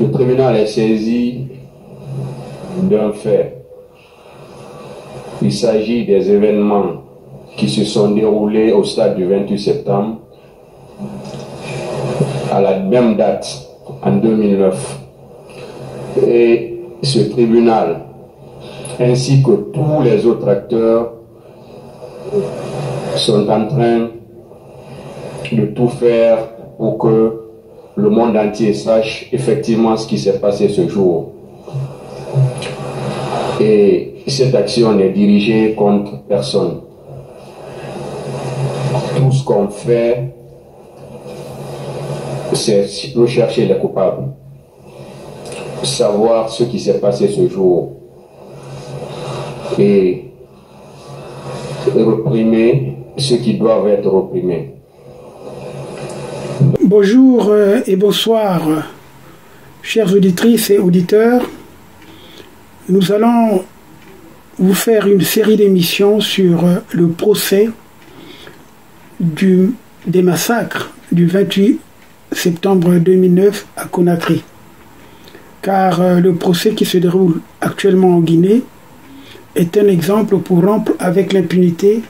le tribunal est saisi d'un fait. Il s'agit des événements qui se sont déroulés au stade du 28 septembre, à la même date, en 2009. Et ce tribunal, ainsi que tous les autres acteurs, sont en train de tout faire pour que le monde entier sache effectivement ce qui s'est passé ce jour. Et cette action n'est dirigée contre personne. Tout ce qu'on fait, c'est rechercher les coupables, savoir ce qui s'est passé ce jour et reprimer ceux qui doivent être reprimés. Bonjour et bonsoir, chères auditrices et auditeurs. Nous allons vous faire une série d'émissions sur le procès des massacres du 28 septembre 2009 à Conakry. Car le procès qui se déroule actuellement en Guinée est un exemple pour rompre avec l'impunité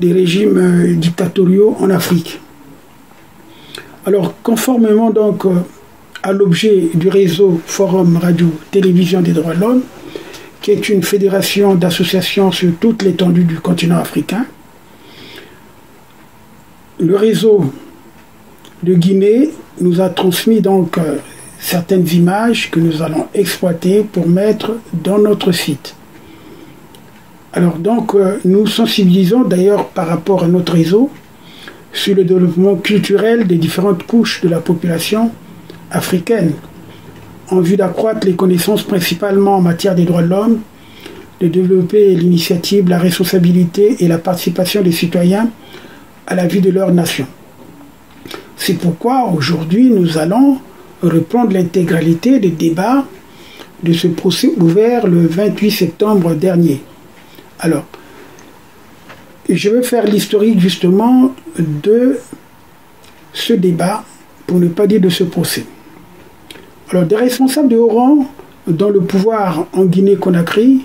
des régimes dictatoriaux en Afrique. Alors, conformément donc à l'objet du réseau Forum Radio-Télévision des droits de l'homme, qui est une fédération d'associations sur toute l'étendue du continent africain, le réseau de Guinée nous a transmis donc certaines images que nous allons exploiter pour mettre dans notre site. Alors donc, nous sensibilisons d'ailleurs par rapport à notre réseau sur le développement culturel des différentes couches de la population africaine, en vue d'accroître les connaissances principalement en matière des droits de l'homme, de développer l'initiative, la responsabilité et la participation des citoyens à la vie de leur nation. C'est pourquoi aujourd'hui nous allons reprendre l'intégralité des débats de ce procès ouvert le 28 septembre dernier. Alors, je vais faire l'historique justement de ce débat, pour ne pas dire de ce procès. Alors, des responsables de haut rang dans le pouvoir en Guinée-Conakry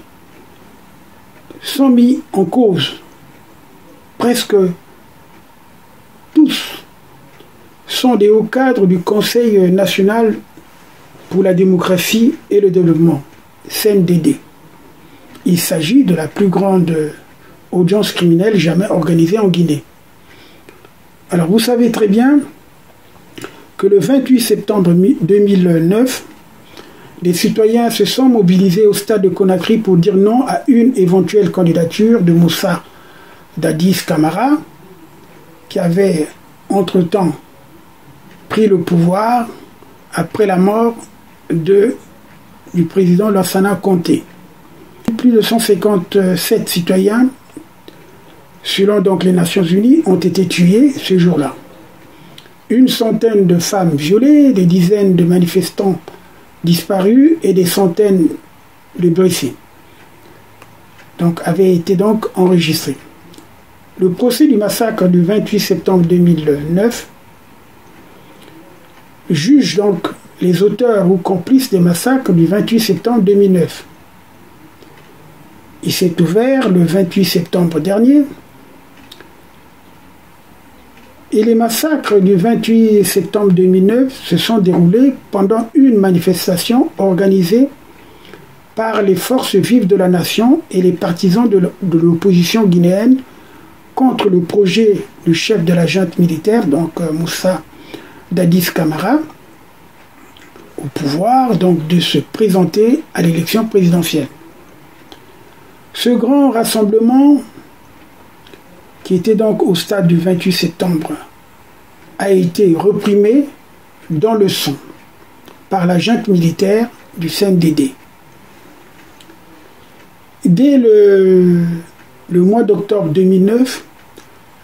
sont mis en cause. Presque tous sont des hauts cadres du Conseil national pour la démocratie et le développement, CNDD. Il s'agit de la plus grande audience criminelle jamais organisée en Guinée. Alors vous savez très bien que le 28 septembre 2009, les citoyens se sont mobilisés au stade de Conakry pour dire non à une éventuelle candidature de Moussa Dadis Camara, qui avait entre-temps pris le pouvoir après la mort du président Lansana Conté. Plus de 157 citoyens, selon donc les Nations Unies, ont été tués ce jour-là. Une centaine de femmes violées, des dizaines de manifestants disparus et des centaines de blessés avaient été donc enregistrés. Le procès du massacre du 28 septembre 2009 juge donc les auteurs ou complices des massacres du 28 septembre 2009. Il s'est ouvert le 28 septembre dernier et les massacres du 28 septembre 2009 se sont déroulés pendant une manifestation organisée par les forces vives de la nation et les partisans de l'opposition guinéenne contre le projet du chef de la junte militaire, donc Moussa Dadis Camara, au pouvoir donc de se présenter à l'élection présidentielle. Ce grand rassemblement, qui était donc au stade du 28 septembre, a été reprimé dans le sang par la junte militaire du CNDD. Dès le mois d'octobre 2009,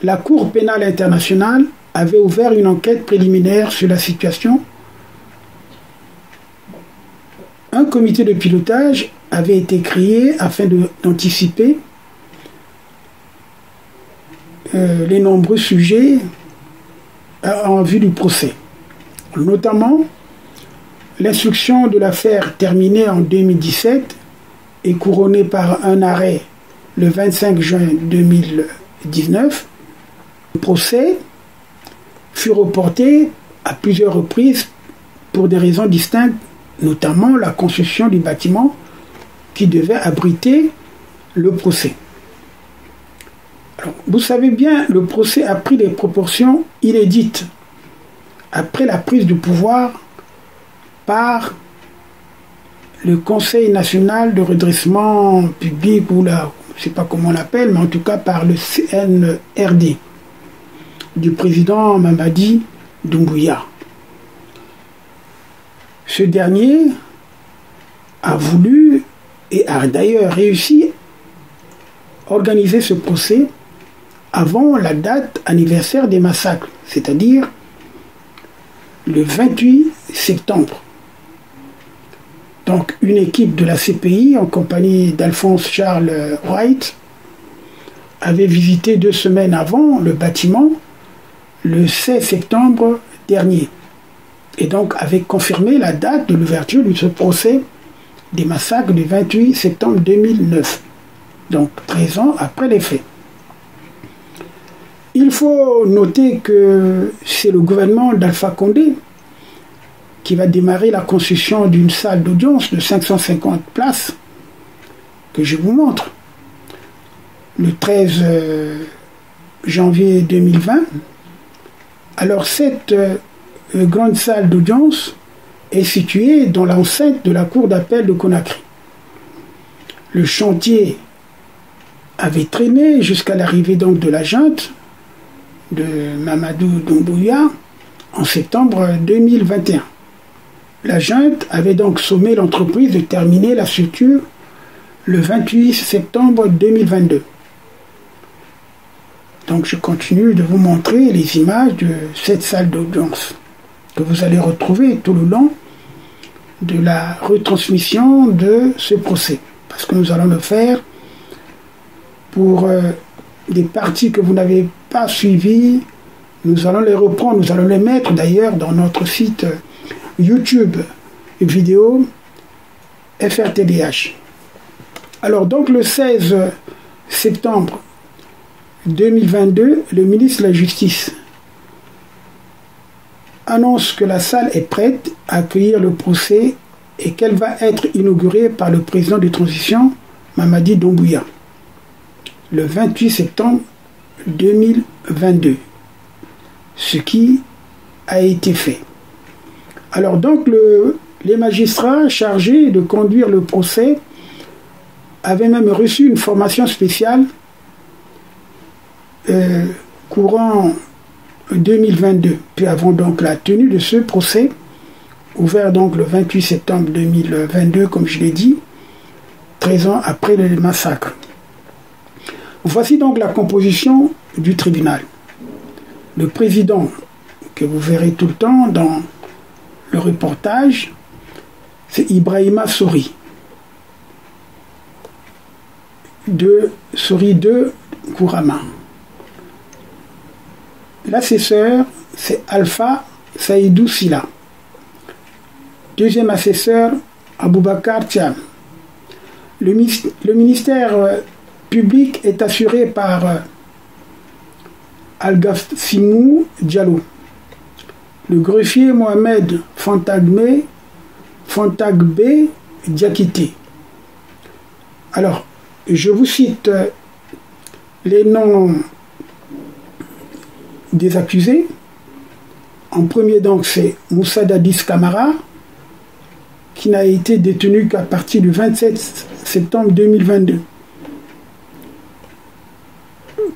la Cour pénale internationale avait ouvert une enquête préliminaire sur la situation. Un comité de pilotage avait été créé afin d'anticiper les nombreux sujets en vue du procès. Notamment, L'instruction de l'affaire terminée en 2017 est couronnée par un arrêt le 25 juin 2019. Le procès fut reporté à plusieurs reprises pour des raisons distinctes, notamment la construction du bâtiment qui devait abriter le procès. Alors, vous savez bien, le procès a pris des proportions inédites après la prise du pouvoir par le Conseil national de redressement public, ou la, je ne sais pas comment on l'appelle, mais en tout cas par le CNRD du président Mamadi Doumbouya. Ce dernier a voulu et a d'ailleurs réussi à organiser ce procès avant la date anniversaire des massacres, c'est-à-dire le 28 septembre. Donc une équipe de la CPI en compagnie d'Alphonse Charles Wright avait visité 2 semaines avant le bâtiment le 16 septembre dernier, et donc avait confirmé la date de l'ouverture de ce procès des massacres du 28 septembre 2009, donc 13 ans après les faits. Il faut noter que c'est le gouvernement d'Alpha Condé qui va démarrer la construction d'une salle d'audience de 550 places que je vous montre. Le 13 janvier 2020, alors cette grande salle d'audience est située dans l'enceinte de la cour d'appel de Conakry. Le chantier avait traîné jusqu'à l'arrivée donc de la junte de Mamadou Doumbouya en septembre 2021. La junte avait donc sommé l'entreprise de terminer la structure le 28 septembre 2022. Donc je continue de vous montrer les images de cette salle d'audience que vous allez retrouver tout le long de la retransmission de ce procès, parce que nous allons le faire pour des parties que vous n'avez pas suivies. Nous allons les reprendre, nous allons les mettre d'ailleurs dans notre site YouTube vidéo FRTDH. Alors donc le 16 septembre 2022, le ministre de la Justice annonce que la salle est prête à accueillir le procès et qu'elle va être inaugurée par le président de transition, Mamadi Doumbouya, le 28 septembre 2022, ce qui a été fait. Alors donc, les magistrats chargés de conduire le procès avaient même reçu une formation spéciale courant 2022, puis avant donc la tenue de ce procès, ouvert donc le 28 septembre 2022, comme je l'ai dit, 13 ans après le massacre. Voici donc la composition du tribunal. Le président, que vous verrez tout le temps dans le reportage, c'est Ibrahima Souri, de Souri 2 Kourama. L'assesseur, c'est Alpha Saïdou Silla. Deuxième assesseur, Aboubacar Tiam. Le ministère public est assuré par Al Hassimou Diallo. Le greffier Mohamed Fantagmé, Fantagbé Diakité. Alors, je vous cite les noms des accusés. En premier, donc, c'est Moussa Dadis Camara, qui n'a été détenu qu'à partir du 27 septembre 2022,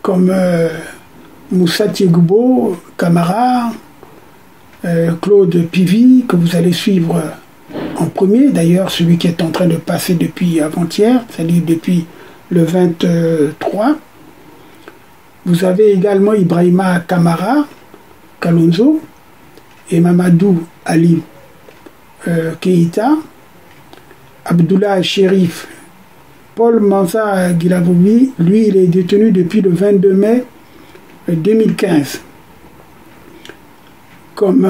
comme Moussa Tiegoubo Camara, Claude Pivi, que vous allez suivre en premier, d'ailleurs celui qui est en train de passer depuis avant-hier, c'est-à-dire depuis le 23. Vous avez également Ibrahima Camara, Kalonzo, et Mamadou Aliou Keïta, Abdoulaye Shérif Paul Mansa Guilavogui, lui il est détenu depuis le 22 mai 2015, comme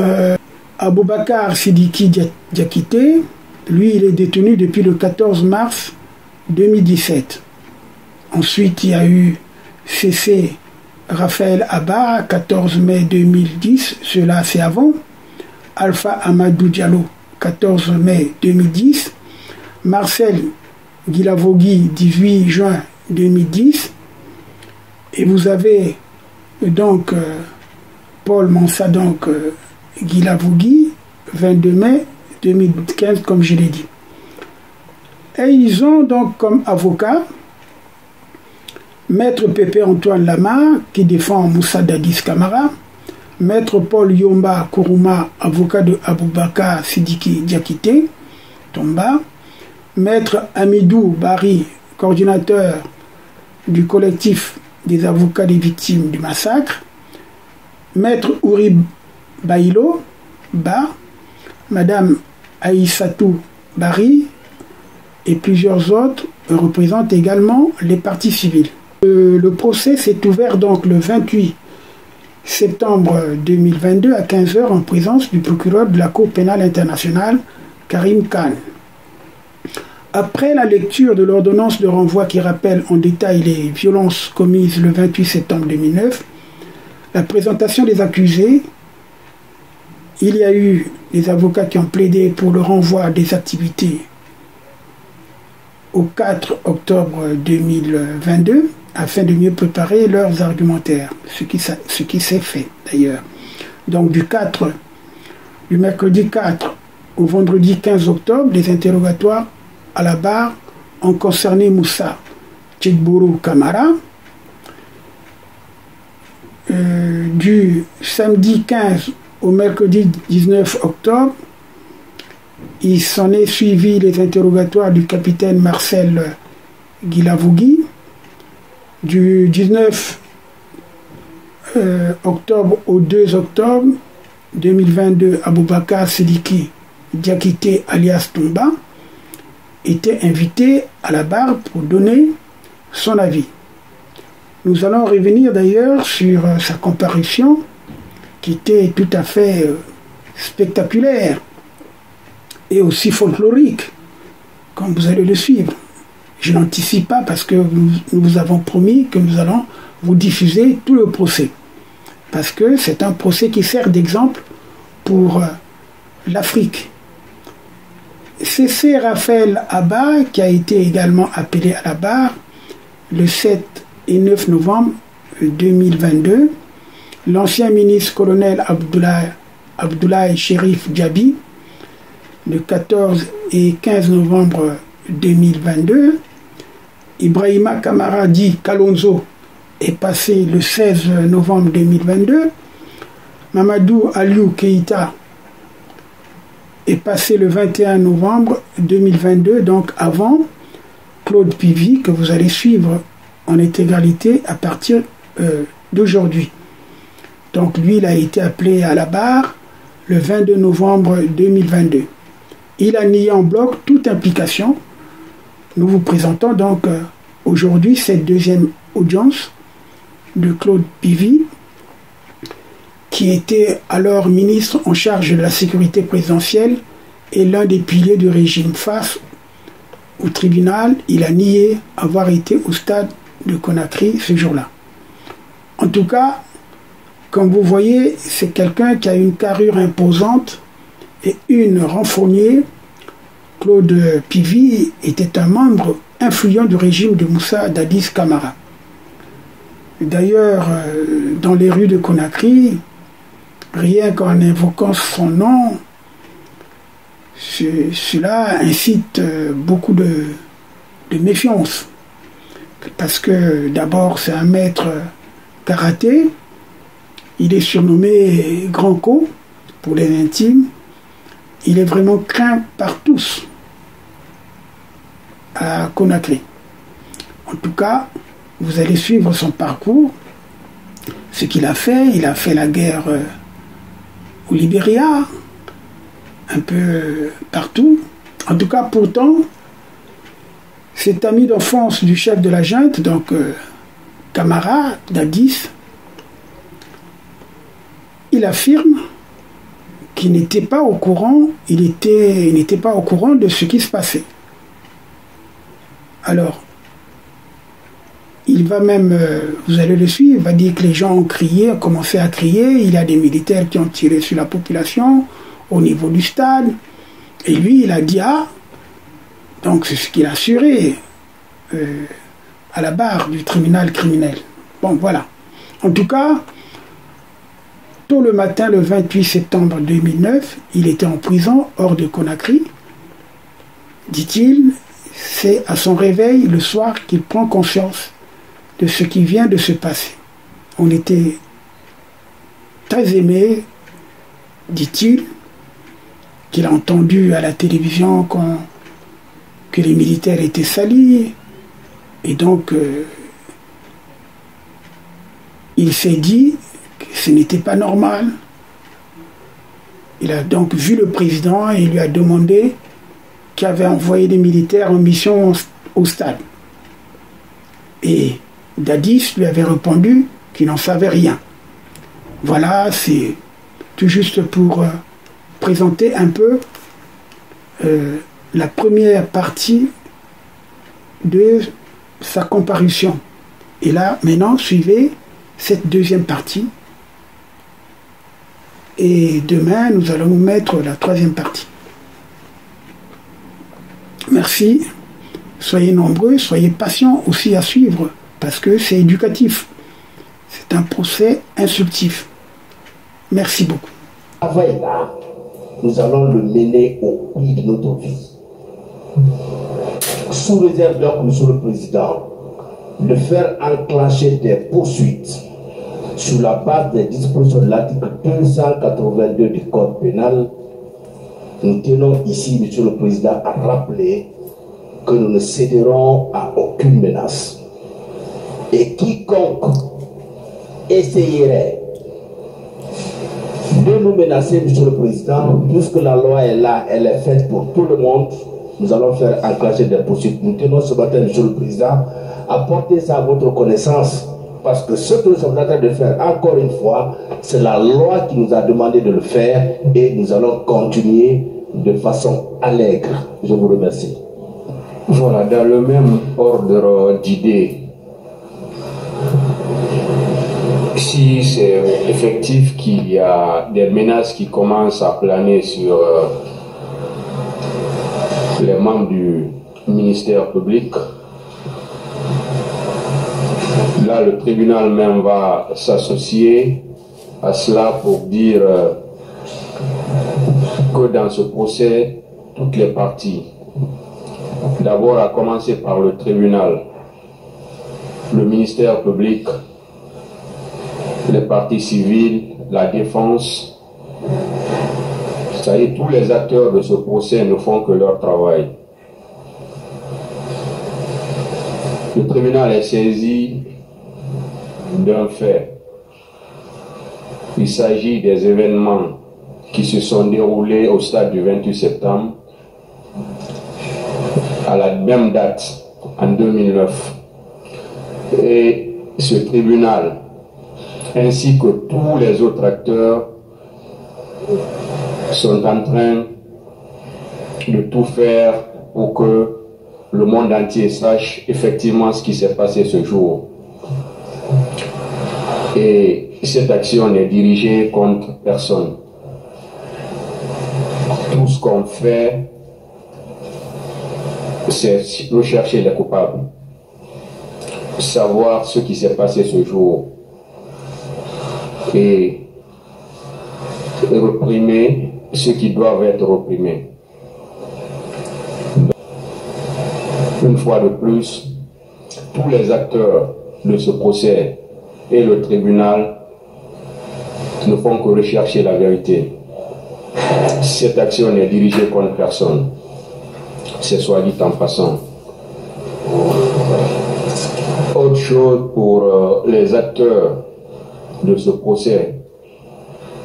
Aboubacar Sidiki Diakité, lui, il est détenu depuis le 14 mars 2017. Ensuite, il y a eu Cécé Raphaël Abba, 14 mai 2010, cela c'est avant. Alpha Amadou Diallo, 14 mai 2010. Marcel Guilavogui, 18 juin 2010. Et vous avez donc Paul Mansa Guilavogui, 22 mai 2015, comme je l'ai dit. Et ils ont donc comme avocat Maître Pépé Antoine Lama, qui défend Moussa Dadis Camara, Maître Paul Yomba Kourouma, avocat de Aboubacar Sidiki Diakité, Tomba, Maître Amidou Barry, coordinateur du collectif des avocats des victimes du massacre, Maître Ouri Bailo, Ba, Madame Aïssatou Barry et plusieurs autres représentent également les parties civiles. Le procès s'est ouvert donc le 28 septembre 2022 à 15 h en présence du procureur de la Cour pénale internationale, Karim Khan. Après la lecture de l'ordonnance de renvoi qui rappelle en détail les violences commises le 28 septembre 2009, la présentation des accusés, il y a eu des avocats qui ont plaidé pour le renvoi des activités au 4 octobre 2022 afin de mieux préparer leurs argumentaires, ce qui s'est fait d'ailleurs. Donc du mercredi 4 au vendredi 15 octobre, les interrogatoires à la barre ont concerné Moussa Cheburu Kamara. Du samedi 15 au mercredi 19 octobre, il s'en est suivi les interrogatoires du capitaine Marcel Guilavogui. Du 19 octobre au 2 octobre 2022, Aboubacar Sidiki Diakité alias Tomba était invité à la barre pour donner son avis. Nous allons revenir d'ailleurs sur sa comparution qui était tout à fait spectaculaire et aussi folklorique, comme vous allez le suivre. Je n'anticipe pas parce que nous vous avons promis que nous allons vous diffuser tout le procès, parce que c'est un procès qui sert d'exemple pour l'Afrique. Cécé Raphaël Abba, qui a été également appelé à la barre le 7 et 9 novembre 2022, l'ancien ministre-colonel Abdoulaye Shérif Djabi, le 14 et 15 novembre 2022, Ibrahima Camara dit Kalonzo est passé le 16 novembre 2022, Mamadou Aliou Keïta est passé le 21 novembre 2022, donc avant Claude Pivi, que vous allez suivre en intégralité à partir d'aujourd'hui. Donc lui, il a été appelé à la barre le 22 novembre 2022. Il a nié en bloc toute implication. Nous vous présentons donc aujourd'hui cette deuxième audience de Claude Pivi, qui était alors ministre en charge de la sécurité présidentielle et l'un des piliers du régime. Face au tribunal, il a nié avoir été au stade de Conakry ce jour-là. En tout cas, comme vous voyez, c'est quelqu'un qui a une carrure imposante et une renfournée. Claude Pivi était un membre influent du régime de Moussa Dadis Camara. D'ailleurs, dans les rues de Conakry, rien qu'en invoquant son nom, cela incite beaucoup de méfiance. Parce que d'abord, c'est un maître karaté. Il est surnommé Grand Co pour les intimes. Il est vraiment craint par tous à Conakry. En tout cas, vous allez suivre son parcours, ce qu'il a fait. Il a fait la guerre au Libéria, un peu partout. En tout cas, pourtant, cet ami d'enfance du chef de la junte, donc Camara Dadis, il affirme qui n'était pas au courant, il n'était pas au courant de ce qui se passait. Alors, il va même, vous allez le suivre, il va dire que les gens ont crié, ont commencé à crier, il y a des militaires qui ont tiré sur la population au niveau du stade, et lui, il a dit « Ah !» Donc c'est ce qu'il a assuré à la barre du tribunal criminel. Bon, voilà. En tout cas, tôt le matin, le 28 septembre 2009, il était en prison, hors de Conakry, dit-il. C'est à son réveil, le soir, qu'il prend conscience de ce qui vient de se passer. On était très aimés, dit-il, qu'il a entendu à la télévision que les militaires étaient salis, et donc il s'est dit que ce n'était pas normal. Il a donc vu le président et il lui a demandé qui avait envoyé des militaires en mission au stade. Et Dadis lui avait répondu qu'il n'en savait rien. Voilà, c'est tout juste pour présenter un peu la première partie de sa comparution. Et là, maintenant, suivez cette deuxième partie. Et demain, nous allons vous mettre la troisième partie. Merci, soyez nombreux, soyez patients aussi à suivre, parce que c'est éducatif. C'est un procès instructif. Merci beaucoup. Avant et là, nous allons le mener au prix de notre vie. Sous réserve donc, monsieur le Président, de faire enclencher des poursuites sur la base des dispositions de l'article 282 du Code pénal. Nous tenons ici, monsieur le Président, à rappeler que nous ne céderons à aucune menace. Et quiconque essayerait de nous menacer, monsieur le Président, puisque la loi est là, elle est faite pour tout le monde, nous allons faire enclencher des poursuites. Nous tenons ce matin, monsieur le Président, à porter ça à votre connaissance, parce que ce que nous sommes en train de faire, encore une fois, c'est la loi qui nous a demandé de le faire et nous allons continuer de façon allègre. Je vous remercie. Voilà, dans le même ordre d'idées, si c'est effectif qu'il y a des menaces qui commencent à planer sur les membres du ministère public, là, le tribunal même va s'associer à cela pour dire que dans ce procès, toutes les parties, d'abord à commencer par le tribunal, le ministère public, les parties civiles, la défense, c'est-à-dire tous les acteurs de ce procès ne font que leur travail. Le tribunal est saisi d'un fait. Il s'agit des événements qui se sont déroulés au stade du 28 septembre, à la même date, en 2009. Et ce tribunal, ainsi que tous les autres acteurs, sont en train de tout faire pour que le monde entier sache effectivement ce qui s'est passé ce jour. Et cette action n'est dirigée contre personne. Tout ce qu'on fait, c'est rechercher les coupables, savoir ce qui s'est passé ce jour et réprimer ceux qui doivent être réprimés. Une fois de plus, tous les acteurs de ce procès et le tribunal ne font que rechercher la vérité. Cette action n'est dirigée contre personne. C'est soit dit en passant. Autre chose pour les acteurs de ce procès,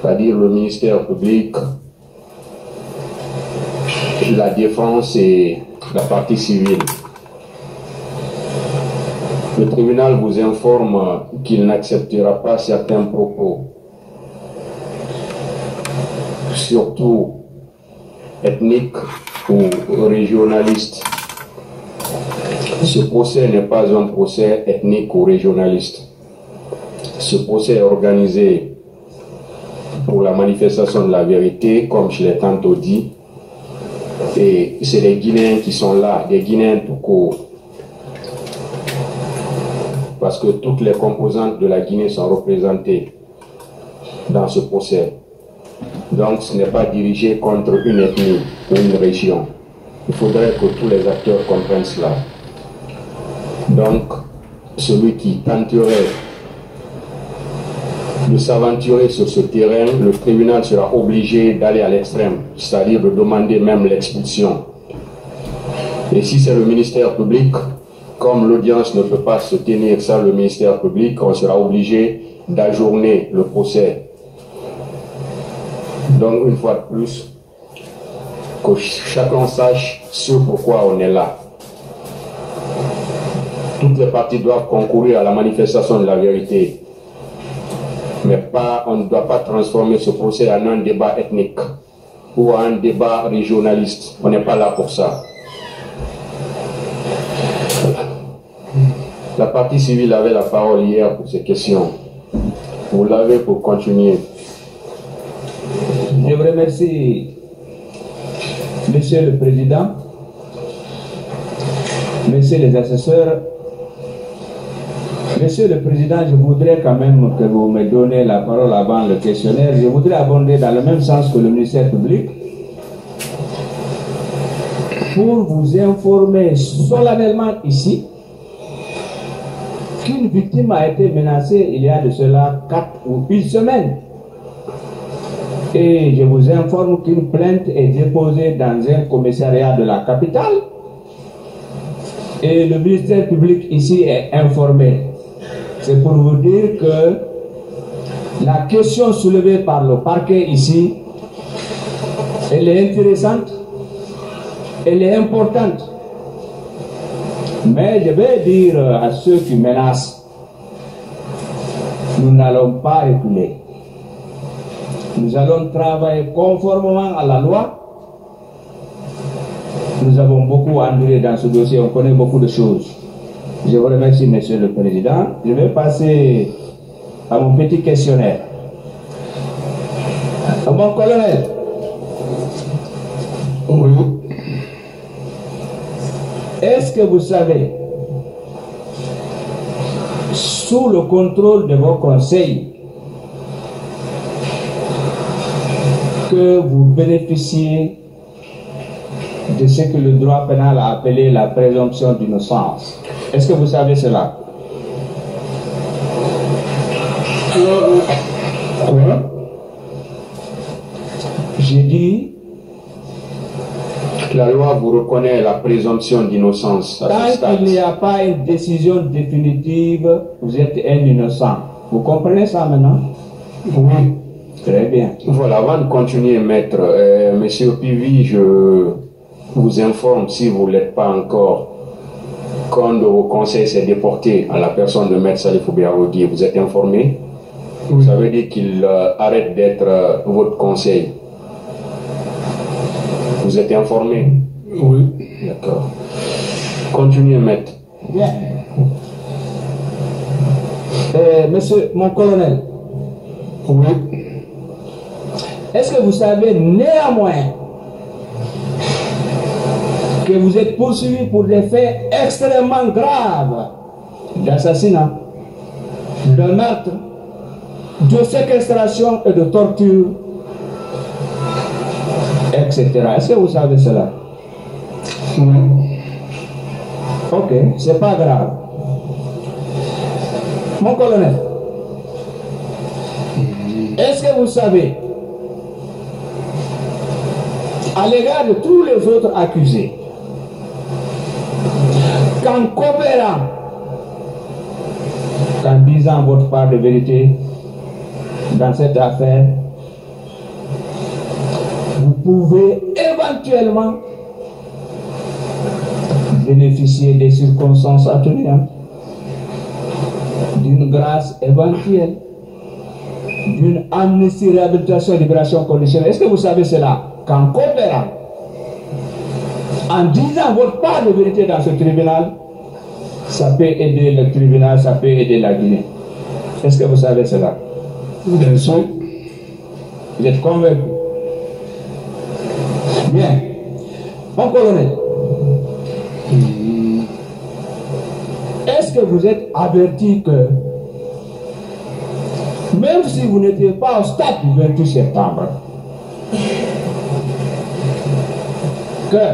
c'est-à-dire le ministère public, la défense et la partie civile. Le tribunal vous informe qu'il n'acceptera pas certains propos. surtout ethniques ou régionalistes. Ce procès n'est pas un procès ethnique ou régionaliste. Ce procès est organisé pour la manifestation de la vérité, comme je l'ai tantôt dit. Et c'est les Guinéens qui sont là, des Guinéens tout court. Parce que toutes les composantes de la Guinée sont représentées dans ce procès. Donc ce n'est pas dirigé contre une ethnie ou une région. Il faudrait que tous les acteurs comprennent cela. Donc, celui qui tenterait de s'aventurer sur ce terrain, le tribunal sera obligé d'aller à l'extrême, c'est-à-dire de demander même l'expulsion. Et si c'est le ministère public, comme l'audience ne peut pas se tenir sans le ministère public, on sera obligé d'ajourner le procès. Donc, une fois de plus, que chacun sache ce pourquoi on est là. Toutes les parties doivent concourir à la manifestation de la vérité. Mais on ne doit pas transformer ce procès en un débat ethnique ou en un débat régionaliste. On n'est pas là pour ça. La partie civile avait la parole hier pour ces questions. Vous l'avez pour continuer. Je vous remercie, Monsieur le Président, Messieurs les assesseurs. Monsieur le Président, je voudrais quand même que vous me donniez la parole avant le questionnaire. Je voudrais abonder dans le même sens que le ministère public pour vous informer solennellement ici qu'une victime a été menacée il y a de cela 4 ou 1 semaine. Et je vous informe qu'une plainte est déposée dans un commissariat de la capitale et le ministère public ici est informé. C'est pour vous dire que la question soulevée par le parquet ici, elle est intéressante, elle est importante. Mais je vais dire à ceux qui menacent, nous n'allons pas reculer. Nous allons travailler conformément à la loi. Nous avons beaucoup enduré dans ce dossier, on connaît beaucoup de choses. Je vous remercie, Monsieur le Président. Je vais passer à mon petit questionnaire. Mon colonel. Oui. Est-ce que vous savez, sous le contrôle de vos conseils, que vous bénéficiez de ce que le droit pénal a appelé la présomption d'innocence? Est-ce que vous savez cela? Oui. J'ai dit que la loi vous reconnaît la présomption d'innocence. Tant qu'il n'y a pas une décision définitive, vous êtes un innocent. Vous comprenez ça maintenant? Oui. Très bien. Voilà, avant de continuer, maître, Monsieur Pivi, je vous informe, si vous ne l'êtes pas encore, qu'un de vos conseils s'est déporté à la personne de maître Salifou Diakité. Vous êtes informé? Oui. Ça veut dire qu'il arrête d'être votre conseil. Vous êtes informé? Oui. D'accord. Continuez, maître. Bien. Monsieur, mon colonel. Oui. Est-ce que vous savez néanmoins que vous êtes poursuivi pour des faits extrêmement graves d'assassinat, de meurtre, de séquestration et de torture, etc. Est-ce que vous savez cela? Non. Ok, c'est pas grave. Mon colonel, est-ce que vous savez, à l'égard de tous les autres accusés, qu'en coopérant, qu'en disant votre part de vérité dans cette affaire, vous pouvez éventuellement bénéficier des circonstances atténuantes, d'une grâce éventuelle, d'une amnistie, réhabilitation et libération conditionnelle. Est-ce que vous savez cela? Qu'en coopérant, en disant votre part de vérité dans ce tribunal, ça peut aider le tribunal, ça peut aider la Guinée. Est-ce que vous savez cela? Bien sûr, vous êtes convaincu. Bien, mon colonel, est-ce que vous êtes averti que même si vous n'étiez pas au stade du 28 septembre, que,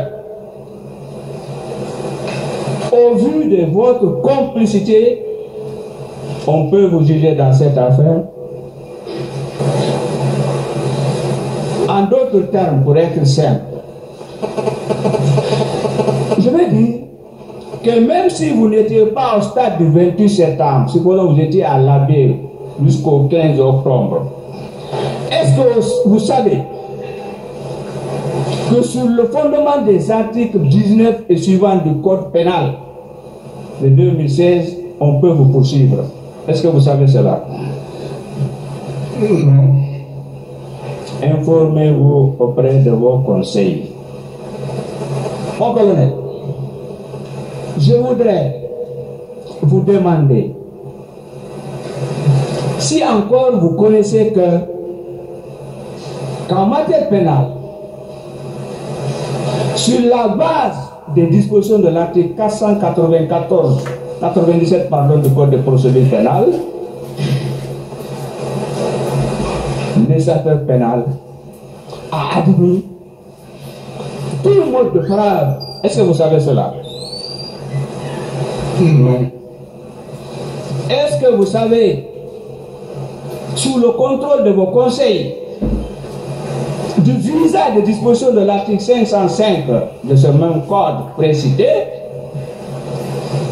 au vu de votre complicité, on peut vous juger dans cette affaire? En d'autres termes, pour être simple, je vais dire que même si vous n'étiez pas au stade du 28 septembre, supposons que vous étiez à l'Abbé jusqu'au 15 octobre, est-ce que vous savez que sur le fondement des articles 19 et suivants du Code pénal de 2016, on peut vous poursuivre? Est-ce que vous savez cela? Informez-vous auprès de vos conseils. Mon colonel, je voudrais vous demander si encore vous connaissez que qu'en matière pénale, sur la base des dispositions de l'article 497 du Code de procédure pénale, les affaires pénales a admis tout mode de grave. Est-ce que vous savez cela? Non. Est-ce que vous savez, sous le contrôle de vos conseils, du visa des dispositions de l'article 505 de ce même code précité,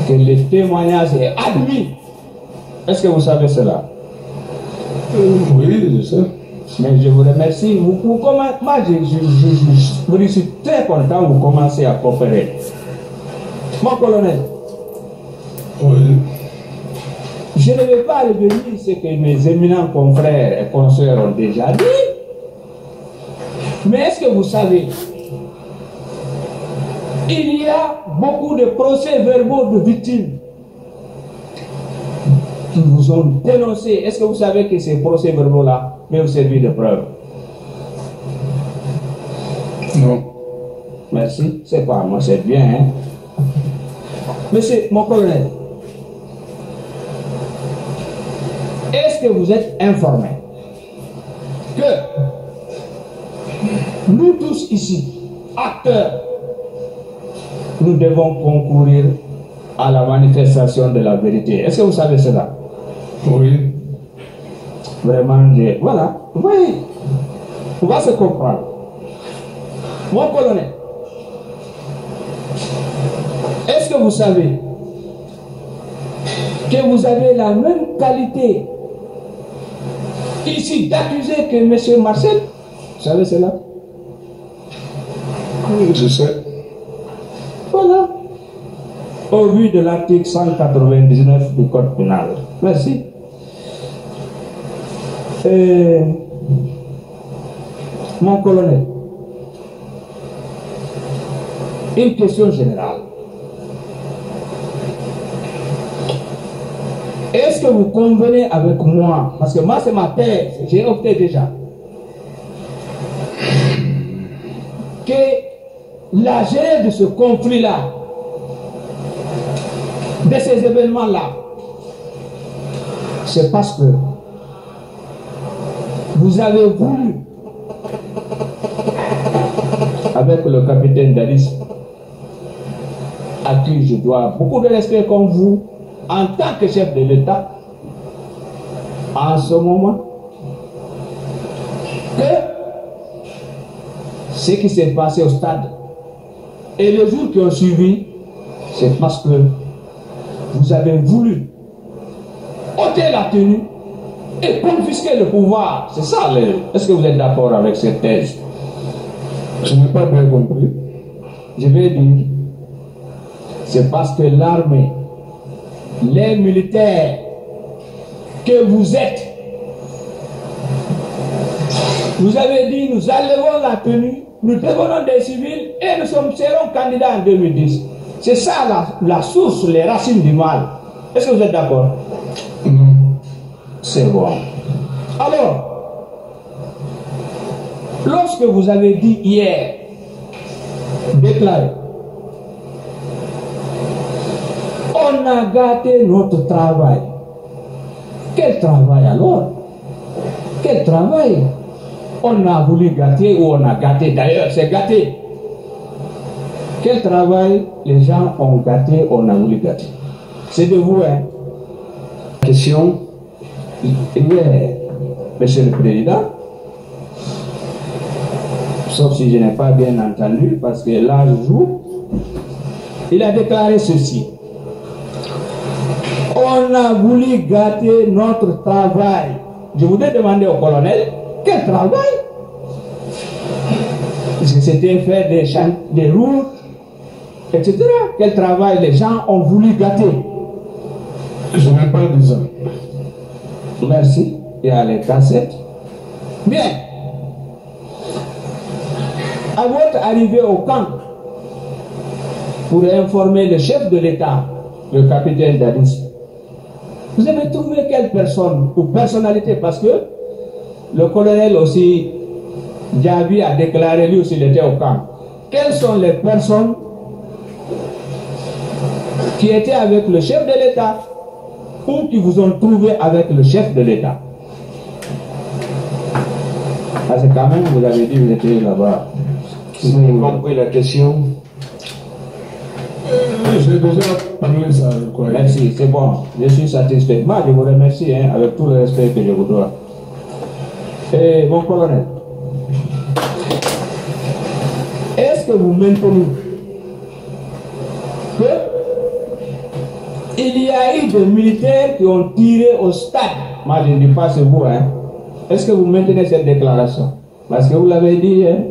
que le témoignage est admis? Est-ce que vous savez cela? Oui, je sais. Mais je vous remercie. Moi, je suis très content. Vous commencez à coopérer. Mon colonel. Oui. Je ne vais pas revenir ce que mes éminents confrères et consoeurs ont déjà dit. Mais est-ce que vous savez, il y a beaucoup de procès verbaux de victimes qui vous ont dénoncé. Est-ce que vous savez que ces procès verbaux-là peuvent servir de preuve? Non. Merci. C'est pas moi, c'est bien. Hein? Monsieur, mon collègue, est-ce que vous êtes informé que nous tous ici, acteurs, nous devons concourir à la manifestation de la vérité? Est-ce que vous savez cela? Oui. Vraiment, voilà. Oui. On va se comprendre. Mon colonel, est-ce que vous savez que vous avez la même qualité ici d'accuser que M. Marcel? Vous savez cela? Oui, je sais. Voilà. Au vu de l'article 199 du Code pénal. Merci. Mon colonel, une question générale. Est-ce que vous convenez avec moi? Parce que moi, c'est ma thèse, j'ai opté déjà. Que la gérée de ce conflit-là, de ces événements-là, c'est parce que vous avez voulu, avec le capitaine Dadis, à qui je dois beaucoup de respect comme vous, en tant que chef de l'État, en ce moment, que ce qui s'est passé au stade et les jours qui ont suivi, c'est parce que vous avez voulu ôter la tenue et confisquer le pouvoir. C'est ça, est-ce que vous êtes d'accord avec cette thèse? Je n'ai pas bien compris. Je vais dire, c'est parce que l'armée, les militaires que vous êtes, Vous avez dit, nous enlevons la tenue, nous devenons des civils et nous serons candidats en 2010. C'est ça la source, les racines du mal. Est-ce que vous êtes d'accord? C'est bon. Alors, lorsque vous avez dit hier, déclaré, on a gâté notre travail. Quel travail alors? Quel travail? On a voulu gâter ou on a gâté. D'ailleurs, c'est gâté. Quel travail les gens ont gâté, on a voulu gâter? C'est de vous, hein? Question hier, monsieur le président. Sauf si je n'ai pas bien entendu, parce que là, je joue, il a déclaré ceci. On a voulu gâter notre travail. Je voudrais demander au colonel, quel travail? Est-ce que c'était faire des routes, etc. Quel travail les gens ont voulu gâter? Je n'ai pas dit ça. Merci. Il y a les cassettes. Bien. À votre arrivée au camp, pour informer le chef de l'État, le capitaine Dadis, vous avez trouvé quelle personne ou personnalité? Parce que le colonel aussi, Djabi a déclaré lui aussi, il était au camp. Quelles sont les personnes qui étaient avec le chef de l'État ou qui vous ont trouvé avec le chef de l'État? Parce que quand même, vous avez dit que vous étiez là-bas. Si vous comprenez la question. J'ai déjà parlé ça. Merci, c'est bon. Je suis satisfait. Moi, je vous remercie hein, avec tout le respect que je vous dois. Et mon colonel, est-ce que vous maintenez que il y a eu des militaires qui ont tiré au stade? Moi, je ne dis pas c'est vous. Hein. Est-ce que vous maintenez cette déclaration? Parce que vous l'avez dit. Hein,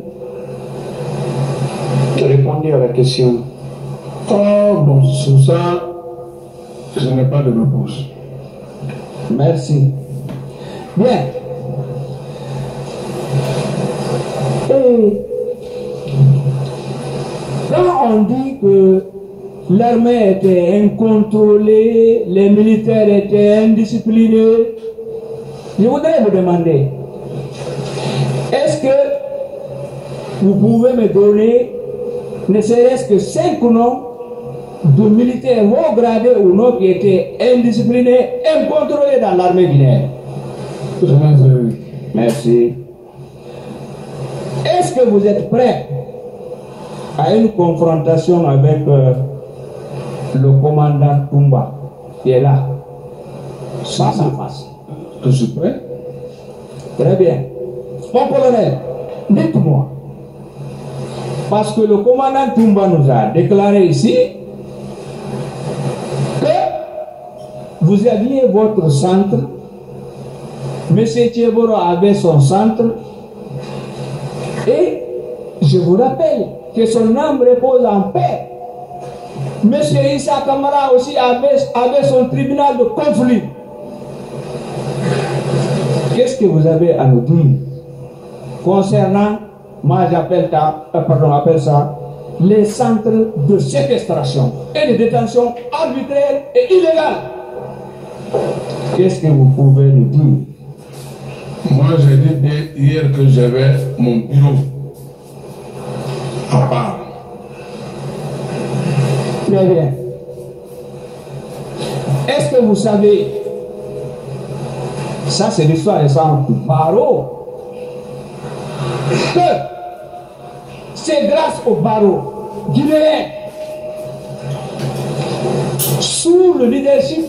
j'ai répondu à la question. Oh, bon, sur ça, je n'ai pas de réponse. Merci. Bien. Et quand on dit que l'armée était incontrôlée, les militaires étaient indisciplinés, je voudrais vous demander, est-ce que vous pouvez me donner ne serait-ce que 5 noms de militaires haut gradés ou non qui étaient indisciplinés, incontrôlés dans l'armée guinéenne? Merci. Est-ce que vous êtes prêt à une confrontation avec le commandant Toumba qui est là, sans en face? Je suis prêt. Très bien. Mon colonel, dites-moi. Parce que le commandant Toumba nous a déclaré ici que vous aviez votre centre, M. Cheburu avait son centre, et je vous rappelle que son âme repose en paix. M. Issa Camara aussi avait son tribunal de conflit. Qu'est-ce que vous avez à nous dire concernant, moi j'appelle ça les centres de séquestration et de détention arbitraire et illégale? Qu'est-ce que vous pouvez nous dire? Moi j'ai dit hier que j'avais mon bureau à part. Très bien. Est-ce que vous savez, ça c'est l'histoire des centres barreaux, que c'est grâce au barreau guinéen, sous le leadership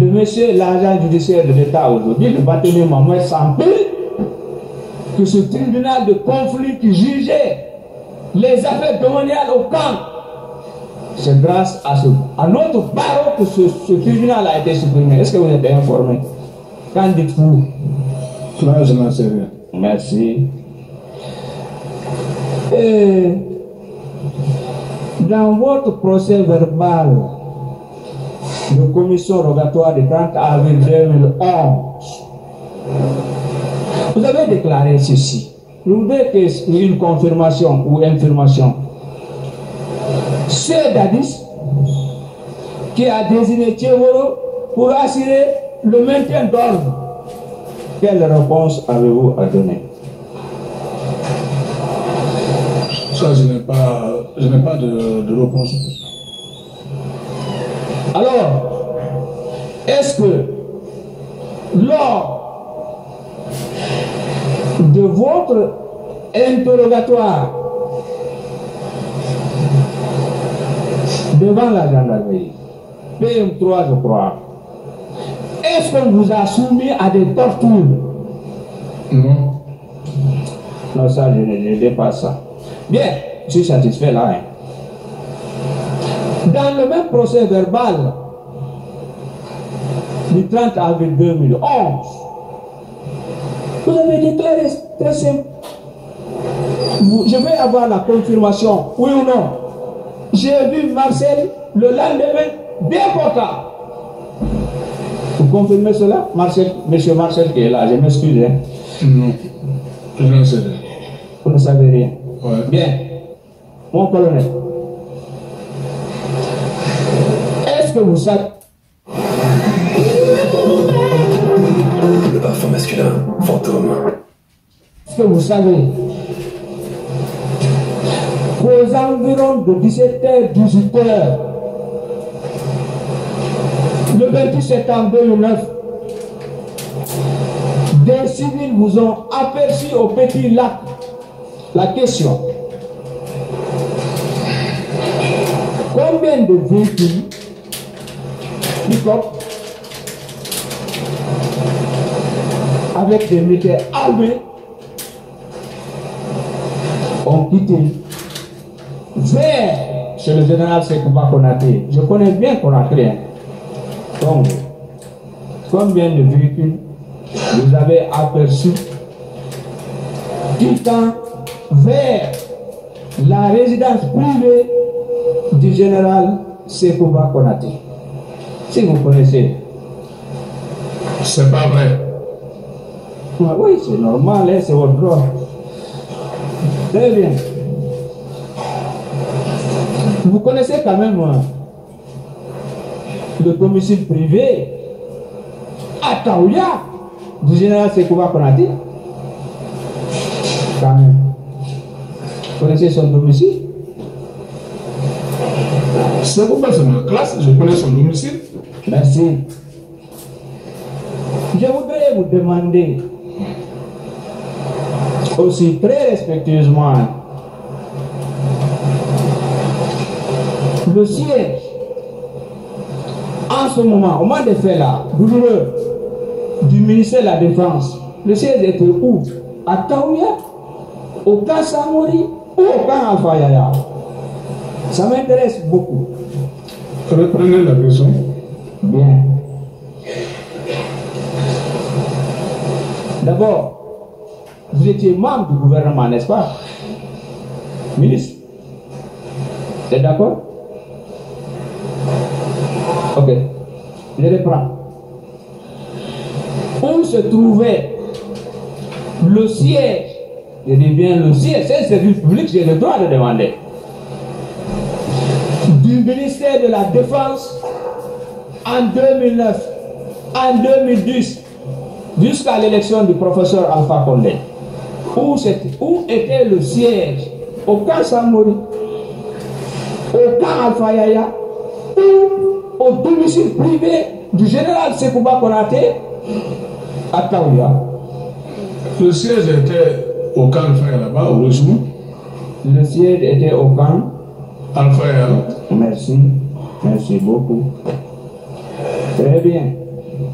de monsieur l'agent judiciaire de l'État aujourd'hui, le bâtonnier Mamadou Aliou, que ce tribunal de conflit qui jugeait les affaires domaniales au camp, c'est grâce à notre barreau que ce tribunal a été supprimé. Est-ce que vous êtes informé? Qu'en dites-vous? Là, je n'en sais rien. Merci. Et dans votre procès verbal de commission rogatoire du 30 avril 2011, Vous avez déclaré ceci. Vous voulez que une confirmation ou information. C'est Dadis qui a désigné Cheburu pour assurer le maintien d'ordre. Quelle réponse avez-vous à donner? Ça, je n'ai pas de réponse. Alors, est-ce que lors de votre interrogatoire devant la gendarmerie, PM3 je crois, est-ce qu'on vous a soumis à des tortures? Non. Non, ça, je ne dis pas ça. Bien, je suis satisfait là. Hein. Dans le même procès verbal du 30 avril 2011, vous avez déclaré très simple. Je vais avoir la confirmation, oui ou non. J'ai vu Marcel le lendemain bien content. Vous confirmez cela, Marcel, monsieur Marcel qui est là, je m'excuse. Hein. Non, je ne sais rien. Vous ne savez rien. Ouais. Bien, mon colonel, est-ce que vous savez... Le parfum masculin, fantôme. Est-ce que vous savez qu'aux environs de 17h, 18h, le 28 septembre 2009, des civils vous ont aperçu au Petit Lac. La question, combien de véhicules pick-up avec des militaires armés ont quitté vers chez le général Sékouba Konaté? Je connais bien Conakry. Donc, combien de véhicules vous avez aperçus quittant vers la résidence privée du général Sékouba Konaté? Si vous connaissez. C'est pas vrai. Ah oui, c'est normal, hein, c'est votre droit. Très bien. Vous connaissez quand même le domicile privé à Taouya du général Sékouba Konaté. Quand même. Vous connaissez son domicile? C'est pourquoi c'est ma classe, je connais son domicile. Merci. Je voudrais vous demander aussi très respectueusement le siège en ce moment, au moment des faits là, douloureux du ministère de la Défense, le siège était où? À Taouya, au Kassamori, ou au camp Alpha Yaya? Ça m'intéresse beaucoup. Reprenez la question. Bien. D'abord, vous étiez membre du gouvernement, n'est-ce pas? Ministre. T'es d'accord? Ok. Je reprends. Où se trouvait le siège? Je dis bien le siège, c'est le service public, j'ai le droit de demander. Du ministère de la Défense en 2009, en 2010, jusqu'à l'élection du professeur Alpha Condé. Où était le siège? Au camp Samori, au camp Alpha Yaya, ou au domicile privé du général Sékouba Konaté à Taouya? Le siège était au camp Alpha là-bas, au logement. Le siège était au camp Alpha. Merci, merci beaucoup. Très bien.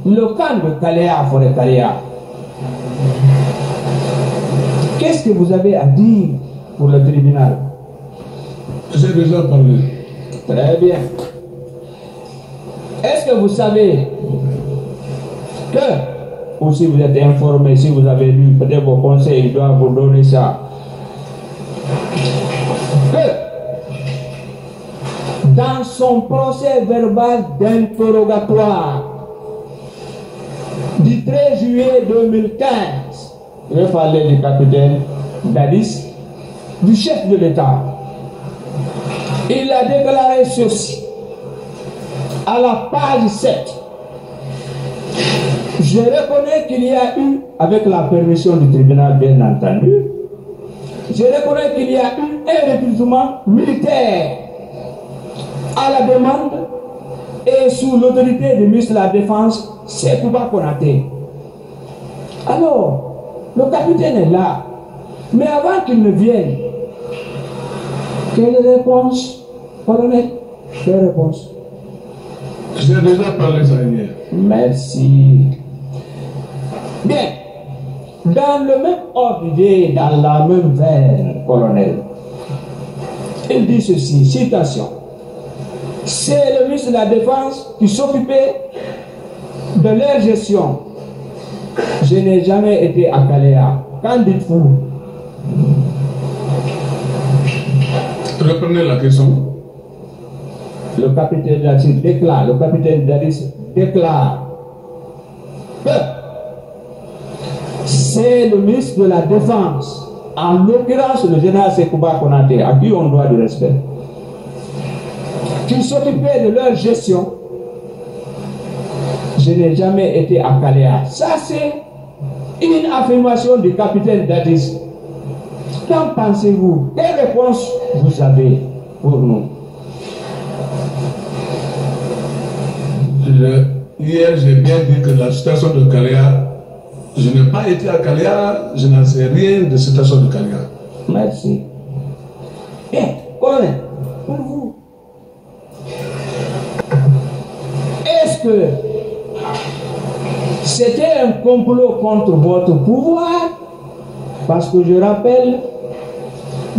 Le camp de Kalea, forêt Kalea, qu'est-ce que vous avez à dire pour le tribunal? J'ai déjà parlé. Très bien. Est-ce que vous savez que, ou si vous êtes informé, si vous avez lu, peut-être vos conseils, ils doivent vous donner ça. Que dans son procès verbal d'interrogatoire du 13 juillet 2015, Je vais parler du capitaine Dadis, du chef de l'État. Il a déclaré ceci à la page 7. Je reconnais qu'il y a eu, avec la permission du tribunal bien entendu, je reconnais qu'il y a eu un recrutement militaire à la demande et sous l'autorité du ministre de la Défense, Sékouba Konaté. Alors, le capitaine est là, mais avant qu'il ne vienne, quelle réponse, colonel? Quelle réponse? J'ai déjà parlé ça hier. Merci. Bien, dans le même ordre d'idée, dans la même veine, colonel, il dit ceci, citation, c'est le ministre de la Défense qui s'occupait de leur gestion. Je n'ai jamais été à Caléa. Qu'en dites-vous? Reprenez la question. Le capitaine Dadis déclare, le capitaine Dadis déclare que c'est le ministre de la Défense, en l'occurrence le général Sékouba Konaté, à qui on doit du respect, qui s'occupait de leur gestion. Je n'ai jamais été à Caléa. Ça, c'est une affirmation du capitaine Dadis. Qu'en pensez-vous? Quelle réponse vous avez pour nous? Hier, j'ai bien dit que la situation de Caléa, je n'ai pas été à Caléa, je n'en sais rien de situation de Caléa. Merci. Bien, Colin, pour vous, est-ce que c'était un complot contre votre pouvoir? Parce que je rappelle,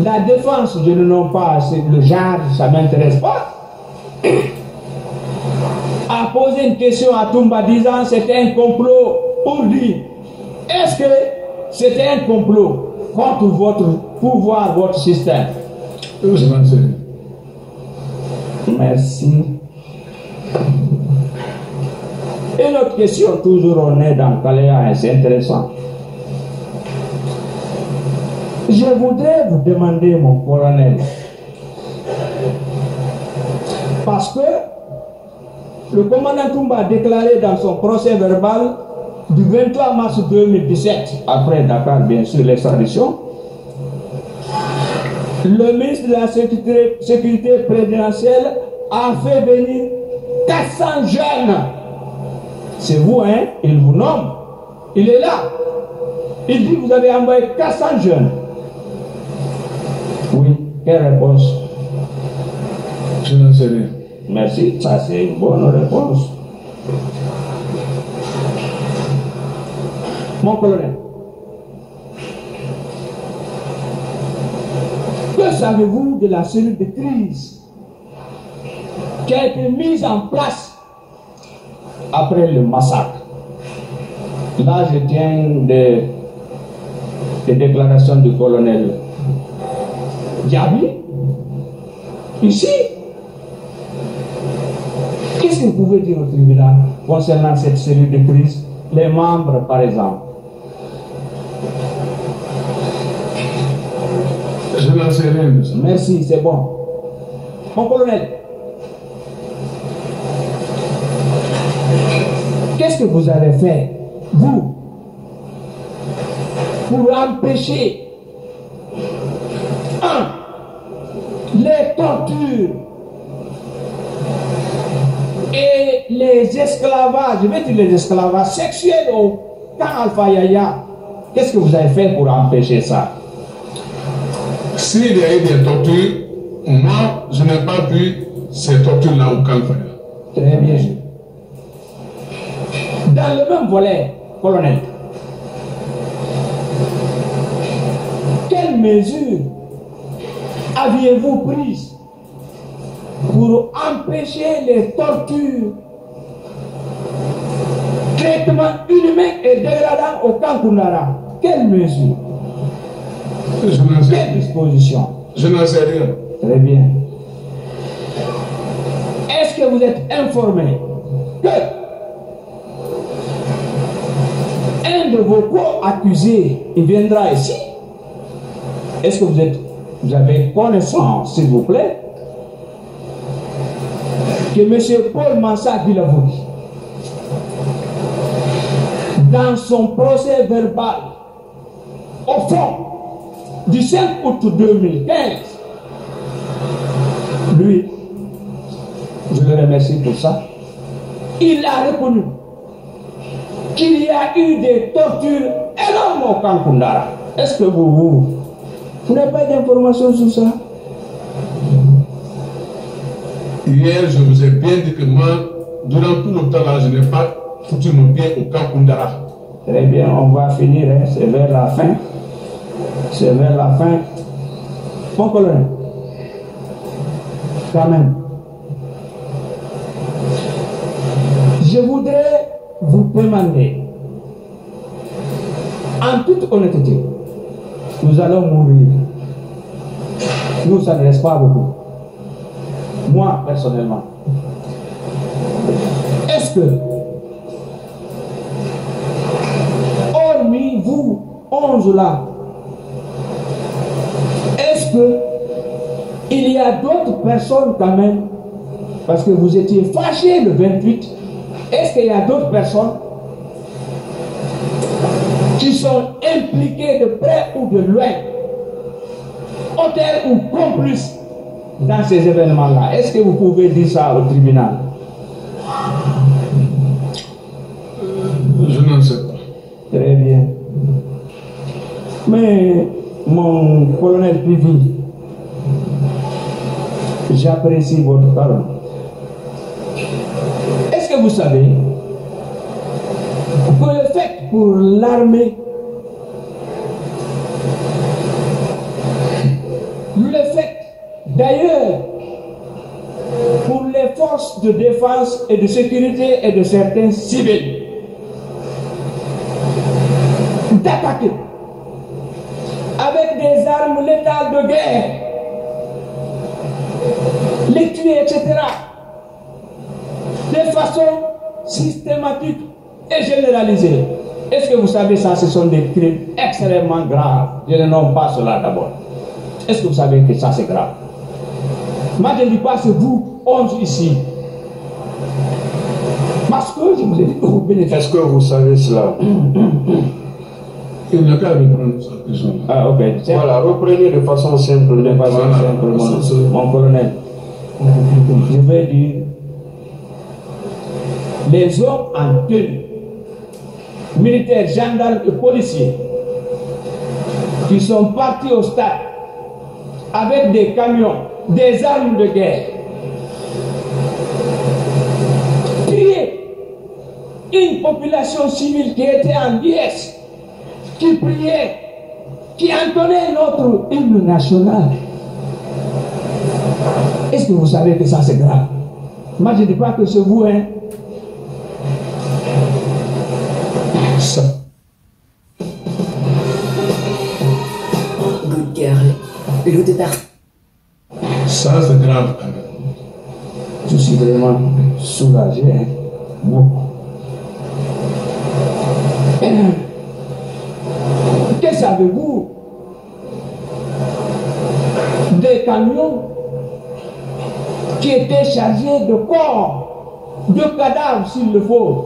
la défense, je ne nomme pas, c'est le genre, ça ne m'intéresse pas. A posé une question à Toumba disant c'était un complot pour lui. Est-ce que c'était un complot contre votre pouvoir, votre système? Oui, merci. Et l'autre question, toujours on est dans Caléa, c'est intéressant. Je voudrais vous demander, mon colonel, parce que le commandant Toumba a déclaré dans son procès verbal du 23 mars 2017, après Dakar, bien sûr, l'extradition, le ministre de la Sécurité présidentielle a fait venir 400 jeunes. C'est vous, hein? Il vous nomme. Il est là. Il dit, vous avez envoyé 400 jeunes. Oui, quelle réponse? Je n'en sais rien. Merci, ça c'est une bonne réponse. Mon colonel, que savez-vous de la cellule de crise qui a été mise en place après le massacre? Là, je tiens des déclarations du colonel Djabi. Ici, qu'est-ce que vous pouvez dire au tribunal concernant cette cellule de crise, les membres par exemple? Je n'en sais rien, monsieur. Merci, c'est bon. Mon colonel, qu'est-ce que vous allez faire, vous, pour empêcher, les tortures et les esclavages, je vais dire les esclavages sexuels au camp Alpha Yaya? Qu'est-ce que vous avez fait pour empêcher ça? S'il y a eu des tortures, moi, je n'ai pas vu ces tortures-là au camp Alpha Yaya. Très bien. Dans le même volet, colonel, quelles mesures aviez-vous prises pour empêcher les tortures, traitements inhumains et dégradants au camp Koundara? Quelles mesures? Je n'en sais rien. Quelles dispositions? Je n'en sais rien. Très bien. Est-ce que vous êtes informé que un de vos co-accusés viendra ici, est-ce que vous avez connaissance, s'il vous plaît, que M. Paul Mansa Guilavogui, dans son procès verbal au fond du 5 août 2015, lui, je le remercie pour ça, il a reconnu qu'il y a eu des tortures énormes au camp Koundara. Est-ce que vous n'avez pas d'informations sur ça? Hier, je vous ai bien dit que moi, durant tout le temps là, je n'ai pas foutu mon pied au camp Koundara. Très bien, on va finir, hein. C'est vers la fin. C'est vers la fin. Mon colonel, quand même, je voudrais vous demander, en toute honnêteté, nous allons mourir. Nous, ça ne reste pas beaucoup. Moi, personnellement, est-ce que, hormis vous, 11 là, est-ce que il y a d'autres personnes quand même, parce que vous étiez fâchés le 28, est-ce qu'il y a d'autres personnes qui sont impliquées de près ou de loin, auteurs ou complices dans ces événements-là? Est-ce que vous pouvez dire ça au tribunal? Je n'en sais pas. Très bien. Mais, mon colonel Pivi, j'apprécie votre parole. Est-ce que vous savez que le fait pour l'armée, le fait d'ailleurs pour les forces de défense et de sécurité et de certains civils d'attaquer avec des armes létales de guerre, les tuer, etc., de façon systématique et généralisée. Est-ce que vous savez ça, ce sont des crimes extrêmement graves? Je ne nomme pas cela d'abord. Est-ce que vous savez que ça, c'est grave? Moi, je ne dis pas c'est vous, 11 ici. Parce que je vous ai dit que vous bénéficiez. Est-ce que vous savez cela? Il n'y a qu'à reprendre ça. Ah, ok. Voilà, reprenez de façon simple. De façon simple, mon colonel. Je vais dire, les hommes en tenue, militaires, gendarmes et policiers, qui sont partis au stade avec des camions, des armes de guerre, prier une population civile qui était en liesse, qui priait, qui entonnait notre hymne national. Est-ce que vous savez que ça, c'est grave? Moi, je ne dis pas que c'est vous, hein. Good girl, l'eau de partout. Ça, c'est grave. Je suis vraiment soulagé, hein? Bon. Que savez-vous des camions qui étaient chargés de corps, de cadavres s'il le faut?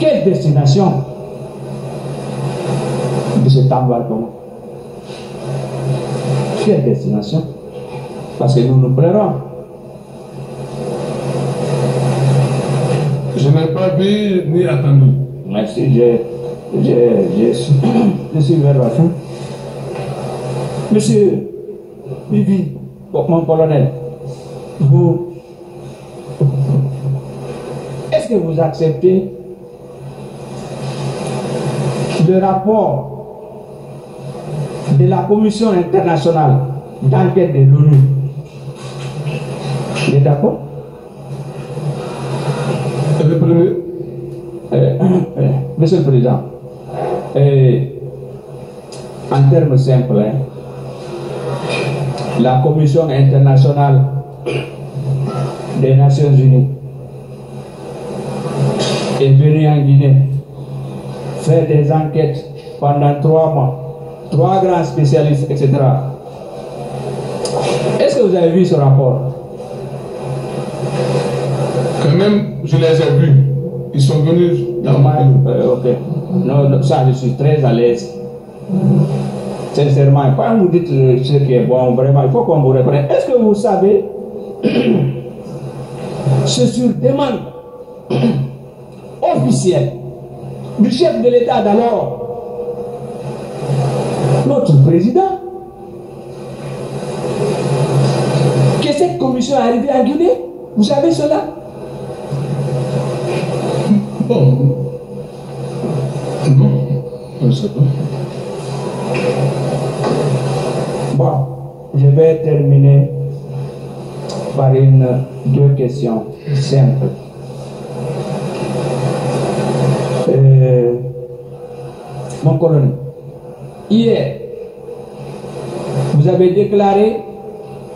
Quelle destination de cet embarquement? Quelle destination? Parce que nous nous plairons. Je n'ai pas vu ni attendu. Merci, je suis vers la fin. Monsieur Pivi, mon colonel, vous, est-ce que vous acceptez le rapport de la Commission internationale d'enquête de l'ONU? Vous êtes d'accord? Monsieur le Président, en termes simples, hein, la Commission internationale des Nations Unies est venu en Guinée faire des enquêtes pendant 3 mois, 3 grands spécialistes, etc. Est-ce que vous avez vu ce rapport? Quand même, je les ai vus. Ils sont venus dans mon bureau. Ok. Non, ça, je suis très à l'aise. Sincèrement, quand vous dites ce qui est bon, vraiment, il faut qu'on vous reprenne. Est-ce que vous savez, c'est sur demande officielle du chef de l'État d'alors, notre président, que cette commission est arrivée en Guinée. Vous savez cela? Bon. Bon. Je ne sais pas. Bon, je vais terminer par deux questions simples. Mon colonel, hier, vous avez déclaré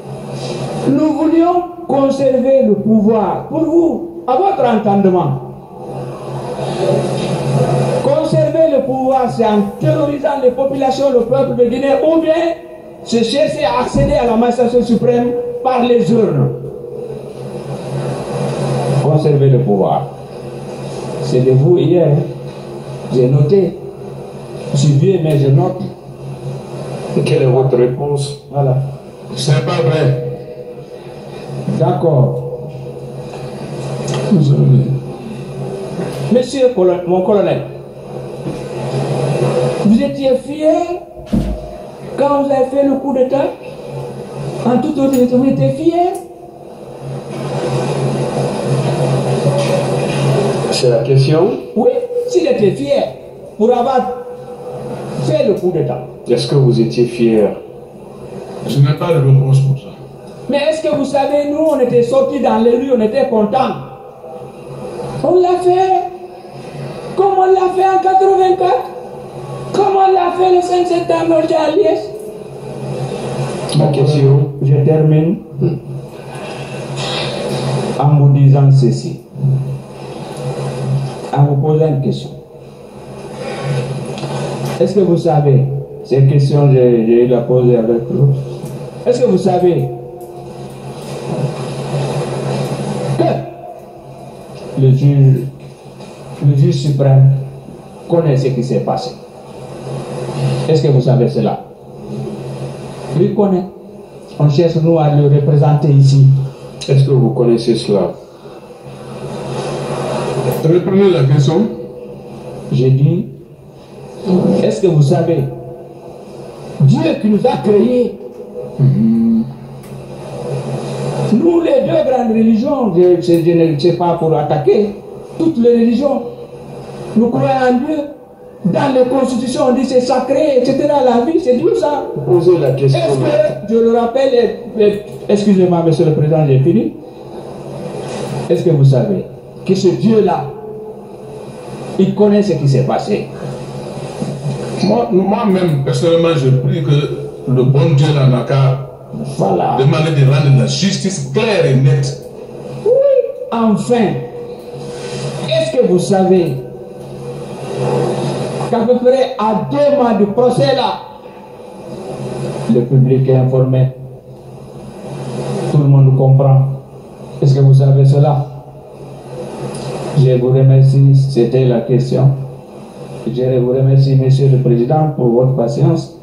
« Nous voulions conserver le pouvoir pour vous, à votre entendement. » Conserver le pouvoir, c'est en terrorisant les populations, le peuple de Guinée, ou bien se chercher à accéder à la magistrature suprême par les urnes. Conserver le pouvoir. C'est de vous hier. J'ai noté. Je suis vieux, mais je note. Et quelle est votre réponse? Voilà. C'est pas vrai. D'accord. Monsieur mon colonel, vous étiez fier quand vous avez fait le coup d'État? En toute autorité, vous étiez fier? C'est la question? Oui, s'il était fier pour avoir fait le coup d'État. Est-ce que vous étiez fier? Je n'ai pas de réponse pour ça. Mais est-ce que vous savez, nous, on était sortis dans les rues, on était contents. On l'a fait. Comme on l'a fait en 84, comme on l'a fait le 5 septembre à Liège. Ma question, je termine en vous disant ceci, en vous posant une question. Est-ce que vous savez, cette question, je la pose avec vous, est-ce que vous savez que le juge suprême connaît ce qui s'est passé? Est-ce que vous savez cela? Lui connaît. On cherche nous à le représenter ici. Est-ce que vous connaissez cela? Reprenez la question. J'ai dit, est-ce que vous savez, Dieu qui nous a créés, nous les deux grandes religions, je ne sais pas pour attaquer, toutes les religions, nous croyons en Dieu. Dans les constitutions, on dit c'est sacré, etc. La vie, c'est tout ça. Posez la question. Est-ce que, je le rappelle, excusez-moi, monsieur le président, j'ai fini. Est-ce que vous savez que ce Dieu-là, il connaît ce qui s'est passé? Moi-même, personnellement, je prie que le bon Dieu là n'a qu'à demander de rendre la justice claire et nette. Oui, enfin. Est-ce que vous savez qu'à peu près à 2 mois du procès là, le public est informé, tout le monde comprend? Est-ce que vous savez cela? Je vous remercie, c'était la question. Je vous remercie, monsieur le président, pour votre patience,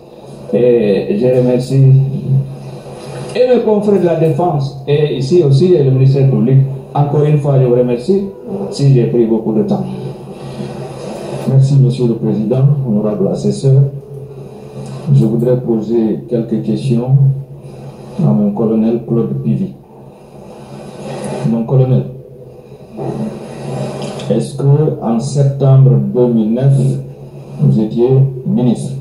et je remercie et mes confrères de la défense et ici aussi et le ministère public. Encore une fois, je vous remercie si j'ai pris beaucoup de temps. Merci, monsieur le président, honorable assesseur. Je voudrais poser quelques questions à mon colonel Claude Pivi. Mon colonel, est-ce que en septembre 2009, vous étiez ministre?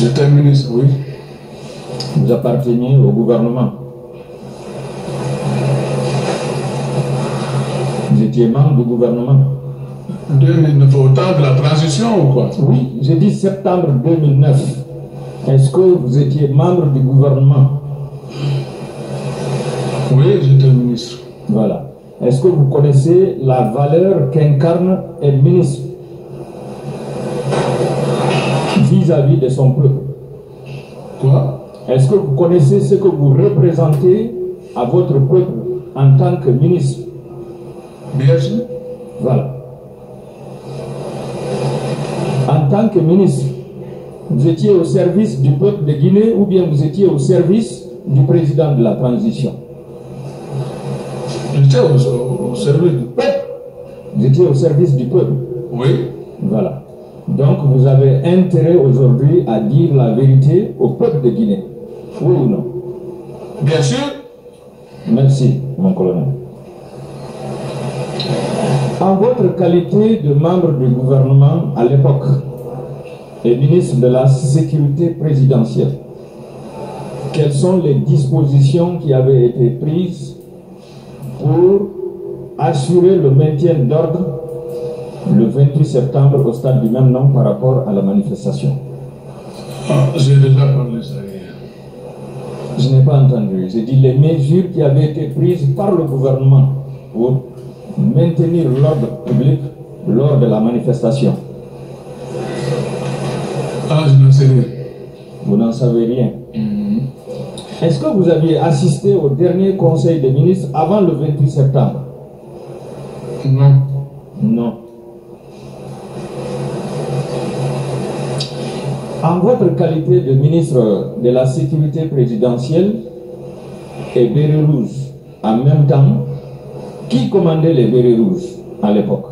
J'étais ministre, oui. Vous apparteniez au gouvernement. Vous étiez membre du gouvernement. 2009, au temps de la transition ou quoi? Oui, j'ai dit septembre 2009. Est-ce que vous étiez membre du gouvernement? Oui, j'étais ministre. Voilà. Est-ce que vous connaissez la valeur qu'incarne un ministre vis-à-vis de son peuple? Quoi? Est-ce que vous connaissez ce que vous représentez à votre peuple en tant que ministre? Bien sûr. Voilà. En tant que ministre, vous étiez au service du peuple de Guinée ou bien vous étiez au service du président de la transition? J'étais au service du peuple. Vous étiez au service du peuple? Oui. Voilà. Donc vous avez intérêt aujourd'hui à dire la vérité au peuple de Guinée. Oui ou non? Bien sûr. Merci, mon colonel. En votre qualité de membre du gouvernement à l'époque et ministre de la Sécurité présidentielle, quelles sont les dispositions qui avaient été prises pour assurer le maintien d'ordre le 28 septembre au stade du même nom par rapport à la manifestation? J'ai déjà parlé ça hier. Je n'ai pas entendu. J'ai dit les mesures qui avaient été prises par le gouvernement pour maintenir l'ordre public lors de la manifestation. Ah, je n'en sais rien. Vous n'en savez rien. Est-ce que vous aviez assisté au dernier conseil des ministres avant le 28 septembre? Non. Non. En votre qualité de ministre de la Sécurité présidentielle et Bérets Rouges, en même temps, qui commandait les Bérets Rouges à l'époque?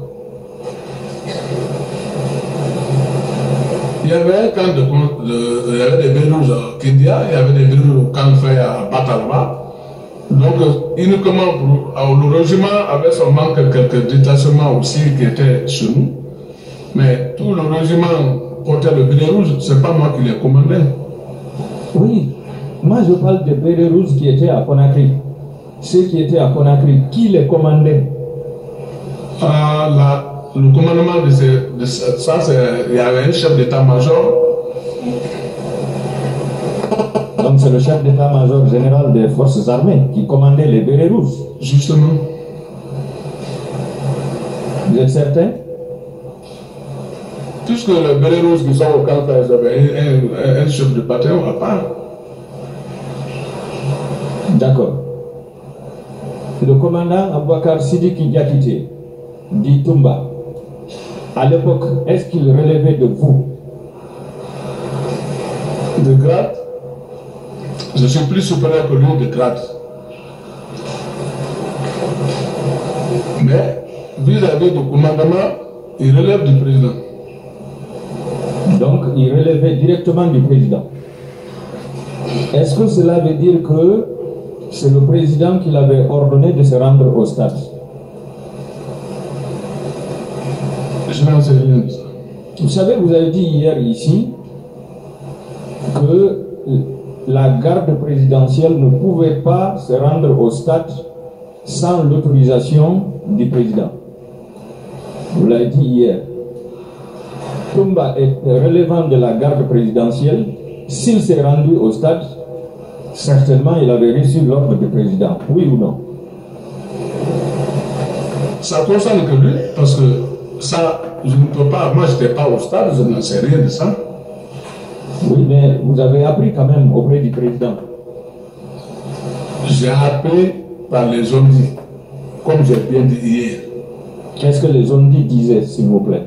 Il y avait des Bérets Rouges à Kindia, il y avait des Bérets Rouges au Kanfé à Batalma. Donc, uniquement pour, le régiment avait seulement quelques détachements aussi qui étaient chez nous. Mais tout le régiment portait le Béret Rouge, c'est pas moi qui les commandais. Oui, moi je parle des Bérets Rouges qui étaient à Conakry. Ceux qui étaient à Conakry, qui les commandait? Le commandement de ça, il y avait un chef d'état-major. Donc c'est le chef d'état-major général des forces armées qui commandait les Bérets Rouges. Justement. Vous êtes certain? Puisque les Bérets Rouges qui sont au camp, ils avaient un chef de bataillon à part. D'accord. Le commandant Aboubacar Sidiki Diakité, dit Toumba, à l'époque, est-ce qu'il relevait de vous? De grade? Je suis plus supérieur que lui de grade. Mais, vis-à-vis du commandement, il relève du président. Donc, il relevait directement du président. Est-ce que cela veut dire que c'est le président qui l'avait ordonné de se rendre au stade? Je n'en sais rien. Vous savez, vous avez dit hier ici que la garde présidentielle ne pouvait pas se rendre au stade sans l'autorisation du président. Vous l'avez dit hier. Toumba est relevant de la garde présidentielle. S'il s'est rendu au stade, certainement, il avait reçu l'ordre du président, oui ou non? Ça concerne que lui, parce que ça, je ne peux pas, moi je n'étais pas au stade, je n'en sais rien de ça. Oui, mais vous avez appris quand même auprès du président. J'ai appris par les ondits, comme j'ai bien dit hier. Qu'est-ce que les ondits disaient, s'il vous plaît?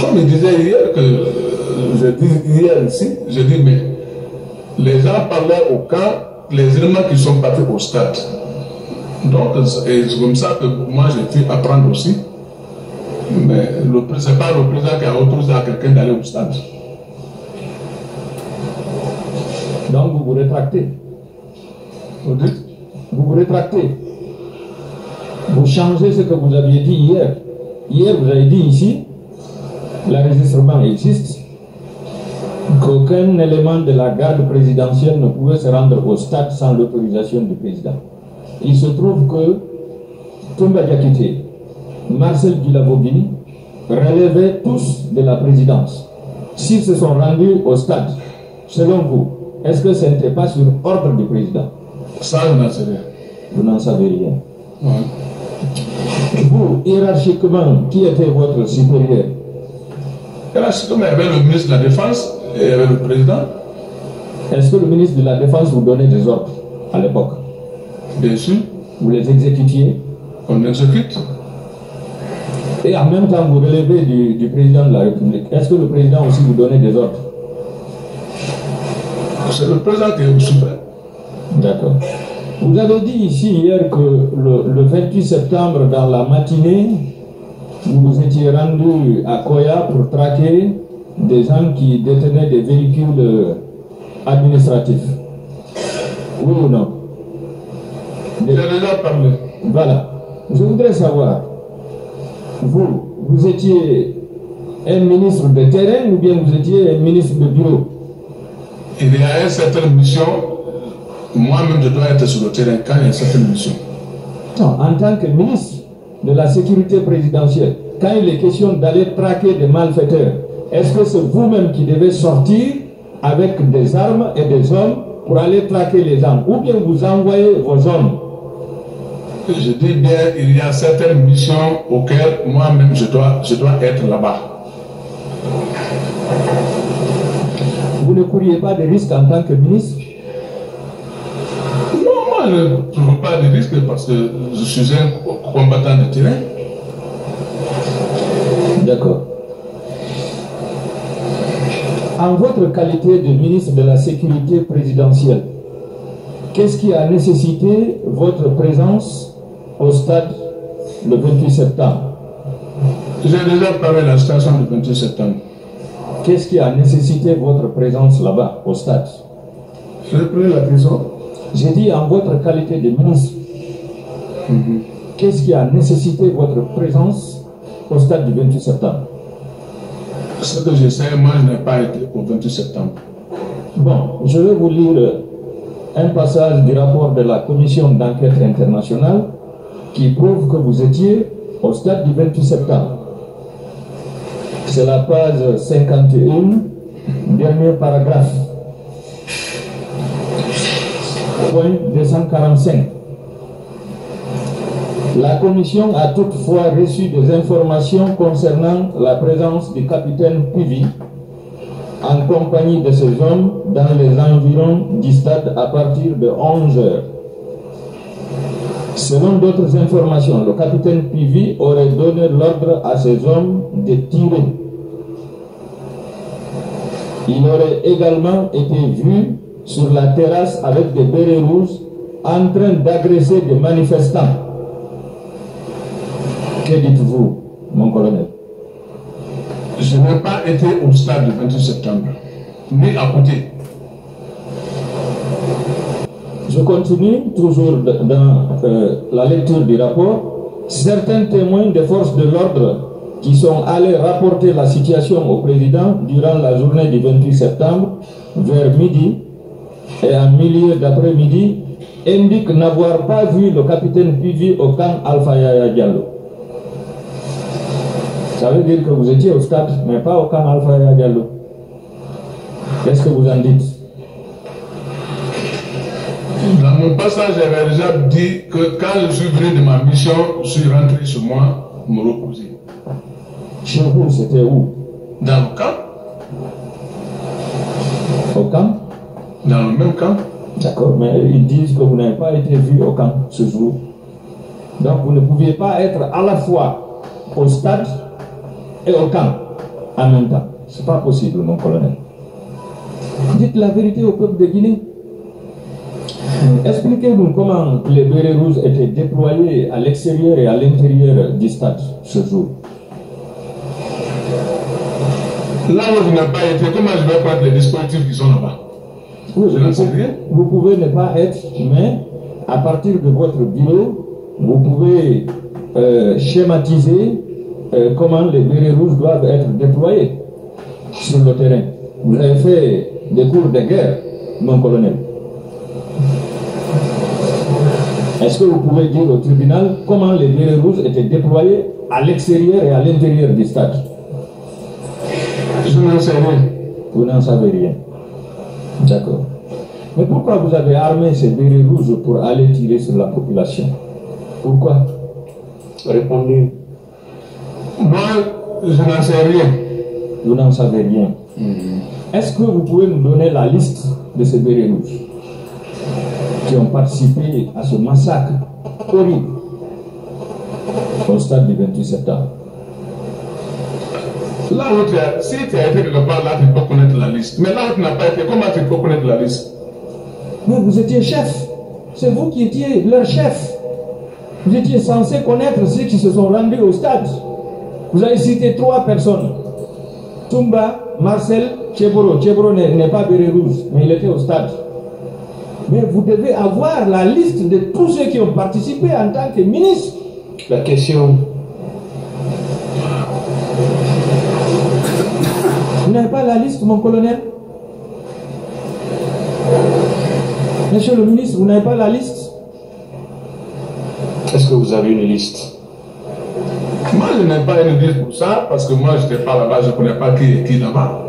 Comme il disait hier, que je dis hier ici, je dis mais les gens parlaient au camp, les éléments qui sont partis au stade. Donc, c'est comme ça que moi j'ai pu apprendre aussi. Mais ce n'est pas le président qui a autorisé à quelqu'un d'aller au stade. Donc, vous vous rétractez. Vous dites? Vous vous rétractez. Vous changez ce que vous aviez dit hier. Hier, vous avez dit ici, l'enregistrement existe, qu'aucun élément de la garde présidentielle ne pouvait se rendre au stade sans l'autorisation du président. Il se trouve que Toumba Diakité Marcel Guilavogui relevaient tous de la présidence. S'ils se sont rendus au stade, selon vous, est-ce que ce n'était pas sur ordre du président? Ça, je n'en sais rien. Vous n'en savez rien. Ouais. Vous, hiérarchiquement, qui était votre supérieur? Hiérarchiquement, il y avait le ministre de la Défense et il y avait le président. Est-ce que le ministre de la Défense vous donnait des ordres à l'époque? Bien sûr. Vous les exécutiez? On exécute. Et en même temps, vous relevez du président de la République. Est-ce que le président aussi vous donnait des ordres? C'est le président qui est au suprême. D'accord. Vous avez dit ici hier que le 28 septembre, dans la matinée, vous vous étiez rendu à Koya pour traquer des gens qui détenaient des véhicules administratifs. Oui ou non? J'ai déjà parlé. Voilà. Je voudrais savoir, vous étiez un ministre de terrain ou bien vous étiez un ministre de bureau? Il y a une certaine mission. Moi-même, je dois être sur le terrain quand il y a une certaine mission. Non, en tant que ministre de la sécurité présidentielle, quand il est question d'aller traquer des malfaiteurs, est-ce que c'est vous-même qui devez sortir avec des armes et des hommes pour aller traquer les gens, ou bien vous envoyez vos hommes? Je dis bien, il y a certaines missions auxquelles moi-même je dois être là-bas. Vous ne couriez pas de risque en tant que ministre? Non, moi je ne cours pas de risque parce que je suis un combattant de terrain. D'accord. En votre qualité de ministre de la Sécurité présidentielle, qu'est-ce qui a nécessité votre présence au stade le 28 septembre? J'ai déjà parlé de la station du 28 septembre. Qu'est-ce qui a nécessité votre présence là-bas, au stade? J'ai pris la question. J'ai dit en votre qualité de ministre. Qu'est-ce qui a nécessité votre présence au stade du 28 septembre? Ce que je sais, moi, je n'ai pas été au 28 septembre. Bon, je vais vous lire un passage du rapport de la commission d'enquête internationale qui prouve que vous étiez au stade du 28 septembre. C'est la page 51, dernier paragraphe. Point 245. La commission a toutefois reçu des informations concernant la présence du capitaine Pivi en compagnie de ces hommes dans les environs du stade à partir de 11 h. Selon d'autres informations, le capitaine Pivi aurait donné l'ordre à ces hommes de tirer. Il aurait également été vu sur la terrasse avec des bérets rouges en train d'agresser des manifestants. Que dites-vous, mon colonel? Je n'ai pas été au stade le 28 septembre, ni à côté. Je continue toujours dans la lecture du rapport. Certains témoins des forces de l'ordre qui sont allés rapporter la situation au président durant la journée du 28 septembre, vers midi et en milieu d'après-midi, indiquent n'avoir pas vu le capitaine Pivi au camp Alpha Yaya Diallo. Ça veut dire que vous étiez au stade, mais pas au camp Alpha et à Diallo. Qu'est-ce que vous en dites? Dans mon passage, j'avais déjà dit que quand je suis venu de ma mission, je suis rentré chez moi, me reposer. Chez vous, c'était où? Dans le camp. Au camp? Dans le même camp. D'accord, mais ils disent que vous n'avez pas été vu au camp ce jour. Donc vous ne pouviez pas être à la fois au stade et au camp en même temps. C'est pas possible, mon colonel. Dites la vérité au peuple de Guinée. Expliquez-nous comment les bérets rouges étaient déployés à l'extérieur et à l'intérieur du stade ce jour. Là où vous n'avez pas été, comment je vais prendre les dispositifs qui sont là-bas? Oui, je n'en sais rien. Vous pouvez ne pas être, mais à partir de votre bureau, vous pouvez schématiser comment les bérets rouges doivent être déployés sur le terrain. Vous avez fait des cours de guerre, mon colonel. Est-ce que vous pouvez dire au tribunal comment les bérets rouges étaient déployés à l'extérieur et à l'intérieur du stade. Je n'en sais rien. Vous n'en savez rien. D'accord. Mais pourquoi vous avez armé ces bérets rouges pour aller tirer sur la population? Pourquoi? Répondu. Moi, je n'en sais rien. Vous n'en savez rien. Est-ce que vous pouvez nous donner la liste de ces bérets rouges qui ont participé à ce massacre horrible au stade du 28 septembre? Là où tu as, si tu as été quelque part, là tu peux connaître la liste. Mais là où tu n'as pas été, comment tu peux connaître la liste? Mais vous étiez chef. C'est vous qui étiez leur chef. Vous étiez censé connaître ceux qui se sont rendus au stade. Vous avez cité 3 personnes. Toumba, Marcel, Cheburu. Cheburu n'est pas béret rouge, mais il était au stade. Mais vous devez avoir la liste de tous ceux qui ont participé en tant que ministre. La question... Vous n'avez pas la liste, mon colonel? Monsieur le ministre, vous n'avez pas la liste? Est-ce que vous avez une liste? Moi, je n'ai pas une liste pour ça, parce que moi, je n'étais pas là-bas, je ne connais pas qui est qui là-bas.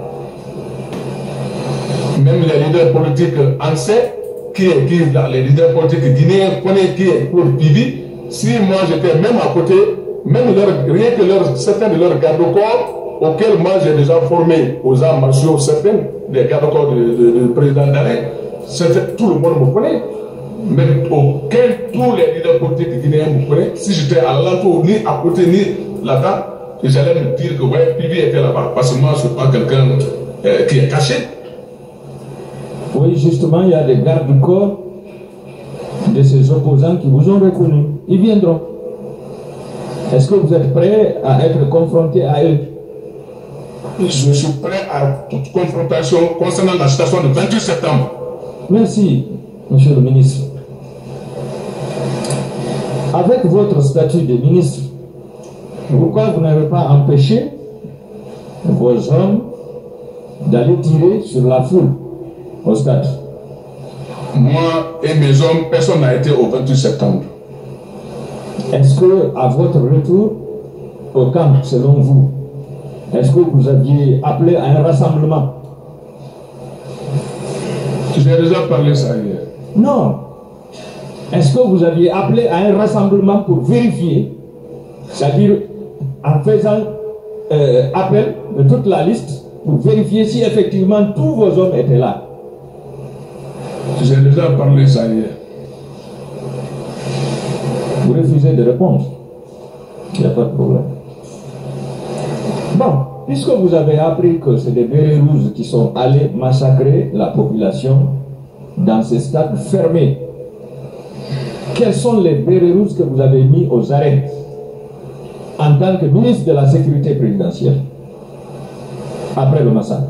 Même les leaders politiques en sait qui est qui là. Les leaders politiques guinéens connaissent qui est Claude Pivi. Si moi, j'étais même à côté, même rien que certains de leurs gardes-corps, auquel moi j'ai déjà formé aux arts martiaux certains, des gardes-corps du président d'Alain, tout le monde me connaît, mais auquel tous les leaders politiques guinéens me connaissent. Si j'étais à l'entour, ni à côté, ni là-bas, j'allais me dire que ouais, Pivi était là-bas, parce que moi je ne suis pas quelqu'un qui est caché. Oui, justement, il y a des gardes-corps de ces opposants qui vous ont reconnus. Ils viendront. Est-ce que vous êtes prêts à être confrontés à eux? Je suis prêt à toute confrontation concernant la situation du 28 septembre. Merci, monsieur le ministre. Avec votre statut de ministre, pourquoi vous n'avez pas empêché vos hommes d'aller tirer sur la foule au stade? Moi et mes hommes, personne n'a été au 28 septembre. Est-ce que, à votre retour au camp, selon vous, est-ce que vous aviez appelé à un rassemblement? J'ai déjà parlé ça hier. Non. Est-ce que vous aviez appelé à un rassemblement pour vérifier, c'est-à-dire en faisant appel de toute la liste pour vérifier si effectivement tous vos hommes étaient là? J'ai déjà parlé ça hier. Vous refusez de répondre. Il n'y a pas de problème. Bon, puisque vous avez appris que c'est des bérets rouges qui sont allés massacrer la population dans ces stades fermés, quels sont les bérets rouges que vous avez mis aux arrêts en tant que ministre de la Sécurité présidentielle après le massacre?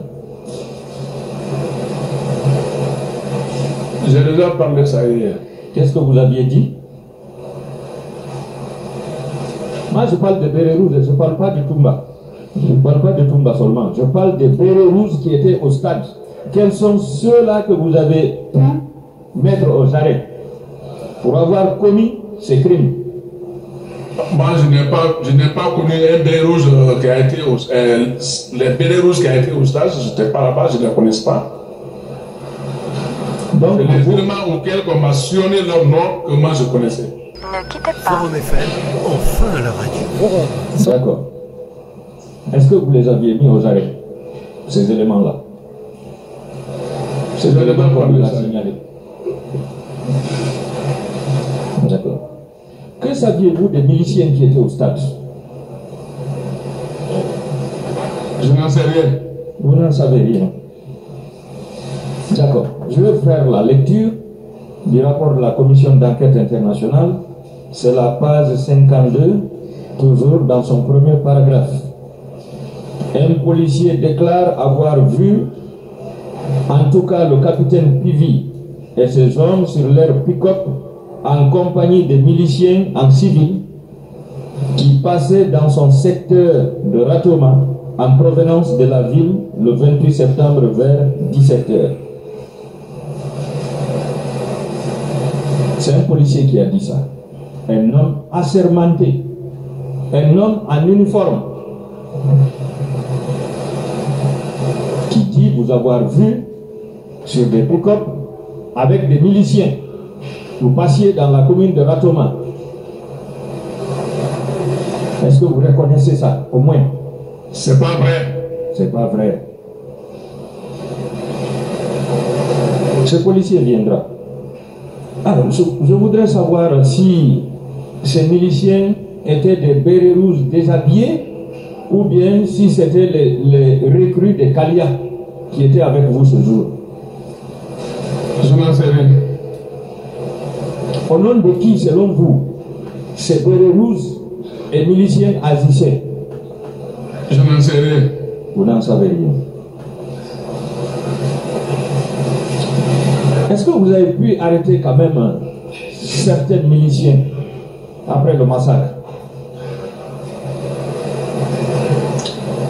J'ai déjà parlé ça hier. Qu'est-ce que vous aviez dit? Moi, je parle de bérets rouges et je ne parle pas du Toumba. Je ne parle pas de Toumba seulement, je parle des bérets rouges qui étaient au stade. Quels sont ceux-là que vous avez pu mettre aux arrêts pour avoir commis ces crimes? Moi, je n'ai pas connu un béret rouge qui a été au stade. Les bérets rouges qui ont été au stade, je n'étais pas là-bas, je ne les connais pas. Donc, les éléments auxquels on m'a mentionné leur nom, que moi je connaissais. Ne quittez pas. Forum FM, enfin la radio. D'accord. Est-ce que vous les aviez mis aux arrêts, ces éléments-là? Ces éléments qu'on nous a signalés. D'accord. Que saviez-vous des miliciens qui étaient au stade? Je n'en sais rien. Vous n'en savez rien. D'accord. Je vais faire la lecture du rapport de la Commission d'enquête internationale. C'est la page 52, toujours dans son premier paragraphe. Un policier déclare avoir vu, en tout cas le capitaine Pivi et ses hommes sur leur pick-up en compagnie des miliciens en civil qui passaient dans son secteur de Ratoma en provenance de la ville le 28 septembre vers 17 h. C'est un policier qui a dit ça, un homme assermenté un homme en uniforme qui dit vous avoir vu sur des pick-up avec des miliciens. Vous passiez dans la commune de Ratoma. Est-ce que vous reconnaissez ça, au moins? C'est pas vrai. C'est pas vrai. Ce policier viendra. Alors, je voudrais savoir si ces miliciens étaient des bérets rouges déshabillés ou bien si c'était les recrues de Kalia qui étaient avec vous ce jour. Je m'en sais rien. Au nom de qui, selon vous, ces bérets rouges et miliciens agissaient? Je n'en sais rien. Vous n'en savez rien. Est-ce que vous avez pu arrêter quand même certains miliciens après le massacre?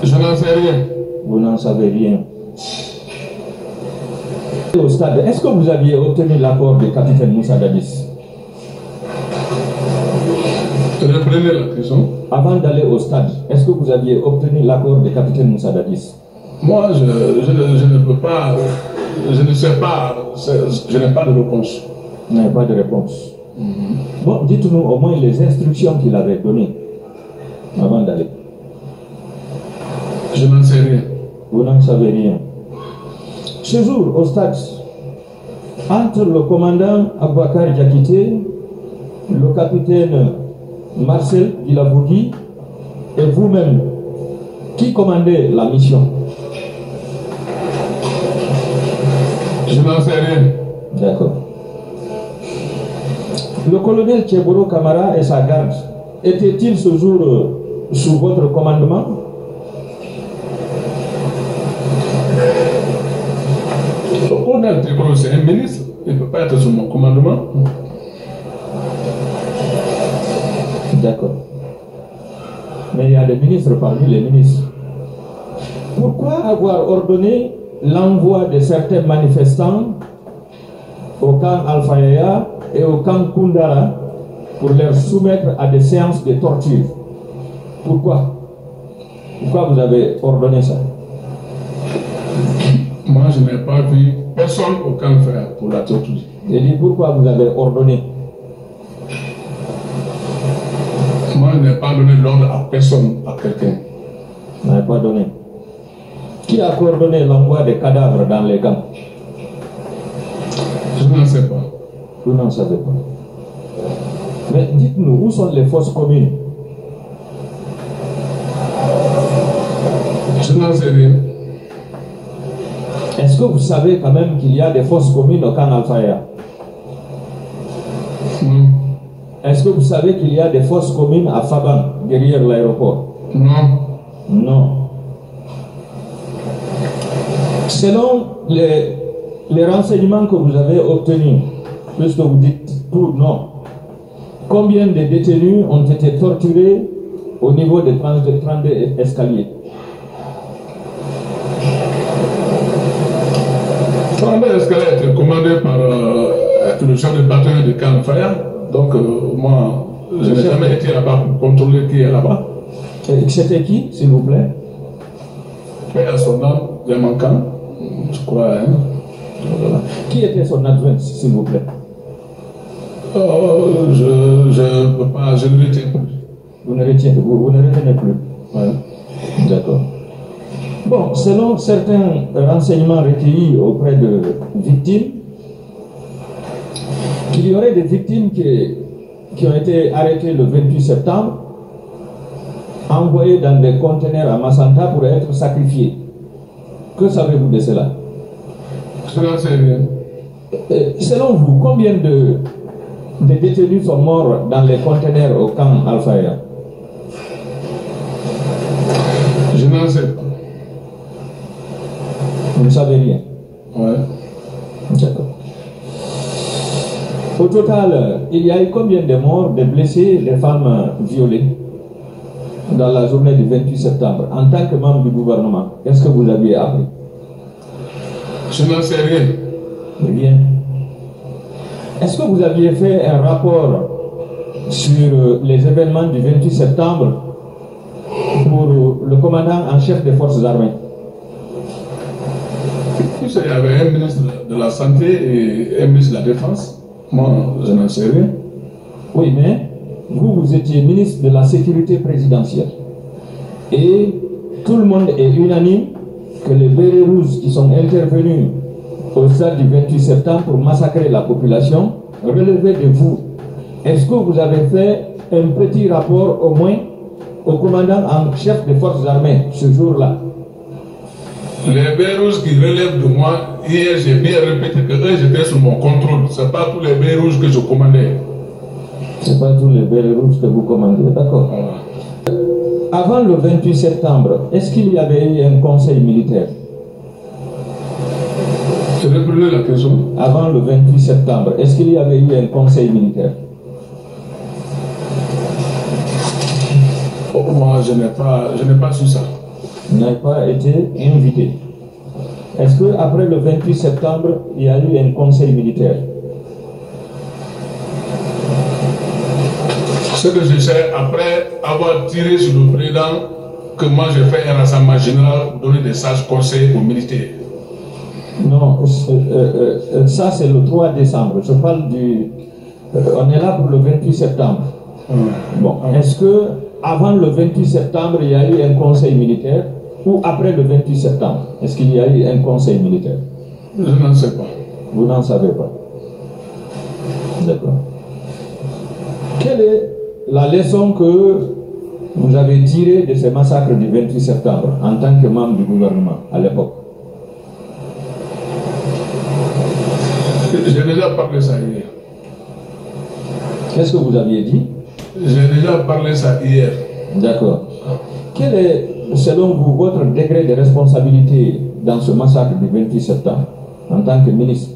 Je n'en sais rien. Vous n'en savez rien. Au stade, est-ce que vous aviez obtenu l'accord du capitaine Moussa Dadis? Reprenez la question. Avant d'aller au stade, est-ce que vous aviez obtenu l'accord du capitaine Moussa Dadis? Moi, je ne peux pas... Je ne sais pas, je n'ai pas de réponse. Vous n'avez pas de réponse. Bon, dites-nous au moins les instructions qu'il avait données avant d'aller. Je n'en sais rien. Vous n'en savez rien. Ce jour, au stade, entre le commandant Aboubacar Diakité, le capitaine Marcel Guilavogui et vous-même, qui commandait la mission? Je n'en sais rien. D'accord. Le colonel Cheburu Kamara et sa garde étaient-ils ce jour sous votre commandement? Le colonel Cheburu, c'est un ministre. Il ne peut pas être sous mon commandement. D'accord. Mais il y a des ministres parmi les ministres. Pourquoi avoir ordonné l'envoi de certains manifestants au camp Alfaïa et au camp Koundara pour les soumettre à des séances de torture? Pourquoi? Pourquoi vous avez ordonné ça? Moi, je n'ai pas vu personne au camp faire pour la torture. Je dis pourquoi vous avez ordonné? Moi, je n'ai pas donné l'ordre à personne, à quelqu'un. Vous n'avez pas donné. Qui a coordonné l'envoi des cadavres dans les camps? Je n'en sais pas. Vous n'en savez pas. Mais dites-nous, où sont les fosses communes? Je n'en sais rien. Est-ce que vous savez quand même qu'il y a des fosses communes au camp Alfaïa? Non. Est-ce que vous savez qu'il y a des fosses communes à Faban, derrière l'aéroport? Non. Non. Selon les renseignements que vous avez obtenus, puisque vous dites tout non, combien de détenus ont été torturés au niveau des 32 escaliers? 32 escaliers étaient commandés par le chef de bataillon de Camp Faya. Donc moi, je n'ai jamais été là-bas pour contrôler qui est là-bas. C'était qui, s'il vous plaît? Mais à son nom, il y a manquant. Je crois, hein? Voilà. Qui était son adjoint, s'il vous plaît? Oh, je ne peux pas, je ne retiens plus. Vous ne retiens, vous ne retenez plus. Ouais. D'accord. Bon, selon certains renseignements recueillis auprès de victimes, qu'il y aurait des victimes qui ont été arrêtées le 28 septembre, envoyées dans des conteneurs à Massanta pour être sacrifiées. Que savez-vous de cela? Je n'en sais rien. Selon vous, combien de détenus sont morts dans les conteneurs au camp Alfaïa? Je n'en sais pas. Vous ne savez rien? Oui. D'accord. Au total, il y a eu combien de morts, de blessés, de femmes violées dans la journée du 28 septembre, en tant que membre du gouvernement? Qu'est-ce que vous aviez appris? Je n'en sais rien. Rien. Est-ce que vous aviez fait un rapport sur les événements du 28 septembre pour le commandant en chef des forces armées? Il y avait un ministre de la Santé et un ministre de la Défense. Moi, je n'en sais rien. Oui, mais vous, vous étiez ministre de la Sécurité présidentielle. Et tout le monde est unanime que les bérets rouges qui sont intervenus au stade du 28 septembre pour massacrer la population relevaient de vous. Est-ce que vous avez fait un petit rapport au moins au commandant en chef des forces armées ce jour-là? Les bérets qui relèvent de moi, hier j'ai bien répété que eux j'étais sous mon contrôle. Ce n'est pas tous les bérets rouges que je commandais. Ce n'est pas tous les bérets rouges que vous commandez, d'accord. Avant le 28 septembre, est-ce qu'il y avait eu un conseil militaire? Je vais brûler la question. Avant le 28 septembre, est-ce qu'il y avait eu un conseil militaire? Oh, moi, je n'ai pas su ça. Vous n'avez pas été invité. Est-ce qu'après le 28 septembre, il y a eu un conseil militaire? Ce que je sais, après avoir tiré sur le président, que moi j'ai fait un rassemblement général, donner des sages conseils aux militaires. Non, ça c'est le 3 décembre. Je parle du... on est là pour le 28 septembre. Bon, est-ce que avant le 28 septembre, il y a eu un conseil militaire ou après le 28 septembre, est-ce qu'il y a eu un conseil militaire? Je n'en sais pas. Vous n'en savez pas. D'accord. Quelle est la leçon que vous avez tirée de ces massacres du 28 septembre en tant que membre du gouvernement à l'époque? J'ai déjà parlé ça hier. Qu'est-ce que vous aviez dit? J'ai déjà parlé ça hier. D'accord. Quel est, selon vous, votre degré de responsabilité dans ce massacre du 28 septembre en tant que ministre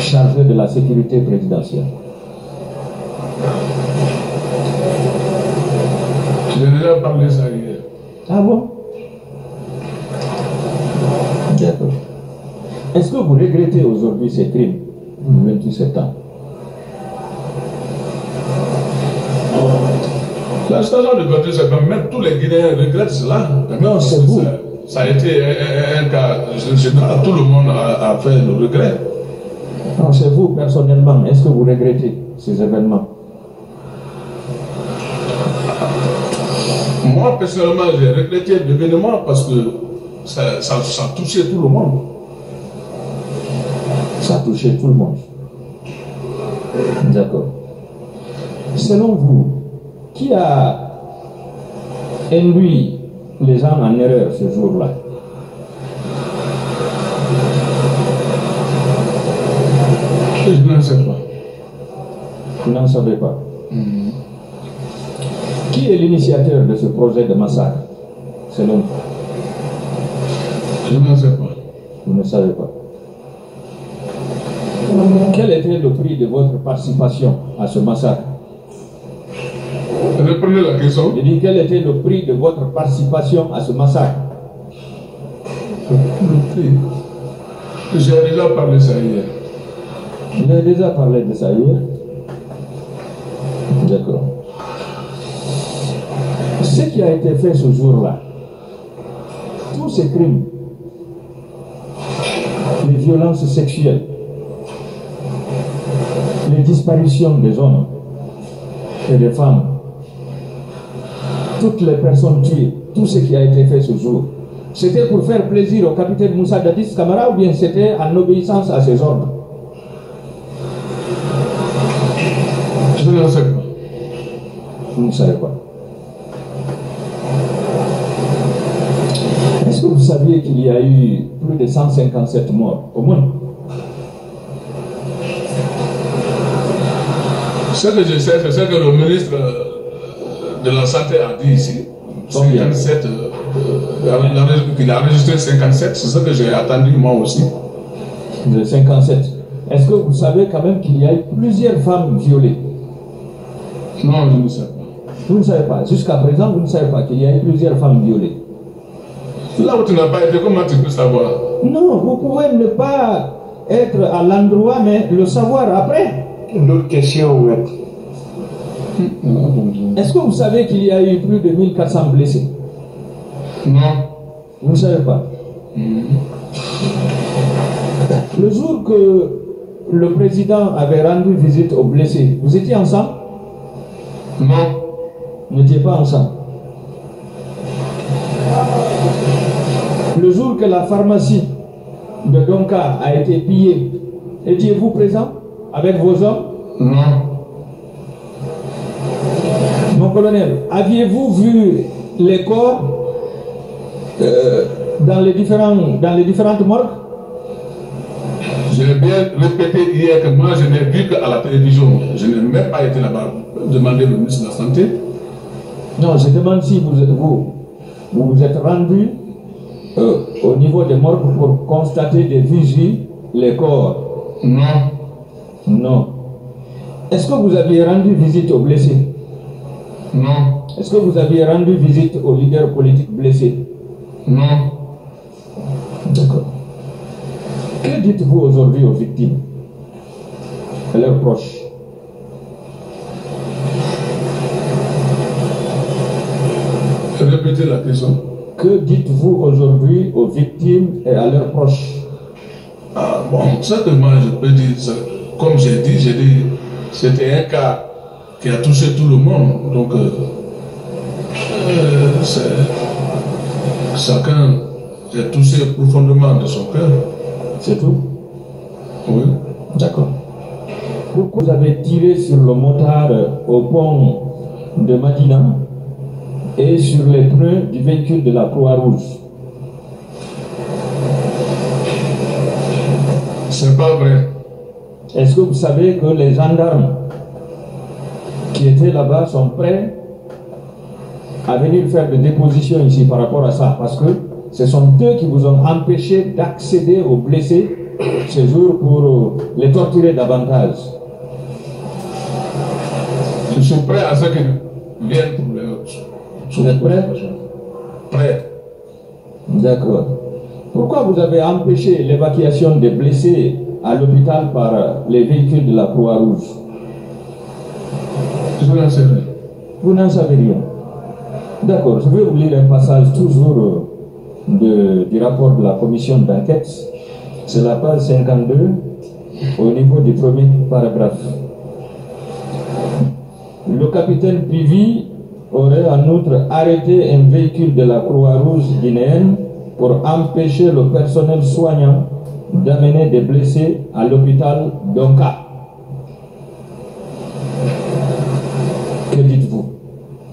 chargé de la sécurité présidentielle? J'ai déjà parlé ça hier. Ah bon? D'accord. Est-ce que vous regrettez aujourd'hui ces crimes du 28 septembre? La situation du 28 septembre, même tous les Guinéens regrettent cela. Non, c'est vous. Ça a été un cas général. Tout le monde a fait le regret. Non, c'est vous personnellement. Est-ce que vous regrettez ces événements? Moi, personnellement, j'ai regretté l'événement parce que ça touchait tout le monde. Ça touchait tout le monde. D'accord. Selon vous, qui a induit les gens en erreur ce jour-là? Je n'en sais pas. Vous n'en savez pas. Qui est l'initiateur de ce projet de massacre, selon vous? Je ne sais pas. Vous ne savez pas. Quel était le prix de votre participation à ce massacre? Reprenez la question. Je dis, quel était le prix de votre participation à ce massacre? Le prix. J'ai déjà parlé de ça hier. Vous avez déjà parlé de ça hier? D'accord. Ce qui a été fait ce jour-là, tous ces crimes, les violences sexuelles, les disparitions des hommes et des femmes, toutes les personnes tuées, tout ce qui a été fait ce jour, c'était pour faire plaisir au capitaine Moussa Dadis Camara ou bien c'était en obéissance à ses ordres? Je ne sais pas. Vous ne savez pas. Est-ce que vous saviez qu'il y a eu plus de 157 morts au moins? Ce que je sais, c'est ce que le ministre de la Santé a dit ici. 57, il a enregistré 57, c'est ce que j'ai attendu moi aussi. De 57. Est-ce que vous savez quand même qu'il y a eu plusieurs femmes violées? Non, je ne sais pas. Vous ne savez pas. Jusqu'à présent, vous ne savez pas qu'il y a eu plusieurs femmes violées. Là où tu n'as pas été, comment tu peux savoir? Non, vous pouvez ne pas être à l'endroit, mais le savoir après. Une autre question, maître. Est-ce que vous savez qu'il y a eu plus de 1400 blessés? Non. Vous ne savez pas? Le jour que le président avait rendu visite aux blessés, vous étiez ensemble? Non. Vous n'étiez pas ensemble. Le jour que la pharmacie de Donka a été pillée, étiez-vous présent avec vos hommes? Non. Mon colonel, aviez-vous vu les corps dans les différentes morgues? Je l'ai bien répété hier que moi je n'ai vu qu'à la télévision. Je n'ai même pas été là-bas demander le ministre de la Santé. Non, je demande si vous êtes rendu au niveau des morgues pour constater des vigies, les corps. Non. Non. Est-ce que vous aviez rendu visite aux blessés? Non. Est-ce que vous aviez rendu visite aux leaders politiques blessés? Non. D'accord. Que dites-vous aujourd'hui aux victimes et leurs proches? Répétez la question. Que dites-vous aujourd'hui aux victimes et à leurs proches? Ah bon, certainement je peux dire ça. Comme j'ai dit, c'était un cas qui a touché tout le monde. Donc, chacun est touché profondément de son cœur. C'est tout? Oui. D'accord. Pourquoi vous avez tiré sur le motard au pont de Madina et sur les pneus du véhicule de la Croix-Rouge? C'est pas vrai. Est-ce que vous savez que les gendarmes qui étaient là-bas sont prêts à venir faire des dépositions ici par rapport à ça? Parce que ce sont eux qui vous ont empêché d'accéder aux blessés ce jour pour les torturer davantage. Je suis prêt à ce qu'ils viennent pour les autres. Vous êtes prêts? Prêt. D'accord. Pourquoi vous avez empêché l'évacuation des blessés à l'hôpital par les véhicules de la Croix-Rouge? Je n'en sais rien. Vous n'en savez rien. D'accord, je vais vous lire un passage toujours du rapport de la commission d'enquête. C'est la page 52, au niveau du premier paragraphe. Le capitaine Pivi aurait en outre arrêté un véhicule de la Croix-Rouge guinéenne pour empêcher le personnel soignant d'amener des blessés à l'hôpital d'Onka. Que dites-vous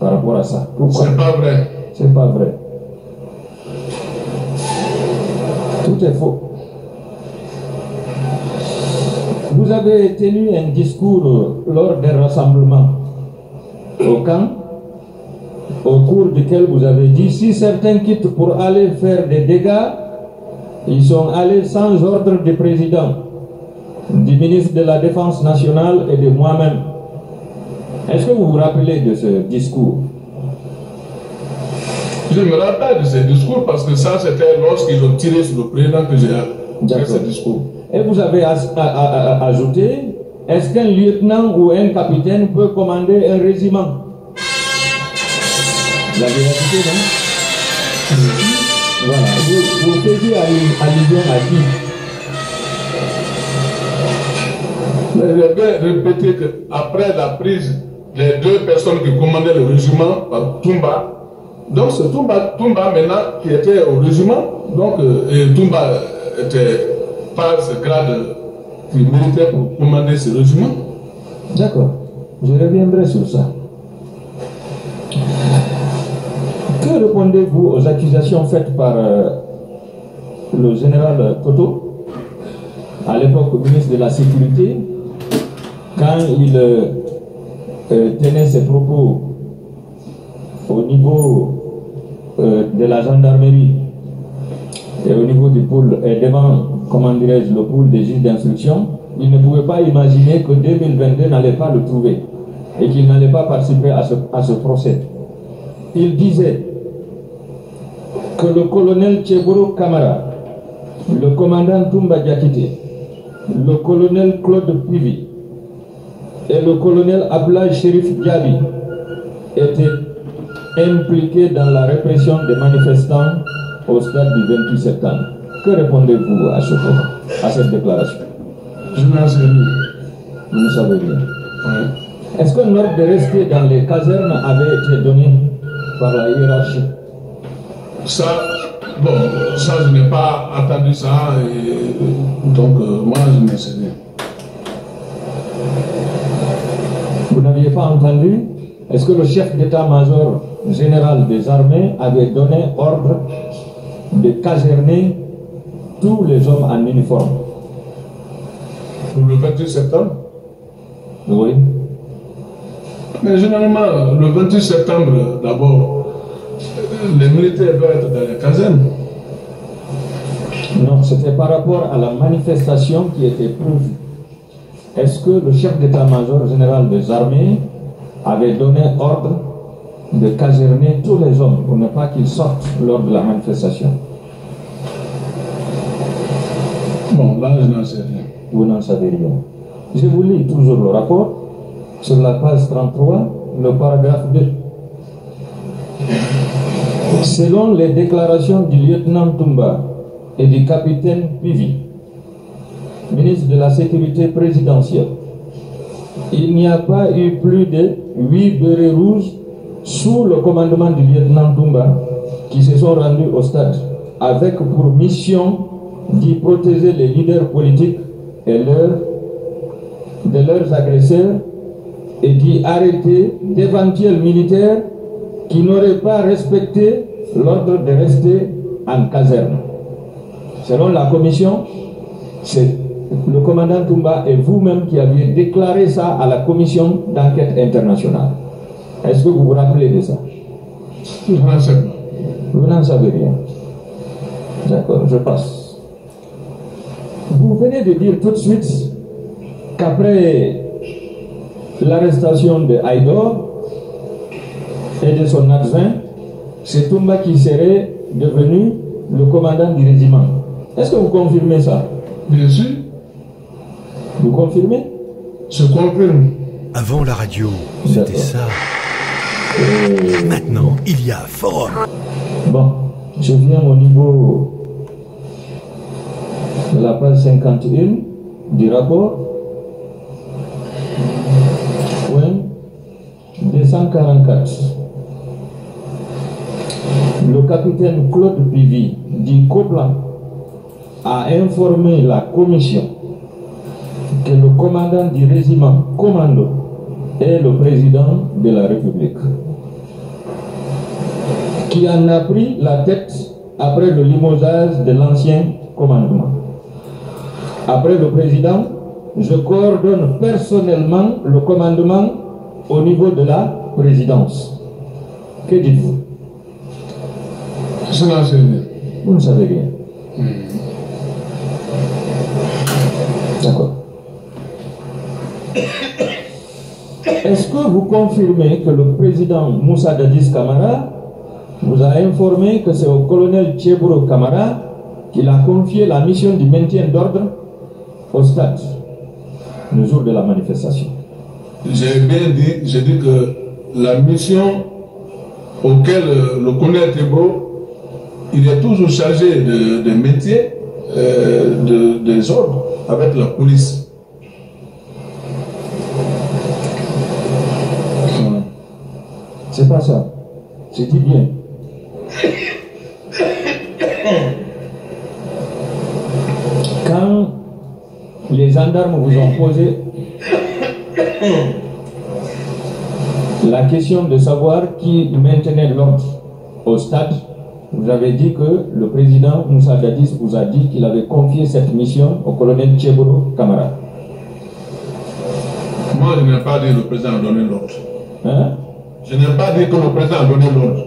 par rapport à ça? Pourquoi? C'est pas vrai. C'est pas vrai. Tout est faux. Vous avez tenu un discours lors des rassemblements au camp, au cours duquel vous avez dit: si certains quittent pour aller faire des dégâts, ils sont allés sans ordre du président, du ministre de la Défense nationale et de moi-même. Est-ce que vous vous rappelez de ce discours? Je me rappelle de ce discours parce que ça, c'était lorsqu'ils ont tiré sur le président que j'ai fait ce discours. Et vous avez ajouté: est-ce qu'un lieutenant ou un capitaine peut commander un régiment? Vous avez ajouté, non? Voilà, vous faisiez allusion à qui? Je vais répéter qu'après la prise des deux personnes qui commandaient le régiment par Toumba, donc c'est Toumba maintenant qui était au régiment, donc Toumba était par ce grade qui méritait pour commander ce régiment. D'accord, je reviendrai sur ça. Que répondez-vous aux accusations faites par le général Toto, à l'époque ministre de la Sécurité, quand il tenait ses propos au niveau de la gendarmerie et au niveau du pôle, et devant, comment dirais-je, le pôle des juges d'instruction? Il ne pouvait pas imaginer que 2022 n'allait pas le trouver et qu'il n'allait pas participer à ce procès. Il disait que le colonel Cheburu Kamara, le commandant Toumba Diakité, le colonel Claude Pivi et le colonel Abdoulaye Shérif Djabi étaient impliqués dans la répression des manifestants au stade du 28 septembre. Que répondez-vous à cette déclaration? Je n'en sais rien. Vous ne savez rien. Oui. Est-ce qu'un ordre de rester dans les casernes avait été donné par la hiérarchie? Ça, bon, ça je n'ai pas entendu ça, et donc moi je n'en sais rien. Vous n'aviez pas entendu? Est-ce que le chef d'état-major général des armées avait donné ordre de caserner tous les hommes en uniforme? Pour le 28 septembre? Oui. Mais généralement, le 28 septembre, d'abord, les militaires doivent être dans les casernes. Non, c'était par rapport à la manifestation qui était prévue. Est-ce que le chef d'état-major général des armées avait donné ordre de caserner tous les hommes pour ne pas qu'ils sortent lors de la manifestation? Bon, là je n'en sais rien. Vous n'en savez rien. Je vous lis toujours le rapport, sur la page 33, le paragraphe 2. Selon les déclarations du lieutenant Toumba et du capitaine Pivi, ministre de la Sécurité présidentielle, il n'y a pas eu plus de 8 bérets rouges sous le commandement du lieutenant Toumba qui se sont rendus au stade avec pour mission d'y protéger les leaders politiques et de leurs agresseurs et d'y arrêter d'éventuels militaires qui n'auraient pas respecté l'ordre de rester en caserne. Selon la commission, c'est le commandant Toumba et vous-même qui aviez déclaré ça à la commission d'enquête internationale. Est-ce que vous vous rappelez de ça? Vous n'en savez rien. D'accord, je passe. Vous venez de dire tout de suite qu'après l'arrestation de Haïdor et de son adjoint, c'est Toumba qui serait devenu le commandant du régiment. Est-ce que vous confirmez ça? Bien sûr. Vous confirmez? Je confirme. Avant la radio, c'était ça. Et maintenant, il y a forum. Bon, je viens au niveau de la page 51 du rapport. Oui, 244. Le capitaine Claude Pivi dit Coplan a informé la commission que le commandant du régiment commando est le président de la République, qui en a pris la tête après le limogeage de l'ancien commandement. Après le président, je coordonne personnellement le commandement au niveau de la présidence. Que dites-vous? Je n'en sais rien. Vous ne savez rien. D'accord. Est-ce que vous confirmez que le président Moussa Dadis Camara vous a informé que c'est au colonel Cheburu Kamara qu'il a confié la mission du maintien d'ordre au stade le jour de la manifestation? J'ai bien dit, j'ai dit que la mission auquel le colonel Cheburu, il est toujours chargé de métier, des ordres avec la police. C'est pas ça. C'est dit bien. Quand les gendarmes vous ont posé la question de savoir qui maintenait l'ordre au stade, vous avez dit que le président Moussa Dadis vous a dit qu'il avait confié cette mission au colonel Cheburu Kamara. Moi, je n'ai pas dit que le président a donné l'ordre. Hein? Je n'ai pas dit que le président a donné l'ordre.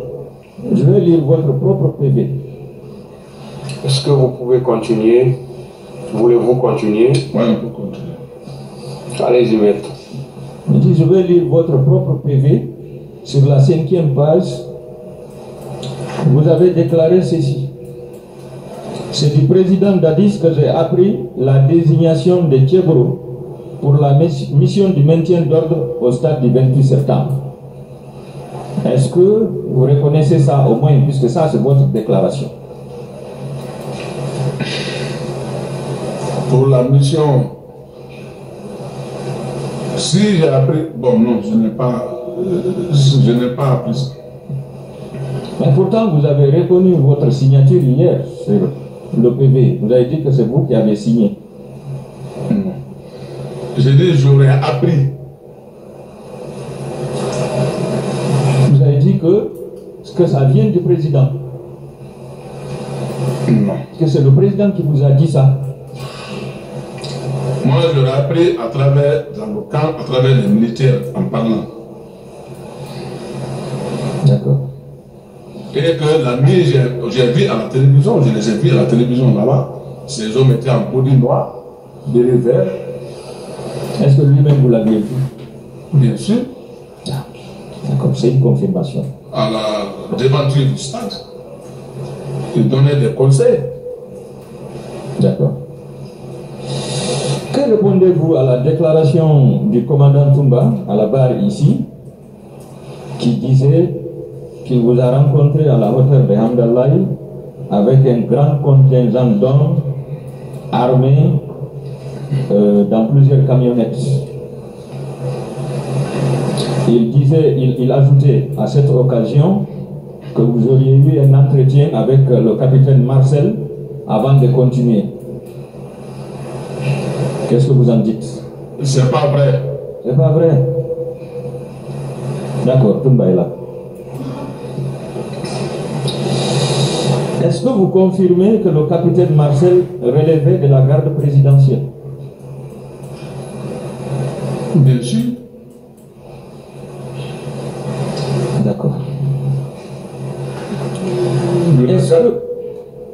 Je vais lire votre propre PV. Est-ce que vous pouvez continuer? Voulez-vous continuer? Oui, on peut continuer. Allez-y, maître. Je vais lire votre propre PV. Sur la 5e page, vous avez déclaré ceci. C'est du président Dadis que j'ai appris la désignation de Cheburu pour la mission du maintien d'ordre au stade du 28 septembre. Est-ce que vous reconnaissez ça au moins, puisque ça c'est votre déclaration? Pour la mission, si j'ai appris, bon non, je n'ai pas appris ça. Mais pourtant, vous avez reconnu votre signature hier sur le PV. Vous avez dit que c'est vous qui avez signé. J'ai dit j'aurais appris. Vous avez dit que ça vient du président. Non. Que c'est le président qui vous a dit ça. Moi, j'aurais appris à travers dans le camp, à travers les militaires en parlant. D'accord. Et que la nuit, j'ai vu à la télévision, je les ai vus à la télévision là-bas. Ces hommes étaient en produit noir, des verts. Est-ce que lui-même vous l'aviez vu? Bien sûr. D'accord, c'est une confirmation. À la devanture du stade, il donnait des conseils. D'accord. Que répondez-vous à la déclaration du commandant Toumba, à la barre ici, qui disait qu'il vous a rencontré à la hauteur de Hamdallah avec un grand contingent d'hommes armés dans plusieurs camionnettes. Il disait, il ajoutait à cette occasion que vous auriez eu un entretien avec le capitaine Marcel avant de continuer. Qu'est-ce que vous en dites? C'est pas vrai. C'est pas vrai. D'accord, Toumba est là. Est-ce que vous confirmez que le capitaine Marcel relevait de la garde présidentielle? Bien sûr. D'accord.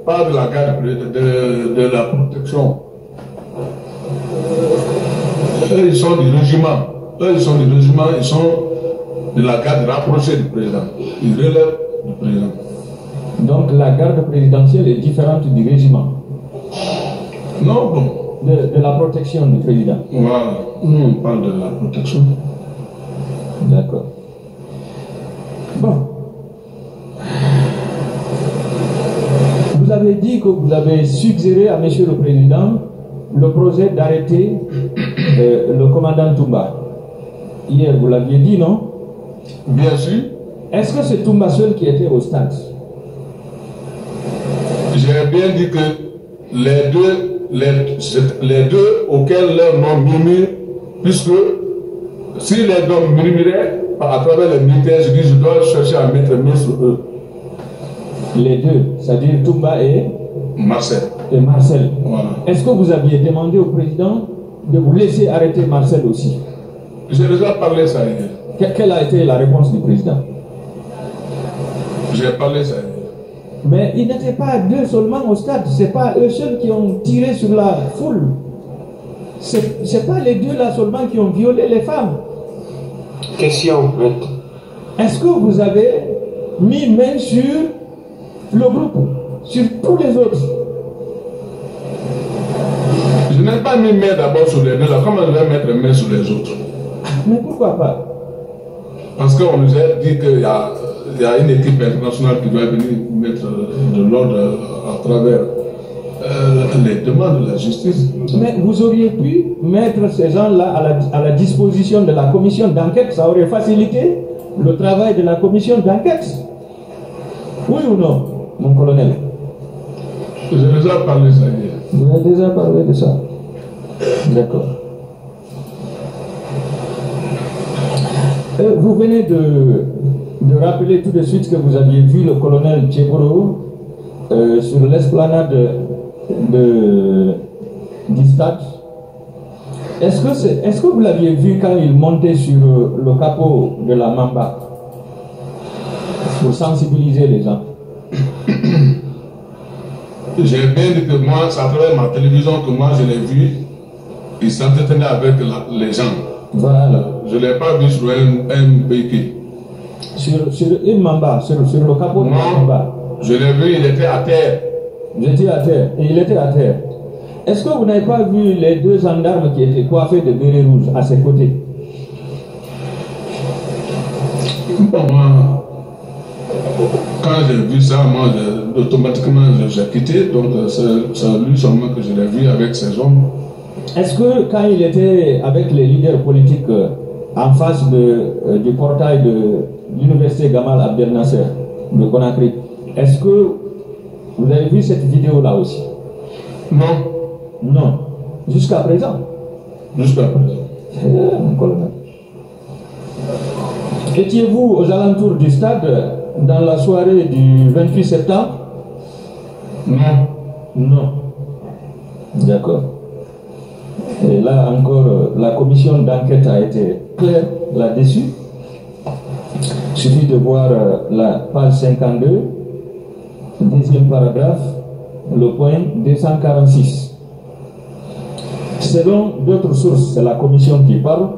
Pas de la garde, de la protection. Eux, ils sont du régiment. Eux, ils sont du régiment, ils sont de la garde rapprochée du président. Ils relèvent du président. Donc la garde présidentielle est différente du régiment. Non, bon. De la protection du président. Voilà, nous on parle de la protection. D'accord. Bon. Vous avez dit que vous avez suggéré à monsieur le président le projet d'arrêter le commandant Toumba. Hier, vous l'aviez dit, non? Bien sûr. Est-ce que c'est Toumba seul qui était au stade? J'ai bien dit que les deux auxquels leur nom murmure, puisque si les deux murmuraient à travers les militaires, je dis je dois chercher à mettre main sur eux. Les deux, c'est-à-dire Toumba et Marcel. Et Marcel. Voilà. Est-ce que vous aviez demandé au président de vous laisser arrêter Marcel aussi? J'ai déjà parlé ça hier. Quelle a été la réponse du président? J'ai parlé ça hier. Mais ils n'étaient pas deux seulement au stade, ce n'est pas eux seuls qui ont tiré sur la foule. Ce n'est pas les deux là seulement qui ont violé les femmes. Question. Est-ce que vous avez mis main sur le groupe, sur tous les autres? Je n'ai pas mis main d'abord sur les deux là, comment je vais mettre main sur les autres? Mais pourquoi pas? Parce qu'on nous a dit qu'il y a... Il y a une équipe internationale qui doit venir mettre de l'ordre à travers les demandes de la justice. Mais vous auriez pu mettre ces gens-là à la disposition de la commission d'enquête. Ça aurait facilité le travail de la commission d'enquête. Oui ou non, mon colonel? J'ai déjà parlé de ça hier. Vous avez déjà parlé de ça. D'accord. Vous venez de rappeler tout de suite que vous aviez vu le colonel Cheburu sur l'esplanade du stade. Est-ce que vous l'aviez vu quand il montait sur le capot de la Mamba pour sensibiliser les gens? J'ai bien dit que moi, c'est à travers ma télévision que moi je l'ai vu. Il s'entretenait avec les gens. Voilà. Je ne l'ai pas vu sur un véhicule. Sur une Mamba, sur le capot de la Mamba. Je l'ai vu, il était à terre. Et il était à terre. Est-ce que vous n'avez pas vu les deux gendarmes qui étaient coiffés de bérets rouges à ses côtés? Bon, quand j'ai vu ça, moi, automatiquement, j'ai quitté. Donc, c'est lui seulement que je l'ai vu avec ses hommes. Est-ce que quand il était avec les leaders politiques en face du portail de l'université Gamal Abdel Nasser de Conakry, est-ce que vous avez vu cette vidéo-là aussi? Non. Non. Jusqu'à présent? Jusqu'à présent. Mon colonel. Étiez-vous aux alentours du stade dans la soirée du 28 septembre? Non. Non. D'accord. Et là encore, la commission d'enquête a été claire là-dessus. Il suffit de voir la page 52, deuxième paragraphe, le point 246. Selon d'autres sources, c'est la commission qui parle,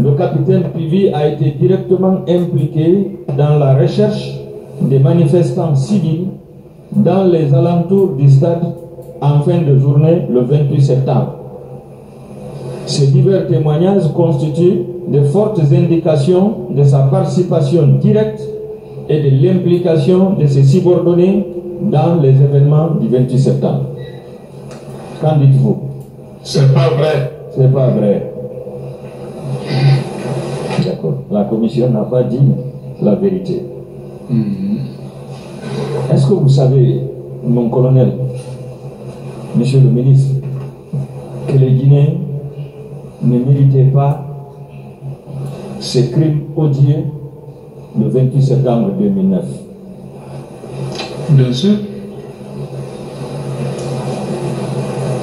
le capitaine Pivi a été directement impliqué dans la recherche des manifestants civils dans les alentours du stade en fin de journée le 28 septembre. Ces divers témoignages constituent de fortes indications de sa participation directe et de l'implication de ses subordonnés dans les événements du 28 septembre. Qu'en dites-vous? C'est pas vrai. C'est pas vrai. D'accord. La commission n'a pas dit la vérité. Est-ce que vous savez, mon colonel, monsieur le ministre, que les Guinéens ne méritaient pas ces crimes odieux le 28 septembre 2009? Bien sûr.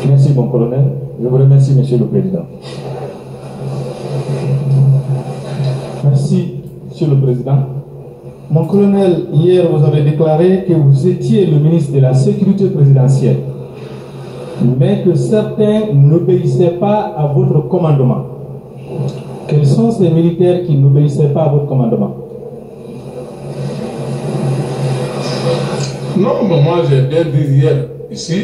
Merci, mon colonel. Je vous remercie, monsieur le président. Merci, monsieur le président. Mon colonel, hier, vous avez déclaré que vous étiez le ministre de la Sécurité présidentielle, mais que certains n'obéissaient pas à votre commandement. Quels sont ces militaires qui n'obéissaient pas à votre commandement? Non, mais moi j'ai bien dit hier, ici,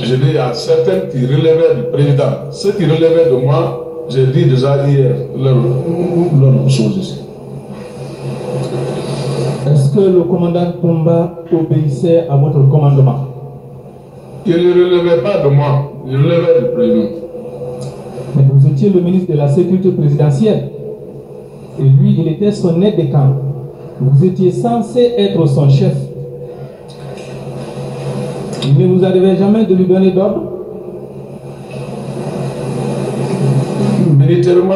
je dis à certains qui relevaient du président, ceux qui relevaient de moi, j'ai dit déjà hier leur chose ici. Est-ce que le commandant Toumba obéissait à votre commandement? Il ne relevait pas de moi, il relevait du président. Mais vous étiez le ministre de la Sécurité présidentielle et lui, il était son aide de camp. Vous étiez censé être son chef. Il ne vous arrivait jamais de lui donner d'ordre? Militairement,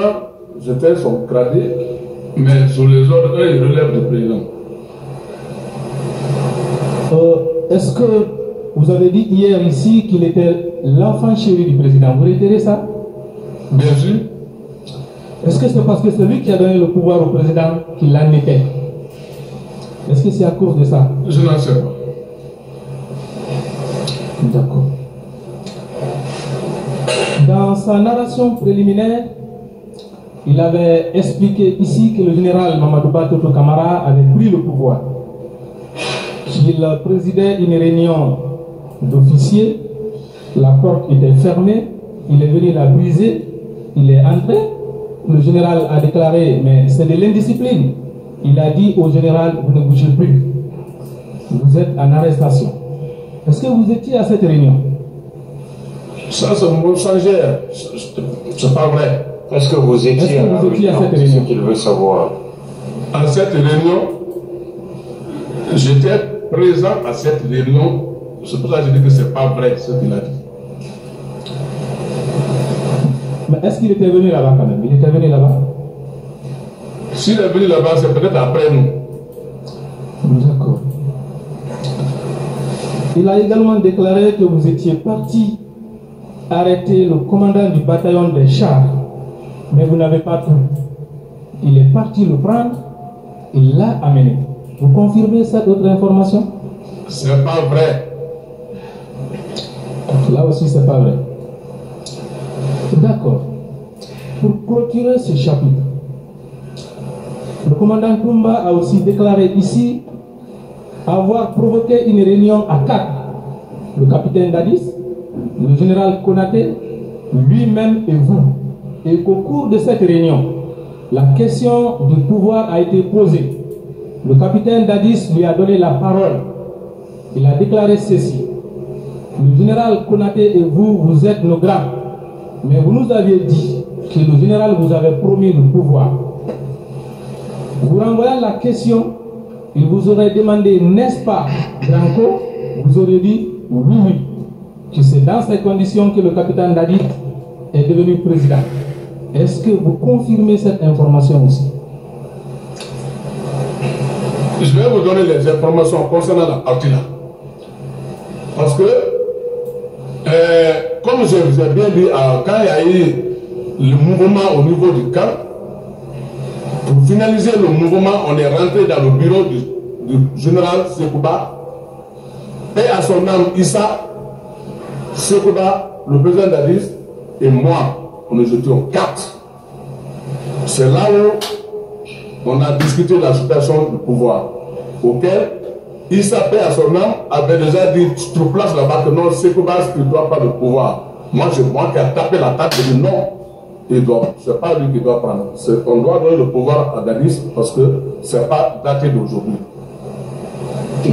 j'étais son gradé, mais sous les ordres, il relève du président. Est-ce que vous avez dit hier ici qu'il était l'enfant chéri du président? Vous retirez ça? Bien sûr. Est-ce que c'est parce que c'est lui qui a donné le pouvoir au président qu'il l'en était? Est-ce que c'est à cause de ça? Je n'en sais pas. D'accord. Dans sa narration préliminaire, il avait expliqué ici que le général Mamadou Doumbouya Camara avait pris le pouvoir, qu'il présidait une réunion d'officiers, la porte était fermée, il est venu la briser, il est entré, le général a déclaré, mais c'est de l'indiscipline. Il a dit au général, vous ne bougez plus, vous êtes en arrestation. Est-ce que vous étiez à cette réunion? Ça, c'est mon changer. C'est pas vrai. Est-ce que vous étiez à cette réunion? C'est ce qu'il veut savoir. À cette réunion, j'étais présent à cette réunion. C'est pour ça que je dis que c'est pas vrai ce qu'il a dit. Mais est-ce qu'il était venu là-bas quand même? Il était venu là-bas? S'il est venu là-bas, c'est peut-être après nous. D'accord. Il a également déclaré que vous étiez parti arrêter le commandant du bataillon des chars, mais vous n'avez pas tout. Il est parti le prendre, il l'a amené. Vous confirmez cette autre information? C'est pas vrai. Là aussi, c'est pas vrai. D'accord. Pour clôturer ce chapitre, le commandant Toumba a aussi déclaré ici avoir provoqué une réunion à 4 le capitaine Dadis, le général Konaté, lui-même et vous. Et qu'au cours de cette réunion, la question du pouvoir a été posée. Le capitaine Dadis lui a donné la parole. Il a déclaré ceci. Le général Konaté et vous, vous êtes nos grands. Mais vous nous aviez dit que le général vous avait promis le pouvoir. Vous renvoyant la question, il vous aurait demandé, n'est-ce pas, Branco? Vous auriez dit oui, oui. Que c'est dans ces conditions que le capitaine Dadis est devenu président. Est-ce que vous confirmez cette information aussi? Je vais vous donner les informations concernant la partie là. Parce que, comme je vous ai bien dit, quand il y a eu le mouvement au niveau du camp, pour finaliser le mouvement, on est rentré dans le bureau du général Sékouba et à son âme Issa, Sékouba, le président Dadis et moi, on nous étions 4. C'est là où on a discuté la situation du pouvoir, auquel Issa, paix à son âme, avait déjà dit, tu te places là-bas, que non, Sékouba, tu ne dois pas le pouvoir. Moi, je vois qu'il a tapé la table, je dis non. C'est pas lui qui doit prendre. On doit donner le pouvoir à Dadis parce que ce n'est pas daté d'aujourd'hui.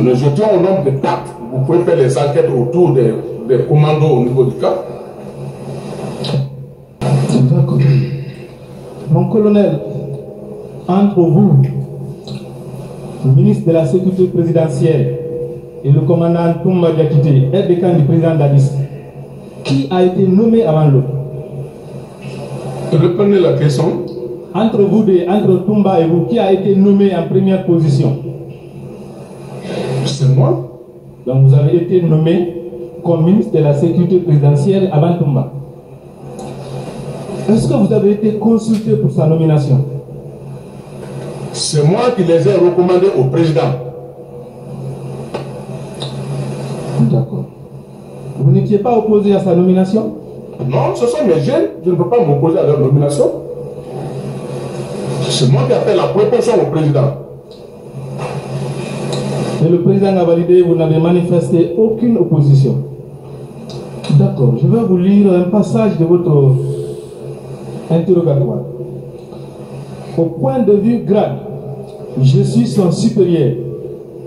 Nous jetons au nombre de 4. Vous pouvez faire les enquêtes autour des commandos au niveau du camp. Mon colonel, entre vous, le ministre de la Sécurité présidentielle et le commandant Toumba Diakité, aide de camp du président Dadis, qui a été nommé avant l'autre? Reprenez la question. Entre vous deux, entre Toumba et vous, qui a été nommé en première position? C'est moi. Donc vous avez été nommé comme ministre de la Sécurité présidentielle avant Toumba. Est-ce que vous avez été consulté pour sa nomination? C'est moi qui les ai recommandés au président. D'accord. Vous n'étiez pas opposé à sa nomination? Non, ce sont mes jeunes, je ne peux pas m'opposer à leur nomination. C'est moi qui appelle la proposition au président. Et le président a validé, vous n'avez manifesté aucune opposition. D'accord, je vais vous lire un passage de votre interrogatoire. Au point de vue grade, je suis son supérieur,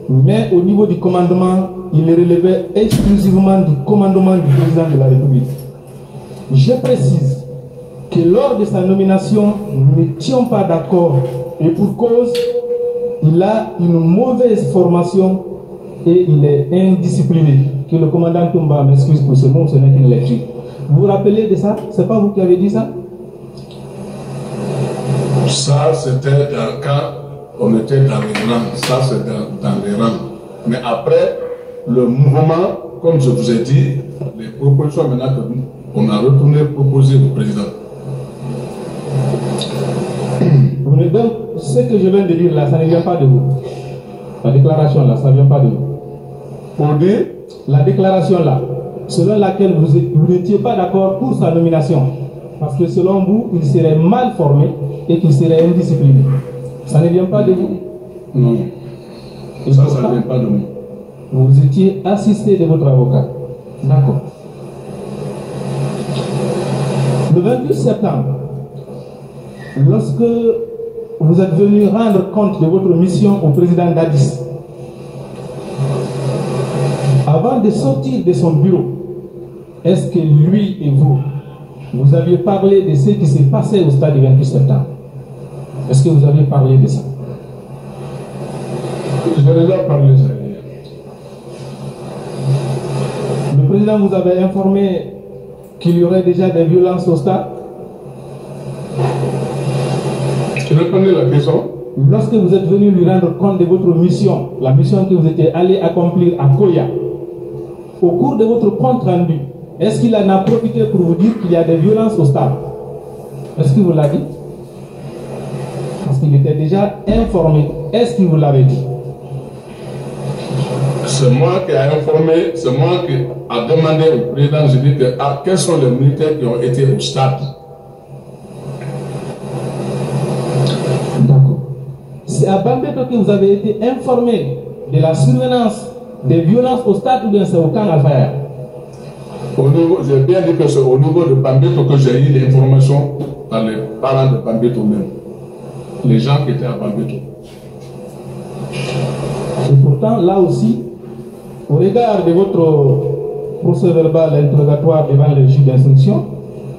mais au niveau du commandement, il est relevé exclusivement du commandement du président de la République. Je précise que lors de sa nomination, nous n'étions pas d'accord et pour cause, il a une mauvaise formation et il est indiscipliné. Que le commandant Toumba m'excuse pour ce mot, ce n'est qu'une lecture. Vous vous rappelez de ça? C'est pas vous qui avez dit ça? Ça, c'était quand on était dans les rangs. Ça, c'est dans les rangs. Mais après, le mouvement, comme je vous ai dit, les propositions maintenant que nous... On a retourné proposer au président. Donc, ce que je viens de dire là, ça ne vient pas de vous. La déclaration là, ça ne vient pas de vous. Pour dire, la déclaration là, selon laquelle vous n'étiez pas d'accord pour sa nomination, parce que selon vous, il serait mal formé et qu'il serait indiscipliné. Ça ne vient pas de vous. Non. Et ça, ça ne vient pas de vous. Vous étiez assisté de votre avocat. D'accord. Le 28 septembre, lorsque vous êtes venu rendre compte de votre mission au président Dadis, avant de sortir de son bureau, est-ce que lui et vous, vous aviez parlé de ce qui s'est passé au stade du 28 septembre? Est-ce que vous aviez parlé de ça? Je vais déjà parler de ça. Le président vous avait informé qu'il y aurait déjà des violences au stade? Je répondais la question. Lorsque vous êtes venu lui rendre compte de votre mission, la mission que vous étiez allé accomplir à Koya, au cours de votre compte rendu, est-ce qu'il en a profité pour vous dire qu'il y a des violences au stade? Est-ce qu'il vous l'a dit? Parce qu'il était déjà informé. Est-ce qu'il vous l'avait dit? C'est moi qui ai informé, c'est moi qui a demandé au président, je dis que ah, quels sont les militaires qui ont été au stade. D'accord. C'est à Bambeto que vous avez été informé de la survenance des violences au stade ou bien c'est au camp Alpha? J'ai bien dit que c'est au niveau de Bambeto que j'ai eu l'information par les parents de Bambeto même. Les gens qui étaient à Bambeto. Et pourtant, là aussi, au regard de votre procès verbal interrogatoire devant le juge d'instruction,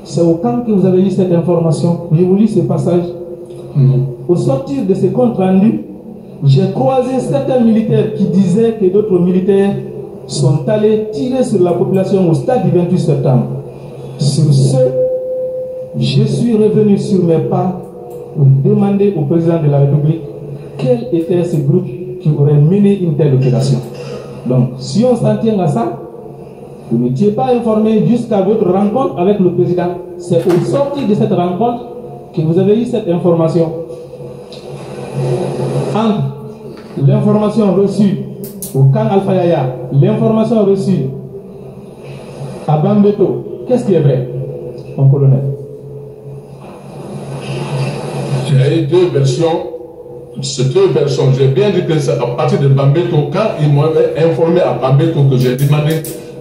c'est au camp que vous avez eu cette information. Je vous lis ce passage. Au sortir de ce compte rendu, j'ai croisé certains militaires qui disaient que d'autres militaires sont allés tirer sur la population au stade du 28 septembre. Sur ce, je suis revenu sur mes pas pour demander au président de la République quel était ce groupe qui aurait mené une telle opération. Donc, si on s'en tient à ça, vous n'étiez pas informé jusqu'à votre rencontre avec le président. C'est au sortir de cette rencontre que vous avez eu cette information. Entre l'information reçue au camp Alpha Yaya, l'information reçue à Bambeto, qu'est-ce qui est vrai, mon colonel? J'ai eu deux versions. Ces deux versions, j'ai bien dit que c'est à partir de Bambeto, quand ils m'avaient informé à Bambeto que j'ai demandé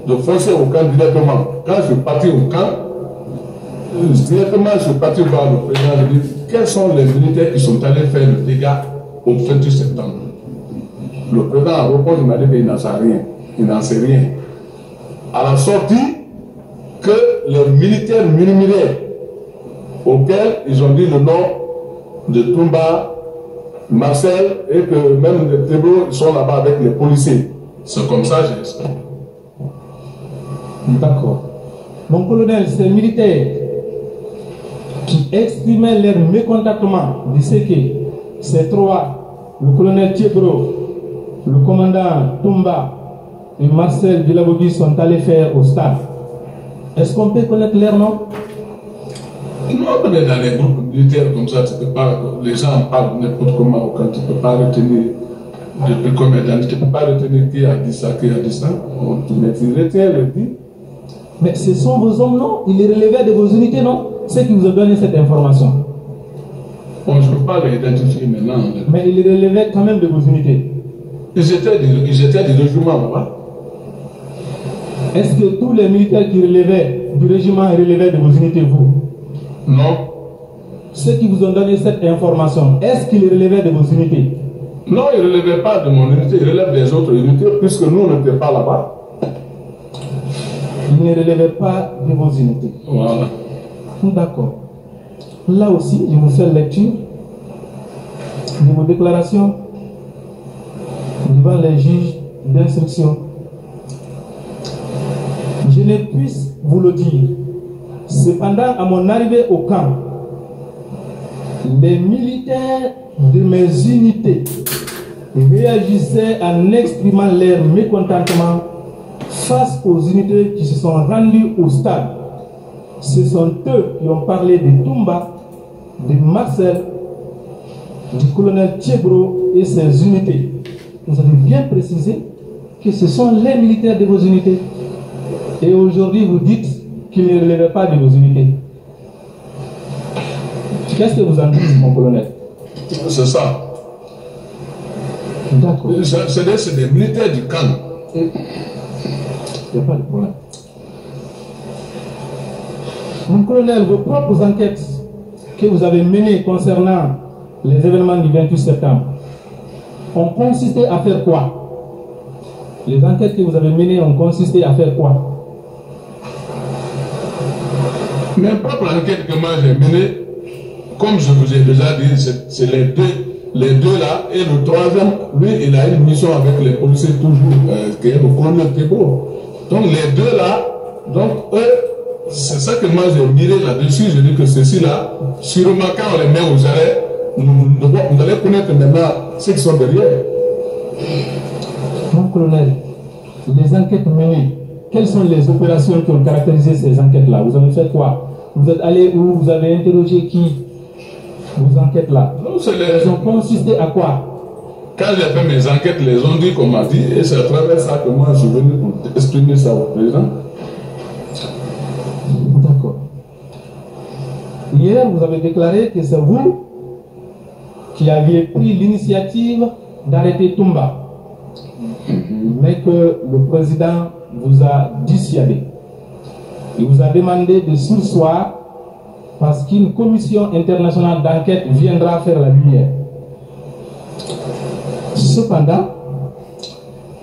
de foncer au camp directement. Quand je suis parti au camp, directement je suis parti voir le président, je dis quels sont les militaires qui sont allés faire le dégât au 28 septembre. Le président a répondu, il m'a dit qu'il n'en sait rien. Il n'en sait rien. À la sortie, que les militaires murmuraient, auxquels ils ont dit le nom de Toumba, Marcel, et que même les tribunaux sont là-bas avec les policiers. C'est comme ça, j'ai expliqué. D'accord. Mon colonel, ces militaires qui exprimaient leur mécontentement disaient que ces trois, le colonel Cheburu, le commandant Toumba et Marcel Guilavogui sont allés faire au stade. Est-ce qu'on peut connaître leur nom? Non, mais dans les groupes militaires comme ça, tu peux pas, les gens parlent n'importe comment, quand tu ne peux pas retenir depuis combien d'années, tu ne peux pas retenir qui a dit ça, qui a dit ça. Tu retiens le dit. Mais ce sont vos hommes, non? Ils les relevaient de vos unités, non? Ceux qui vous ont donné cette information. Bon, je ne peux pas les identifier maintenant. Mais ils les relevaient quand même de vos unités. Ils étaient du régiment là-bas. Est-ce que tous les militaires qui relevaient du régiment relevaient de vos unités, vous? Non. Ceux qui vous ont donné cette information, est-ce qu'ils relevaient de vos unités? Non, ils ne relevaient pas de mon unité, ils relèvent des autres unités, puisque nous n'étions pas là-bas. Ils ne relevaient pas de vos unités. Voilà. D'accord. Là aussi, je vous fais lecture de vos déclarations devant les juges d'instruction. Je ne puisse vous le dire. Cependant, à mon arrivée au camp, les militaires de mes unités réagissaient en exprimant leur mécontentement face aux unités qui se sont rendues au stade. Ce sont eux qui ont parlé de Toumba, de Marcel, du colonel Cheburu et ses unités. Vous avez bien précisé que ce sont les militaires de vos unités. Et aujourd'hui, vous dites qu'ils ne relèvent pas de vos unités. Qu'est-ce que vous en dites, mon colonel? C'est ça. D'accord. C'est des militaires du camp. Il n'y a pas de problème. Mon colonel, vos propres enquêtes que vous avez menées concernant les événements du 28 septembre, ont consisté à faire quoi? Les enquêtes que vous avez menées ont consisté à faire quoi? Mes propres enquêtes que moi j'ai menées, comme je vous ai déjà dit, c'est les deux là, et le troisième, lui, il a une mission avec les policiers toujours, qui est le colonel Thébault. Donc les deux là, donc eux, c'est ça que moi j'ai miré là-dessus, je dis que ceci là, sûrement quand on les met aux arrêts, vous allez connaître maintenant ceux qui sont derrière. Mon colonel, les enquêtes menées, quelles sont les opérations qui ont caractérisé ces enquêtes-là? Vous avez fait quoi? Vous êtes allé où? Vous avez interrogé qui? Vos enquêtes-là, elles ont consisté à quoi? Quand j'ai fait mes enquêtes, les ont dit qu'on m'a dit, et c'est à travers ça que moi je suis venu pour exprimer ça au président. D'accord. Hier, vous avez déclaré que c'est vous qui avait pris l'initiative d'arrêter Toumba, mais que le président vous a dissuadé. Il vous a demandé de sursoir parce qu'une commission internationale d'enquête viendra faire la lumière. Cependant,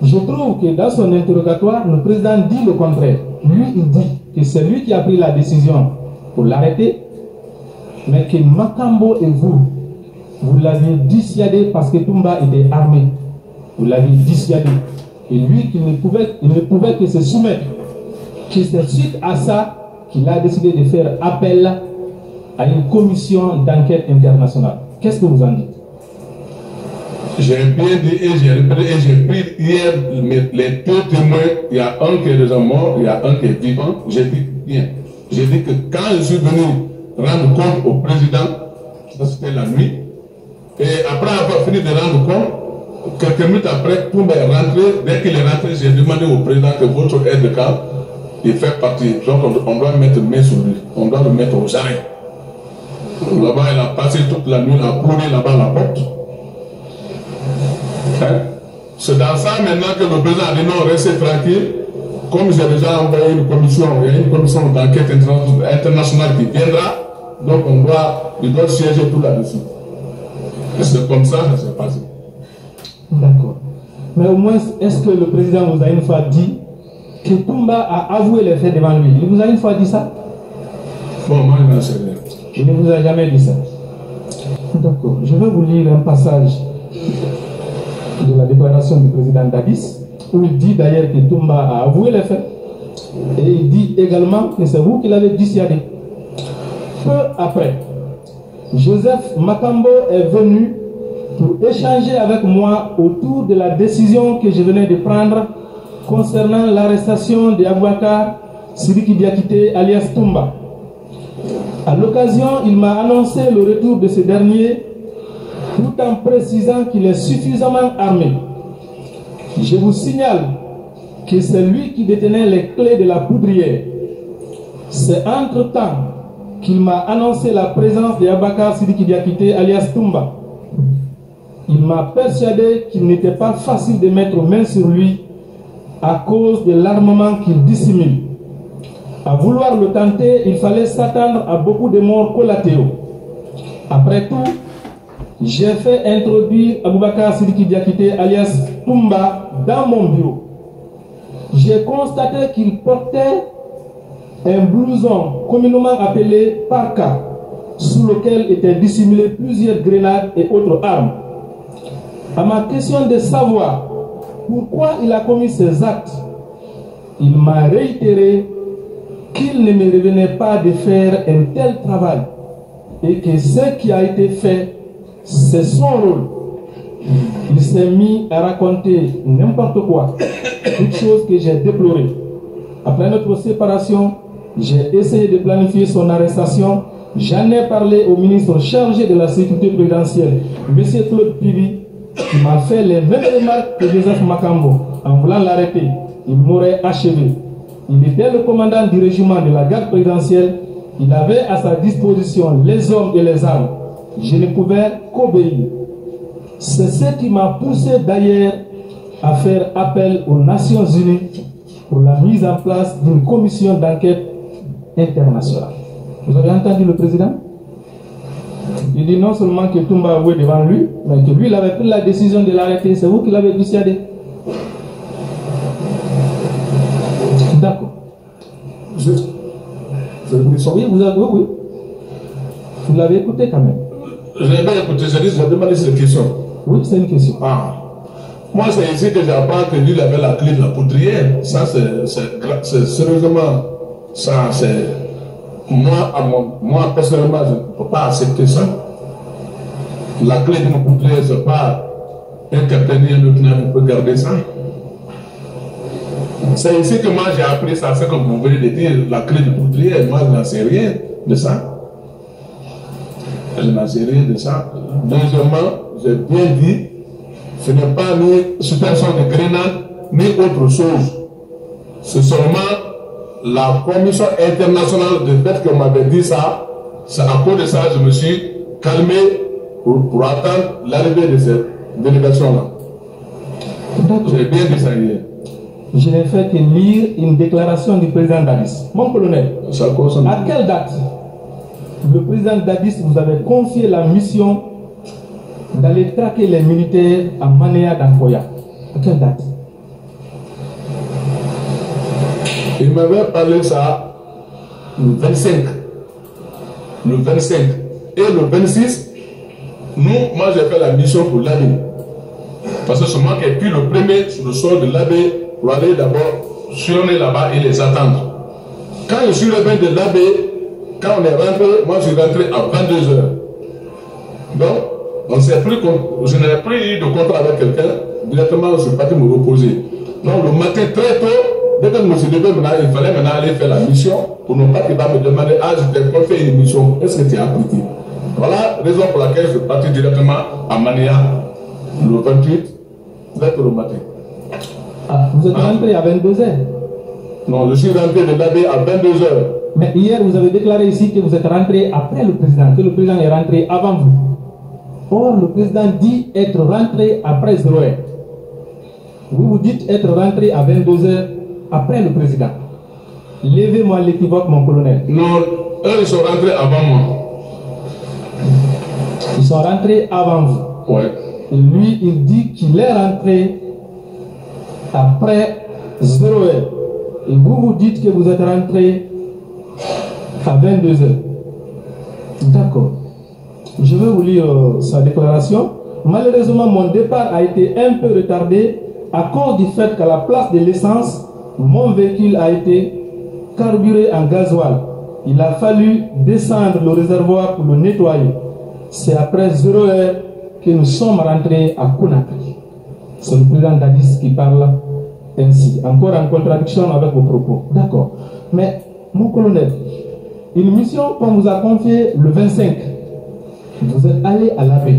je trouve que dans son interrogatoire, le président dit le contraire. Lui, il dit que c'est lui qui a pris la décision pour l'arrêter, mais que Makambo et vous, vous l'aviez dissuadé parce que Toumba était armé. Vous l'aviez dissuadé. Et lui, il ne pouvait que se soumettre. C'est suite à ça qu'il a décidé de faire appel à une commission d'enquête internationale. Qu'est-ce que vous en dites? J'ai bien dit et j'ai pris hier les deux témoins. Il y a un qui est déjà mort, il y a un qui est vivant. J'ai dit bien. J'ai dit que quand je suis venu rendre compte au président, c'était la nuit, et après avoir fini de rendre compte, quelques minutes après, tout est rentré. Dès qu'il est rentré, j'ai demandé au président que votre aide de camp, il fait partie. Donc on doit mettre main sur lui, on doit le mettre au jarret. Là-bas, il a passé toute la nuit, il a couru là-bas la porte. Hein? C'est dans ça maintenant que le président a dit non, restez tranquille. Comme j'ai déjà envoyé une commission, il y a une commission d'enquête internationale qui viendra, donc il doit siéger tout là-dessus. Et c'est comme ça que ça s'est passé. D'accord. Mais au moins, est-ce que le président vous a une fois dit que Toumba a avoué les faits devant lui? Il vous a une fois dit ça? Bon, moi je n'en sais rien. Il ne vous a jamais dit ça. D'accord. Je vais vous lire un passage de la déclaration du président Dadis, où il dit d'ailleurs que Toumba a avoué les faits, et il dit également que c'est vous qui l'avez dissuadé. Peu après, Joseph Makambo est venu pour échanger avec moi autour de la décision que je venais de prendre concernant l'arrestation d'Aboubacar Sidiki Diakité alias Toumba. À l'occasion, il m'a annoncé le retour de ce dernier tout en précisant qu'il est suffisamment armé. Je vous signale que c'est lui qui détenait les clés de la poudrière. C'est entre-temps qu'il m'a annoncé la présence d'Aboubacar Sidiki Diakité alias Toumba. Il m'a persuadé qu'il n'était pas facile de mettre main sur lui à cause de l'armement qu'il dissimule. À vouloir le tenter, il fallait s'attendre à beaucoup de morts collatéraux. Après tout, j'ai fait introduire Aboubacar Sidiki Diakité alias Toumba dans mon bureau. J'ai constaté qu'il portait un blouson communément appelé parka, sous lequel étaient dissimulées plusieurs grenades et autres armes. À ma question de savoir pourquoi il a commis ces actes, il m'a réitéré qu'il ne me revenait pas de faire un tel travail et que ce qui a été fait, c'est son rôle. Il s'est mis à raconter n'importe quoi, une chose que j'ai déplorée. Après notre séparation, j'ai essayé de planifier son arrestation. J'en ai parlé au ministre chargé de la sécurité présidentielle, M. Claude Pivi, qui m'a fait les mêmes remarques que Joseph Makambo. En voulant l'arrêter, il m'aurait achevé. Il était le commandant du régiment de la garde présidentielle. Il avait à sa disposition les hommes et les armes. Je ne pouvais qu'obéir. C'est ce qui m'a poussé d'ailleurs à faire appel aux Nations Unies pour la mise en place d'une commission d'enquête internationale. Vous avez entendu le président? Il dit non seulement que Toumba avouait devant lui, mais que lui, il avait pris la décision de l'arrêter. C'est vous qui l'avez dissuadé. D'accord. Oui, vous l'avez écouté quand même. Je n'ai pas écouté, je vais demander cette question. Oui, c'est une question. Ah. Moi, c'est ici que j'apprends que lui, il avait la clé de la poudrière. Ça, c'est sérieusement. Ça, c'est. Moi, personnellement, je ne peux pas accepter ça. La clé de la poudrière, ce n'est pas un capitaine, on peut garder ça. C'est ici que moi, j'ai appris ça. C'est comme vous venez de dire, la clé de la poudrière. Moi, je n'en sais rien de ça. Je n'en sais rien de ça. Deuxièmement, j'ai bien dit, ce n'est pas une situation de grenade ni autre chose. C'est seulement la commission internationale de fait qu'on m'avait dit ça. C'est à cause de ça que je me suis calmé pour attendre l'arrivée de cette délégation-là. J'ai bien dit ça hier. je n'ai fait que lire une déclaration du président Dadis. Mon colonel, à quelle date le président Dadis vous avait confié la mission d'aller traquer les militaires à Manéa d'Angoya? À quelle date? Il m'avait parlé ça le 25. Le 25. Et le 26, moi j'ai fait la mission pour l'abbé. Parce que c'est moi qui ai pris le premier sur le sol de l'abbé pour aller d'abord surner là-bas et les attendre. Quand je suis revenu de l'abbé, quand on est rentré, moi je suis rentré à 22h. Donc, on s'est pris, je n'ai plus eu de contrat avec quelqu'un. Directement, je suis parti me reposer. Donc, le matin très tôt, dès que je me suis levé, il fallait maintenant aller faire la mission pour ne pas qu'il va me demander « Ah, je t'ai pas fait une mission, est-ce que tu as appliqué ?» Voilà raison pour laquelle je suis parti directement à Manéa le 28, 20h le matin. Ah, vous êtes rentré à 22h? Non, je suis rentré de l'abbé à 22h. Mais hier, vous avez déclaré ici que vous êtes rentré après le président, que le président est rentré avant vous. Or, le président dit être rentré après 0h. Vous vous dites être rentré à 22h. Après le président. Levez-moi l'équivoque, mon colonel. Non, eux, ils sont rentrés avant moi. Ils sont rentrés avant vous. Ouais. Et lui, il dit qu'il est rentré après 0h. Et vous, vous dites que vous êtes rentré à 22h. D'accord. Je vais vous lire sa déclaration. Malheureusement, mon départ a été un peu retardé à cause du fait qu'à la place de l'essence, mon véhicule a été carburé en gasoil. Il a fallu descendre le réservoir pour le nettoyer. C'est après 0h que nous sommes rentrés à Conakry. C'est le président Dadis qui parle ainsi. Encore en contradiction avec vos propos. D'accord. Mais, mon colonel, une mission qu'on vous a confiée le 25, vous êtes allé à l'abbé.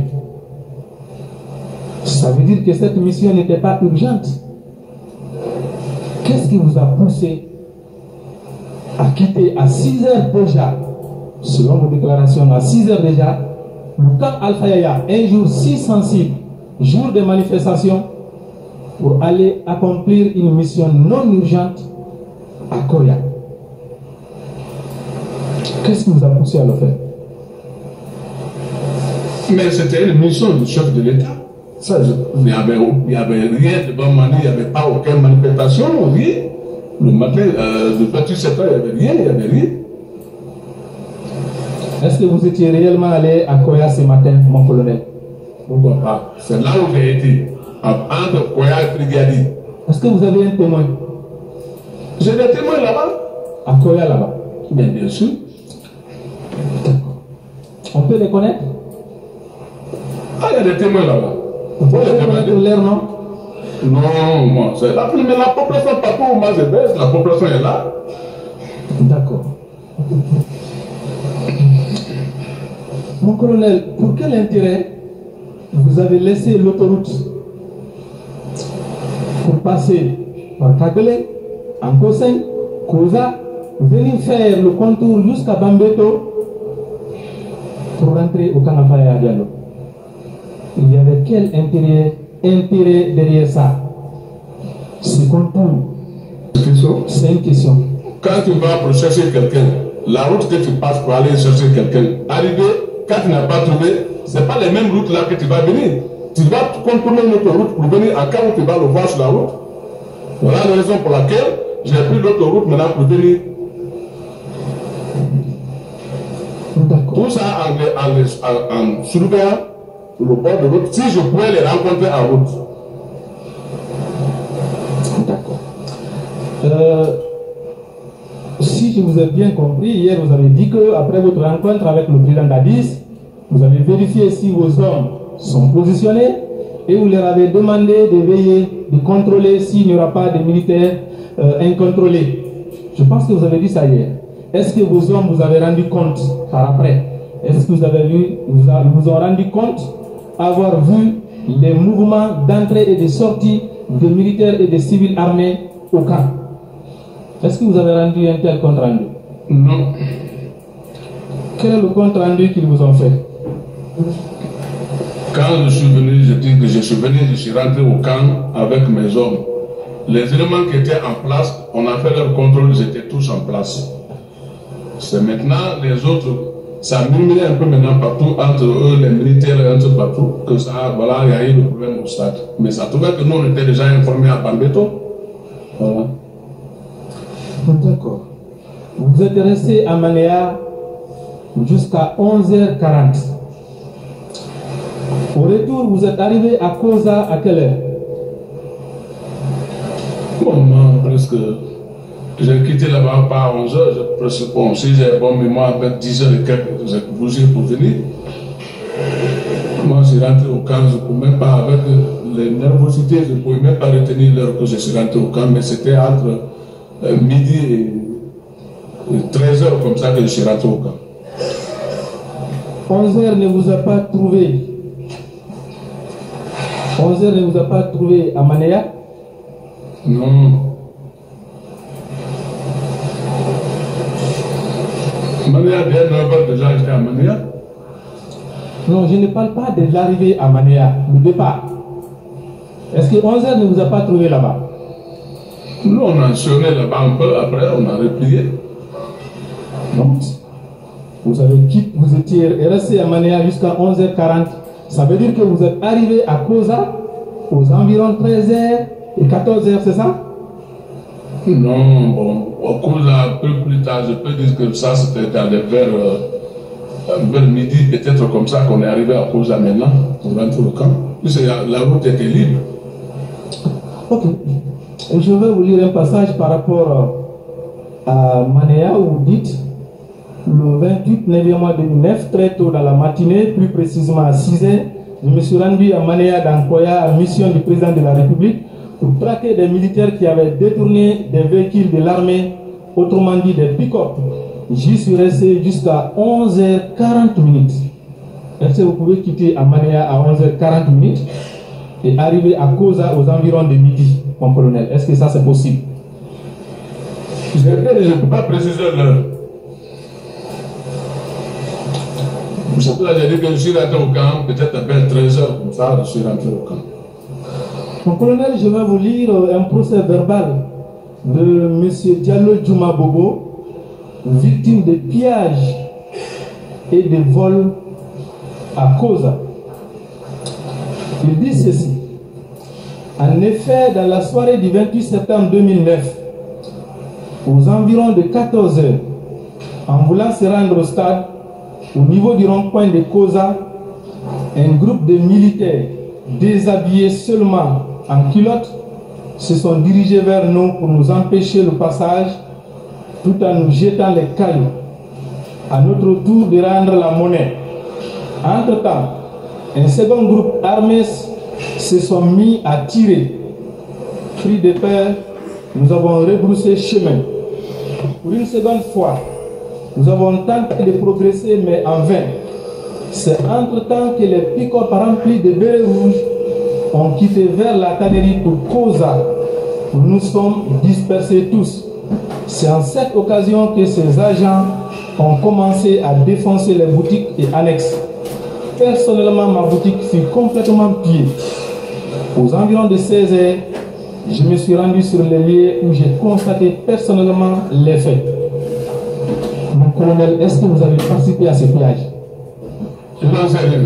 Ça veut dire que cette mission n'était pas urgente. Qu'est-ce qui vous a poussé à quitter à 6h déjà, selon vos déclarations, à 6h déjà, le camp Alpha Yaya, un jour si sensible, jour de manifestation, pour aller accomplir une mission non urgente à Koya? Qu'est-ce qui vous a poussé à le faire? Mais c'était une mission du chef de l'État. Ça, il n'y avait rien de bon mani, il n'y avait pas aucune manifestation, rien. Le matin, le 28 septembre, il n'y avait rien, Est-ce que vous étiez réellement allé à Koya ce matin, mon colonel? Pourquoi pas? C'est là où j'ai été, entre Koya et Frigadi. Est-ce que vous avez un témoin? J'ai des témoins là-bas. À Koya là-bas? Bien sûr. On peut les connaître? Ah, il y a des témoins là-bas. Vous avez l'air, non? Non, moi, c'est là. Mais la population, partout où moi je baisse, la population est là. D'accord. Mon colonel, pour quel intérêt vous avez laissé l'autoroute pour passer par Kagelé, Ankosen, Koza, venir faire le contour jusqu'à Bambeto pour rentrer au Kanafaya et à Diallo? Il y avait quel intérêt derrière ça? C'est content. C'est une question. Quand tu vas pour chercher quelqu'un, la route que tu passes pour aller chercher quelqu'un, arrivé, quand tu n'as pas trouvé, ce n'est pas les mêmes routes là que tu vas venir. Tu vas contourner notre route pour venir à quand tu vas le voir sur la route. Voilà la raison pour laquelle j'ai pris l'autre route maintenant pour venir. Tout ça en surveillant le bord de route, si je pouvais les rencontrer en route. D'accord. Si je vous ai bien compris, hier vous avez dit que après votre rencontre avec le président Dadis, vous avez vérifié si vos hommes sont positionnés et vous leur avez demandé de veiller, de contrôler s'il n'y aura pas de militaires incontrôlés. Je pense que vous avez dit ça hier. Est-ce que vos hommes vous avez rendu compte par après? Est-ce que vous avez vu, vous ont rendu compte avoir vu les mouvements d'entrée et de sortie de militaires et de civils armés au camp? Est-ce que vous avez rendu un tel compte rendu? Non. Quel est le compte rendu qu'ils vous ont fait? Quand je suis venu, je dis que je suis rentré au camp avec mes hommes. les éléments qui étaient en place, on a fait leur contrôle, ils étaient tous en place. C'est maintenant les autres, ça a murmuré un peu maintenant partout, entre eux, les militaires et entre partout, que ça, voilà, il y a eu le problème au stade. Mais ça trouvait que nous, on était déjà informés à Bambeto. Voilà. D'accord. Vous vous êtes resté à Maléa jusqu'à 11h40. Au retour, vous êtes arrivé à Kosa à quelle heure? Bon, moi, presque. J'ai quitté là-bas pas à 11h, je présuppose, si j'ai bon mémoire, avec 10h et quelques, j'ai bougé pour venir. Moi, je suis rentré au camp, je ne pouvais même pas, avec les nervosités, je ne pouvais même pas retenir l'heure que je suis rentré au camp, mais c'était entre midi et 13h, comme ça que je suis rentré au camp. 11h ne vous a pas trouvé. 11h ne vous a pas trouvé à Manéa? Non. Manéa, bien, on parle déjà j'étais à Manéa. Non, je ne parle pas de l'arrivée à Manéa, le départ. Est-ce que 11h ne vous a pas trouvé là-bas? Non, on a sonné là-bas un peu, après on a replié. Non. Vous avez quitté, vous étiez resté à Manéa jusqu'à 11h40. Ça veut dire que vous êtes arrivé à Kosa aux environs 13h et 14h, c'est ça? Non, bon, au Kosa, un peu plus tard, je peux dire que ça, c'était vers midi, peut-être comme ça qu'on est arrivé à Kosa maintenant, on rentre au camp. Puis la route était libre. Ok. Je vais vous lire un passage par rapport à Manéa où vous dites. Le 28 novembre 2009, très tôt dans la matinée, plus précisément à 6h, je me suis rendu à Manéa dans Koya à mission du président de la République pour traquer des militaires qui avaient détourné des véhicules de l'armée, autrement dit des pick-up. J'y suis resté jusqu'à 11h40. Est-ce que vous pouvez quitter à Manéa à 11h40 et arriver à Kosa aux environs de midi, mon colonel? Est-ce que ça c'est possible? Je ne peux pas préciser l'heure. C'est pour ça que j'ai dit que je suis rentré au camp, peut-être à 13h, comme ça, je suis rentré au camp. Mon colonel, je vais vous lire un procès verbal de M. Diallo Djouma Bobo, victime de pillage et de vol à Kosa. Il dit ceci. En effet, dans la soirée du 28 septembre 2009, aux environs de 14h, en voulant se rendre au stade, au niveau du rond-point de Kosa, un groupe de militaires déshabillés seulement en culottes se sont dirigés vers nous pour nous empêcher le passage tout en nous jetant les cailloux. À notre tour de rendre la monnaie. Entre-temps, un second groupe armé se sont mis à tirer. Pris de peur, nous avons rebroussé chemin. Pour une seconde fois, nous avons tenté de progresser, mais en vain. C'est entre-temps que les pick-up remplis de bérets rouges ont quitté vers la tannerie pour Kosa, où nous sommes dispersés tous. C'est en cette occasion que ces agents ont commencé à défoncer les boutiques et annexes. Personnellement, ma boutique fut complètement pillée. Aux environs de 16h, je me suis rendu sur les lieux où j'ai constaté personnellement les faits. Colonel, est-ce que vous avez participé à ce pillage? Je n'en sais rien.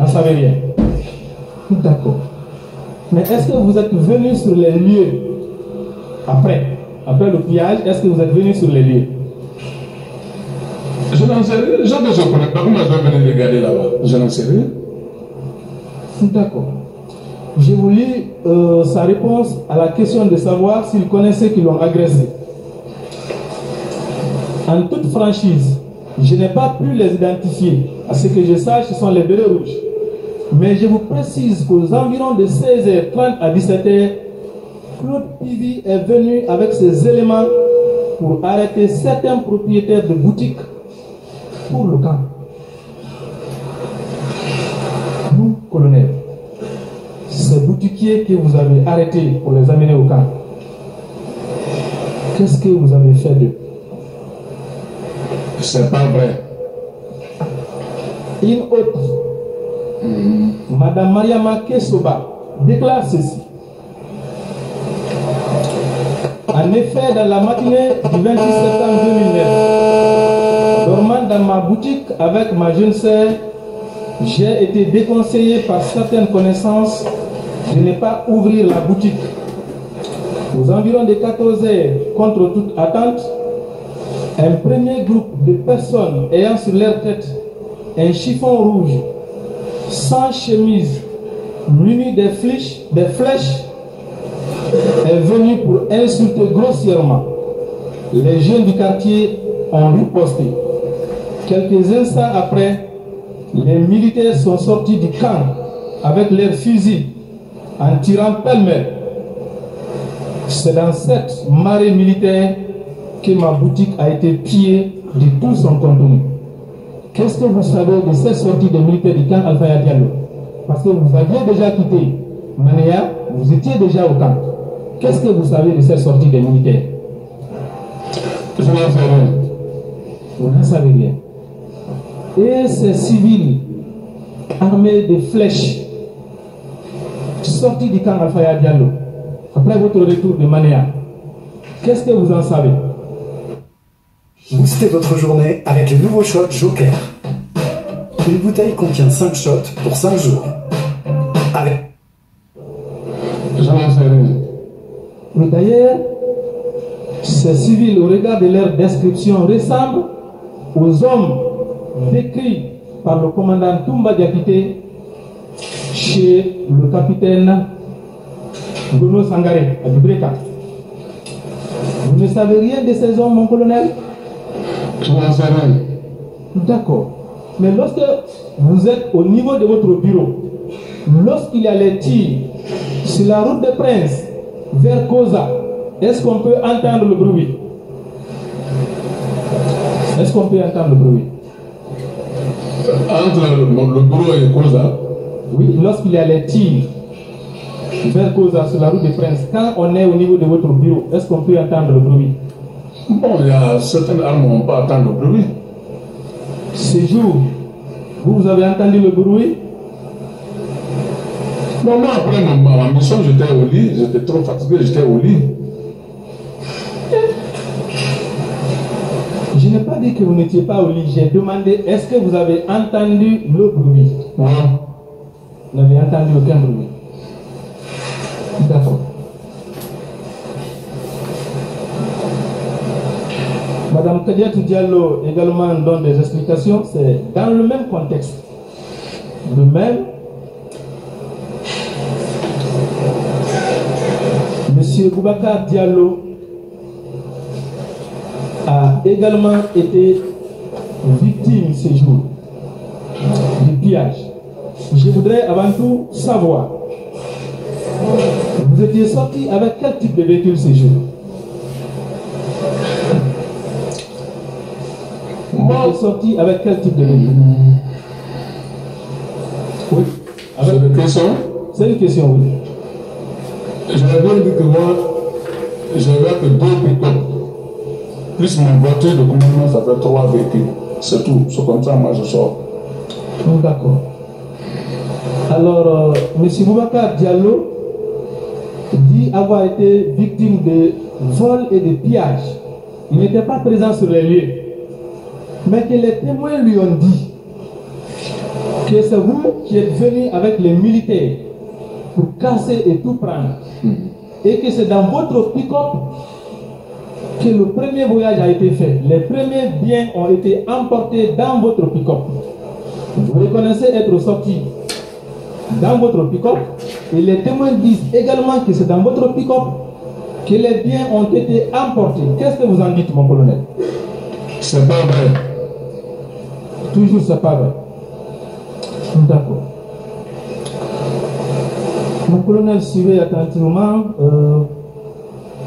N'en savez rien. D'accord. Mais est-ce que vous êtes venu sur les lieux après le pillage, est-ce que vous êtes venu sur les lieux? Je n'en sais rien. Je ne connais pas. Comment je vais venir regarder là-bas? Je n'en sais rien. D'accord. Je vous lis sa réponse à la question de savoir s'il connaissait qui l'ont agressé. En toute franchise, je n'ai pas pu les identifier. À ce que je sache, ce sont les bérets rouges. Mais je vous précise qu'aux environs de 16h30 à 17h, Claude Pivi est venu avec ses éléments pour arrêter certains propriétaires de boutiques pour le camp. Vous, colonel, ces boutiquiers que vous avez arrêtés pour les amener au camp, qu'est-ce que vous avez fait d'eux? C'est pas vrai. Une autre, Madame Mariama Kesoba, déclare ceci. En effet, dans la matinée du 26 septembre 2009, dormant dans ma boutique avec ma jeune sœur, j'ai été déconseillé par certaines connaissances de ne pas ouvrir la boutique. Aux environs de 14 heures, contre toute attente, un premier groupe de personnes ayant sur leur tête un chiffon rouge, sans chemise, muni des flèches, est venu pour insulter grossièrement. Les jeunes du quartier ont riposté. Quelques instants après, les militaires sont sortis du camp avec leurs fusils en tirant pêle-mêle. C'est dans cette marée militaire que ma boutique a été pillée de tout son contenu. Qu'est-ce que vous savez de cette sortie de militaires du camp Alpha Amadou Diallo? Parce que vous aviez déjà quitté Manéa, vous étiez déjà au camp. Qu'est-ce que vous savez de cette sortie des militaires? Vous n'en savez rien. Et ces civils armés de flèches sortis du camp Alpha Diallo après votre retour de Manéa, qu'est-ce que vous en savez? Boostez votre journée avec le nouveau shot Joker. Une bouteille contient 5 shots pour 5 jours. Avec... D'ailleurs, ces civils, au regard de leur description, ressemblent aux hommes décrits par le commandant Toumba Diakité chez le capitaine Bruno Sangaré à Dubreka. Vous ne savez rien de ces hommes, mon colonel? Je n'en sais rien. D'accord. Mais lorsque vous êtes au niveau de votre bureau, lorsqu'il y a les tirs sur la route des Princes, vers Kosa, est-ce qu'on peut entendre le bruit? Est-ce qu'on peut entendre le bruit? Entre le bruit et Kosa? Oui, lorsqu'il y a les tirs vers Kosa sur la route des Princes, quand on est au niveau de votre bureau, est-ce qu'on peut entendre le bruit? Bon, il y a certaines armes où on peut entendre le bruit. Ce jour, vous avez entendu le bruit? Non, moi, après ma mission, j'étais au lit, j'étais trop fatigué, j'étais au lit. Je n'ai pas dit que vous n'étiez pas au lit, j'ai demandé, est-ce que vous avez entendu le bruit? Non. Vous n'avez entendu aucun bruit. D'accord. Madame Kadiatou Diallo également donne des explications, c'est dans le même contexte. Le même. Monsieur Aboubacar Diallo a également été victime ce jour du pillage. Je voudrais avant tout savoir, vous étiez sorti avec quel type de véhicule ce jour? Vous êtes sorti avec quel type de véhicule? Oui. C'est une question? C'est une question, oui. J'avais dit que moi, j'avais que 2 pick-up, plus mon voiture de commandement, ça fait 3 véhicules. C'est tout, c'est comme ça, moi je sors. D'accord. Alors, M. Aboubacar Diallo dit avoir été victime de vol et de pillage. Il n'était pas présent sur les lieux. Mais que les témoins lui ont dit que c'est vous qui êtes venu avec les militaires pour casser et tout prendre. Et que c'est dans votre pick-up que le premier voyage a été fait. Les premiers biens ont été emportés dans votre pick-up. Vous reconnaissez être sorti dans votre pick-up. Et les témoins disent également que c'est dans votre pick-up que les biens ont été emportés. Qu'est-ce que vous en dites, mon colonel? C'est pas vrai. Toujours c'est pas vrai. D'accord. Mon colonel, suivez attentivement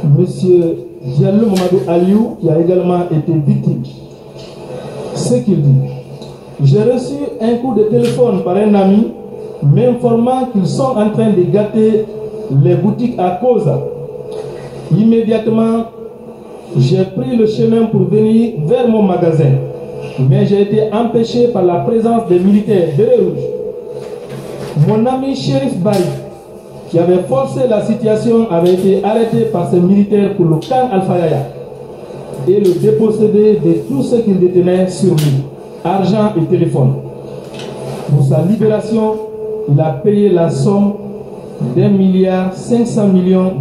Monsieur Diallo Mamadou Aliou, qui a également été victime. Ce qu'il dit: j'ai reçu un coup de téléphone par un ami m'informant qu'ils sont en train de gâter les boutiques à cause. Immédiatement, j'ai pris le chemin pour venir vers mon magasin, mais j'ai été empêché par la présence des militaires de Rouge. Mon ami Chérif Barry qui avait forcé la situation avait été arrêté par ses militaires pour le camp Alpha Yaya et le dépossédé de tout ce qu'il détenait sur lui, argent et téléphone. Pour sa libération, il a payé la somme d'1,5 milliard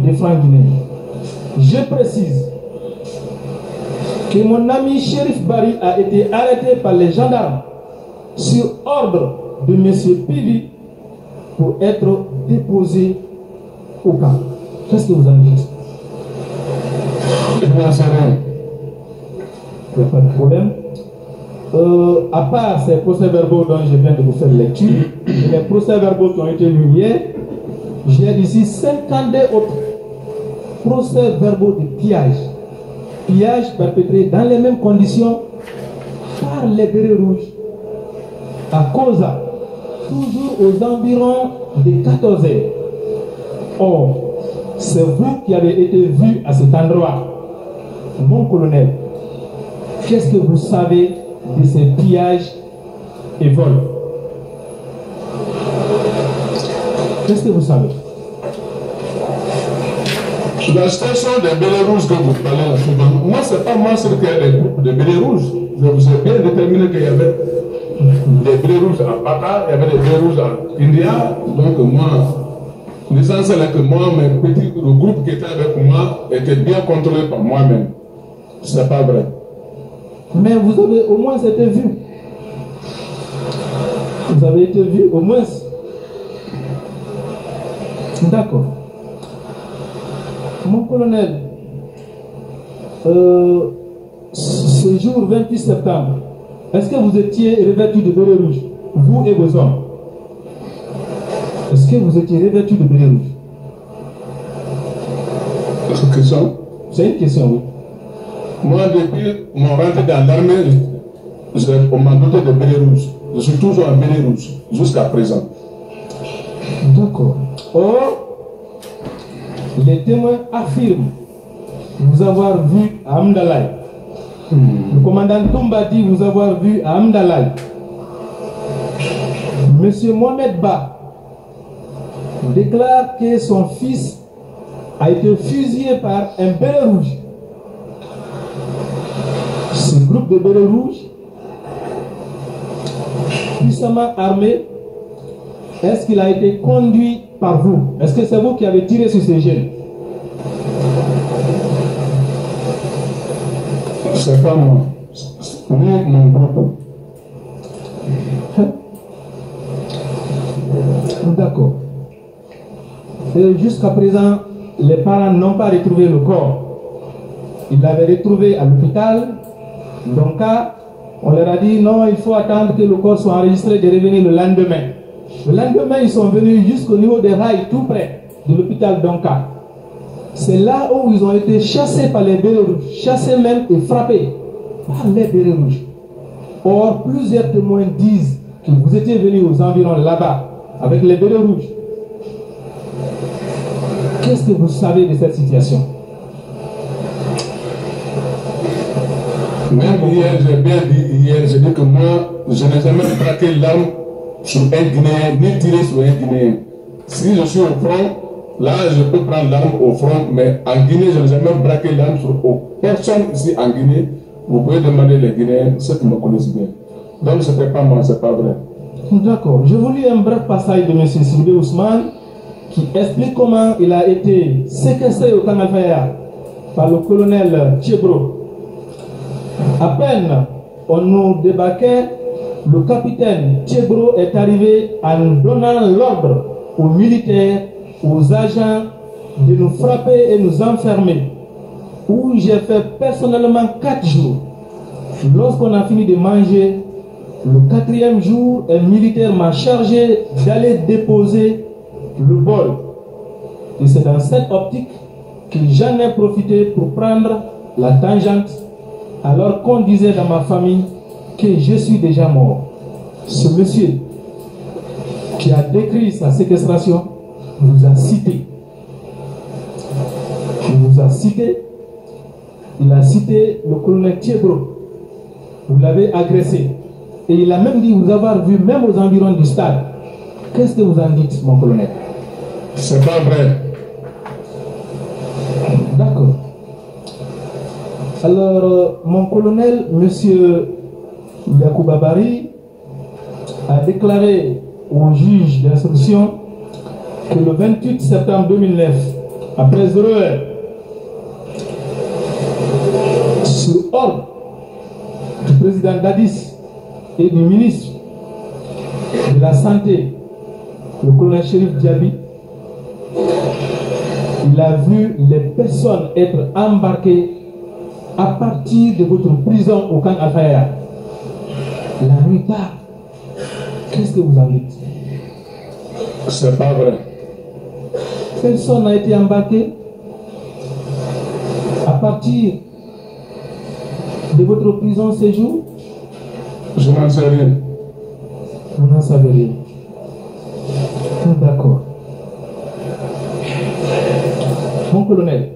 de francs guinéens. Je précise que mon ami Chérif Barry a été arrêté par les gendarmes sur ordre de M. Pivi pour être déposé au camp. Qu'est-ce que vous en dites? Il n'y a pas de problème. À part ces procès-verbaux dont je viens de vous faire lecture, les procès-verbaux qui ont été lus hier, j'ai ici 52 autres procès-verbaux de pillage. Pillage perpétré dans les mêmes conditions par les bérets rouges à Kosa, toujours aux environs des 14 heures. Or, c'est vous qui avez été vu à cet endroit. Mon colonel, qu'est-ce que vous savez de ces pillages et vols? Qu'est-ce que vous savez? La station des bérets rouges dont vous parlez là, moi, c'est pas moi seul qui a des groupes de bérets rouges. Je vous ai bien déterminé qu'il y avait des bérets rouges à Bata, il y avait des bérets rouges à India. Donc, moi, l'essentiel est que moi, le groupe qui était avec moi était bien contrôlé par moi-même. C'est pas vrai. Mais vous avez au moins été vu. Vous avez été vu au moins. D'accord. Mon colonel, ce jour 28 septembre, est-ce que vous étiez revêtu de bérets rouges, vous et vos hommes? Est-ce que vous étiez revêtu de bérets rouges? C'est une question. C'est une question, oui. Moi, depuis mon rentrée dans l'armée, on m'a doté de bérets rouges. Je suis toujours en bérets rouges, jusqu'à présent. D'accord. Or, les témoins affirment vous avoir vu à Amdalaï. Le commandant Tomba dit vous avoir vu à Amdalaï. Monsieur Mohamed Ba déclare que son fils a été fusillé par un béret rouge. Ce groupe de bérets rouges, puissamment armé, est-ce qu'il a été conduit par vous? Est-ce que c'est vous qui avez tiré sur ces jeunes? C'est pas moi. Ni mon groupe. D'accord. Jusqu'à présent, les parents n'ont pas retrouvé le corps. Ils l'avaient retrouvé à l'hôpital. Donc, on leur a dit non, il faut attendre que le corps soit enregistré de revenir le lendemain. Le lendemain, ils sont venus jusqu'au niveau des rails, tout près de l'hôpital d'Onka. C'est là où ils ont été chassés par les bérets rouges, chassés même et frappés par les bérets rouges. Or, plusieurs témoins disent que vous étiez venus aux environs là-bas avec les bérets rouges. Qu'est-ce que vous savez de cette situation? Même hier, j'ai bien dit, j'ai dit que moi, je n'ai jamais traqué l'arme sur un Guinéen, ni tiré sur un Guinéen. Si je suis au front, là je peux prendre l'arme au front, mais en Guinée, je n'ai jamais braqué l'arme sur personne ici en Guinée. Vous pouvez demander les Guinéens, ceux qui me connaissent bien. Donc ce n'est pas moi, ce n'est pas vrai. D'accord. Je vous lis un bref passage de M. Sidiki Ousmane qui explique comment il a été séquestré au Kamafaya par le colonel Cheburu. À peine on nous débarquait, le capitaine Cheburu est arrivé en donnant l'ordre aux militaires, aux agents de nous frapper et nous enfermer, où j'ai fait personnellement 4 jours. Lorsqu'on a fini de manger, le 4e jour, un militaire m'a chargé d'aller déposer le bol. Et c'est dans cette optique que j'en ai profité pour prendre la tangente, alors qu'on disait dans ma famille que je suis déjà mort. Ce monsieur qui a décrit sa séquestration vous a cité. Il vous a cité. Il a cité le colonel Cheburu. Vous l'avez agressé. Et il a même dit vous avoir vu même aux environs du stade. Qu'est-ce que vous en dites, mon colonel? C'est pas vrai. D'accord. Alors, mon colonel, monsieur Yacouba Barry, a déclaré au juge d'instruction que le 28 septembre 2009, après 0 heure, sur ordre du président Dadis et du ministre de la Santé, le colonel Chérif Djabi, il a vu les personnes être embarquées à partir de votre prison au camp Affaire. La nuit tard, qu'est-ce que vous avez dit? C'est pas vrai. Personne n'a été embarquée à partir de votre prison séjour? Je n'en sais rien. Vous n'en savez rien. D'accord. Mon colonel,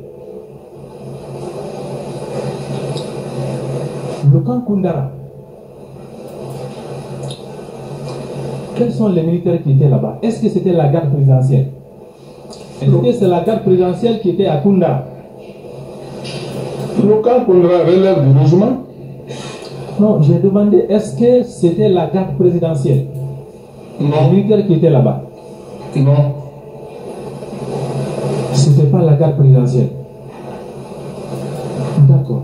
le camp Koundara, quels sont les militaires qui étaient là-bas? Est-ce que c'était la garde présidentielle? Est-ce que c'est la garde présidentielle qui était à Koundara? Le camp Koundara relève du logement? Non, j'ai demandé, est-ce que c'était la garde présidentielle? Non. Les militaires qui étaient là-bas? Non. C'était pas la garde présidentielle. D'accord.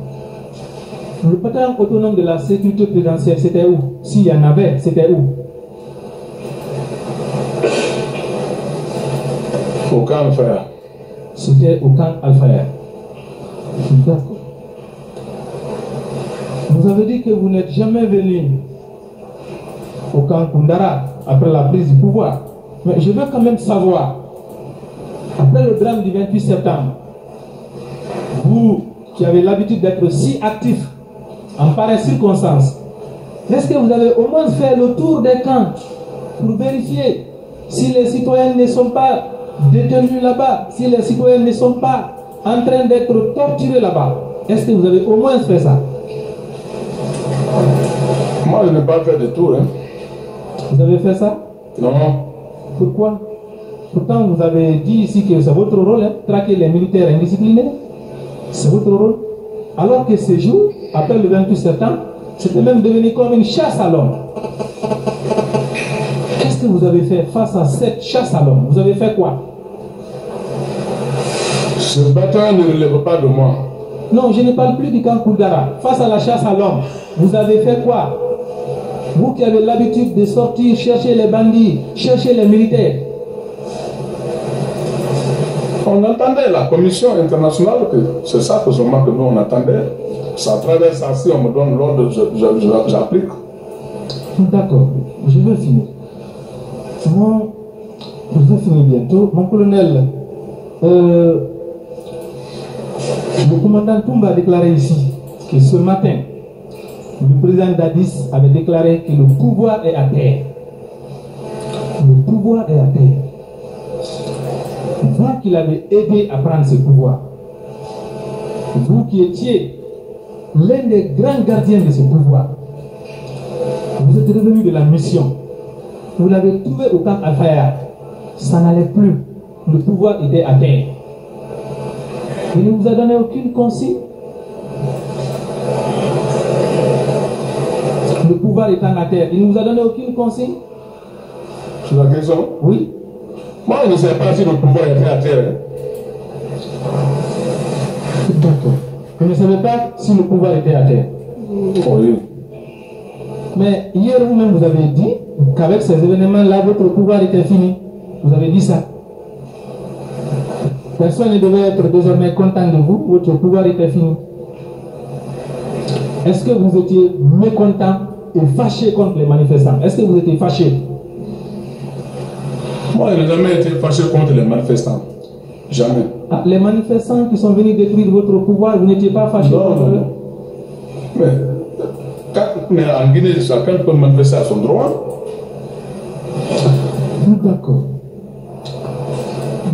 Le bataillon autonome de la sécurité présidentielle, c'était où? S'il y en avait, c'était où? Au camp Alpha. C'était au camp Alpha. D'accord. Vous avez dit que vous n'êtes jamais venu au camp Koundara après la prise du pouvoir. Mais je veux quand même savoir. Après le drame du 28 septembre, vous qui avez l'habitude d'être si actif en pareilles circonstances, est-ce que vous avez au moins fait le tour des camps pour vérifier si les citoyens ne sont pas détenus là-bas, si les citoyens ne sont pas en train d'être torturés là-bas? Est-ce que vous avez au moins fait ça? Moi, je n'ai pas fait de tour. Hein. Vous avez fait ça? Non. Pourquoi? Pourtant, vous avez dit ici que c'est votre rôle, hein, traquer les militaires indisciplinés. C'est votre rôle. Alors que ce jour, après le 28 septembre, c'était même devenu comme une chasse à l'homme. Qu'est-ce que vous avez fait face à cette chasse à l'homme? Vous avez fait quoi? Ce bataille ne relève pas de moi. Non, je ne parle plus du camp Koundara. Face à la chasse à l'homme, vous avez fait quoi? Vous qui avez l'habitude de sortir, chercher les bandits, chercher les militaires. On entendait la commission internationale, que c'est ça que seulement que nous on attendait. Ça traverse ainsi, on me donne l'ordre, j'applique. D'accord, je veux finir. Moi, je veux finir bientôt. Mon colonel, le commandant Toumba a déclaré ici que ce matin, le président Dadis avait déclaré que le pouvoir est à terre. Le pouvoir est à terre. Vous qui l'avez aidé à prendre ce pouvoir, vous qui étiez l'un des grands gardiens de ce pouvoir, vous êtes revenu de la mission, vous l'avez trouvé au camp Alpha, ça n'allait plus, le pouvoir était à terre. Il ne vous a donné aucune consigne. Le pouvoir étant à terre, il ne vous a donné aucune consigne. C'est la question? Oui. Moi, je ne sais pas si le pouvoir était à terre. D'accord. Je ne savais pas si le pouvoir était à terre. Oui. Mais hier, vous-même, vous avez dit qu'avec ces événements-là, votre pouvoir était fini. Vous avez dit ça. Personne ne devait être désormais content de vous. Votre pouvoir était fini. Est-ce que vous étiez mécontent et fâché contre les manifestants? Est-ce que vous étiez fâché? Moi, je n'ai jamais été fâché contre les manifestants. Jamais. Ah, les manifestants qui sont venus détruire votre pouvoir, vous n'étiez pas fâché contre eux? Mais en Guinée, chacun peut manifester à son droit. D'accord.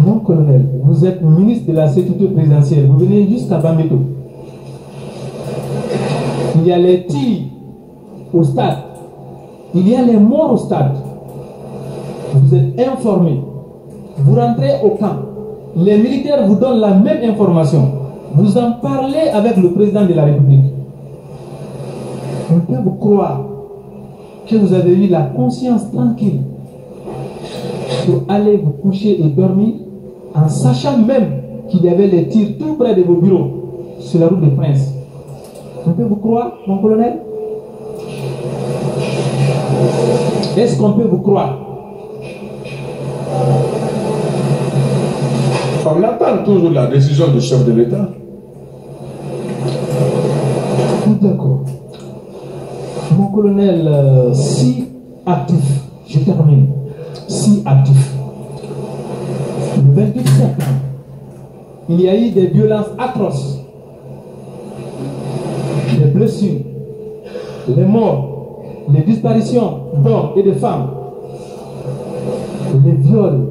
Mon colonel, vous êtes ministre de la sécurité présidentielle. Vous venez jusqu'à Bamito. Il y a les tirs au stade. Il y a les morts au stade. Vous êtes informé vous rentrez au camp, les militaires vous donnent la même information, vous en parlez avec le président de la République. On peut vous croire que vous avez eu la conscience tranquille pour aller vous coucher et dormir en sachant même qu'il y avait les tirs tout près de vos bureaux sur la route des Princes. On peut vous croire, mon colonel? Est-ce qu'on peut vous croire? On attend toujours la décision du chef de l'État. Tout d'accord. Mon colonel, si actif, je termine, si actif, le 28 septembre, il y a eu des violences atroces, des blessures, les morts, les disparitions d'hommes et de femmes, les viols,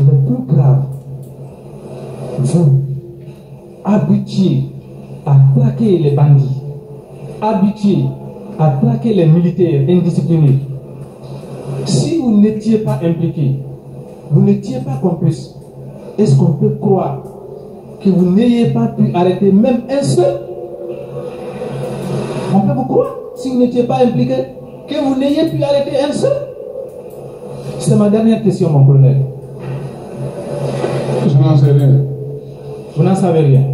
les plus graves. Vous, habitués à plaquer les bandits, habitués à traquer les militaires indisciplinés. Si vous n'étiez pas impliqué, vous n'étiez pas complice, est-ce qu'on peut croire que vous n'ayez pas pu arrêter même un seul? On peut vous croire, si vous n'étiez pas impliqué, que vous n'ayez pu arrêter un seul? C'est ma dernière question, mon colonel. Je n'en sais rien. Vous n'en savez rien.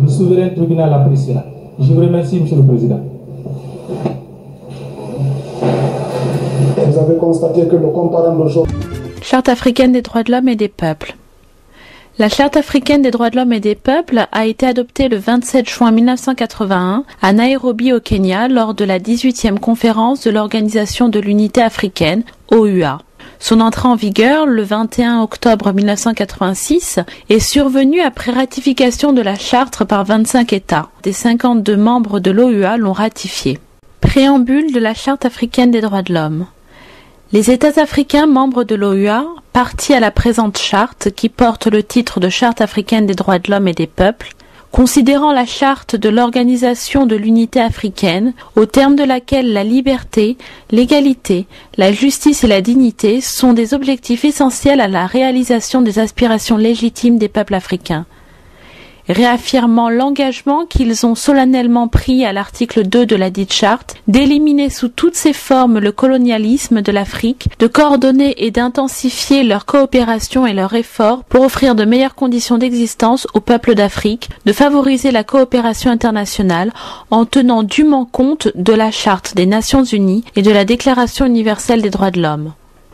Le souverain tribunal apprécie là. Je vous remercie, Monsieur le Président. Vous avez constaté que le comparable aujourd'hui... Charte africaine des droits de l'homme et des peuples. La Charte africaine des droits de l'homme et des peuples a été adoptée le 27 juin 1981 à Nairobi au Kenya lors de la 18e conférence de l'Organisation de l'Unité africaine, OUA. Son entrée en vigueur, le 21 octobre 1986, est survenue après ratification de la Charte par 25 États. Des 52 membres de l'OUA l'ont ratifiée. Préambule de la Charte africaine des droits de l'homme. Les États africains membres de l'OUA, partis à la présente Charte, qui porte le titre de Charte africaine des droits de l'homme et des peuples, considérant la Charte de l'Organisation de l'Unité africaine, au terme de laquelle la liberté, l'égalité, la justice et la dignité sont des objectifs essentiels à la réalisation des aspirations légitimes des peuples africains, réaffirmant l'engagement qu'ils ont solennellement pris à l'article 2 de la dite charte d'éliminer sous toutes ses formes le colonialisme de l'Afrique, de coordonner et d'intensifier leur coopération et leurs efforts pour offrir de meilleures conditions d'existence aux peuples d'Afrique, de favoriser la coopération internationale en tenant dûment compte de la Charte des Nations Unies et de la Déclaration universelle des droits de l'homme,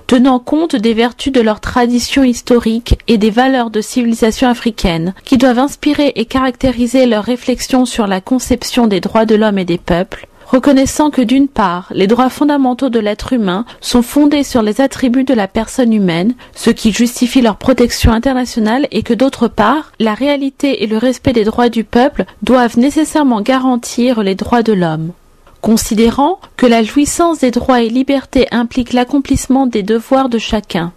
tenant compte des vertus de leur tradition historique et des valeurs de civilisation africaine, qui doivent inspirer et caractériser leur réflexion sur la conception des droits de l'homme et des peuples, reconnaissant que d'une part, les droits fondamentaux de l'être humain sont fondés sur les attributs de la personne humaine, ce qui justifie leur protection internationale, et que d'autre part, la réalité et le respect des droits du peuple doivent nécessairement garantir les droits de l'homme. Considérant que la jouissance des droits et libertés implique l'accomplissement des devoirs de chacun,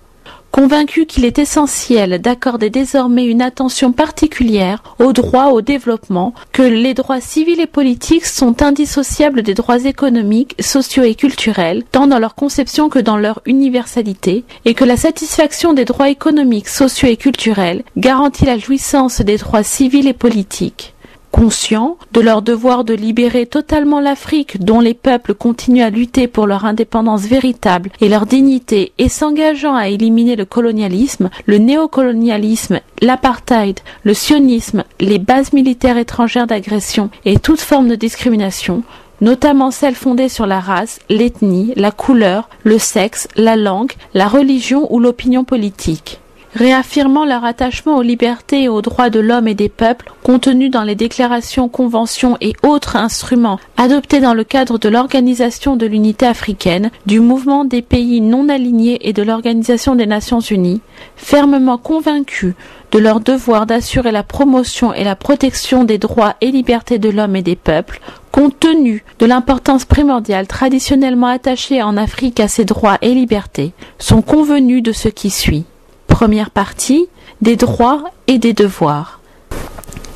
convaincu qu'il est essentiel d'accorder désormais une attention particulière aux droits au développement, que les droits civils et politiques sont indissociables des droits économiques, sociaux et culturels, tant dans leur conception que dans leur universalité, et que la satisfaction des droits économiques, sociaux et culturels garantit la jouissance des droits civils et politiques. Conscients de leur devoir de libérer totalement l'Afrique, dont les peuples continuent à lutter pour leur indépendance véritable et leur dignité, et s'engageant à éliminer le colonialisme, le néocolonialisme, l'apartheid, le sionisme, les bases militaires étrangères d'agression et toute forme de discrimination, notamment celles fondées sur la race, l'ethnie, la couleur, le sexe, la langue, la religion ou l'opinion politique. Réaffirmant leur attachement aux libertés et aux droits de l'homme et des peuples contenus dans les déclarations, conventions et autres instruments adoptés dans le cadre de l'Organisation de l'Unité africaine, du mouvement des pays non alignés et de l'Organisation des Nations Unies, fermement convaincus de leur devoir d'assurer la promotion et la protection des droits et libertés de l'homme et des peuples, compte tenu de l'importance primordiale traditionnellement attachée en Afrique à ces droits et libertés, sont convenus de ce qui suit. Première partie, des droits et des devoirs.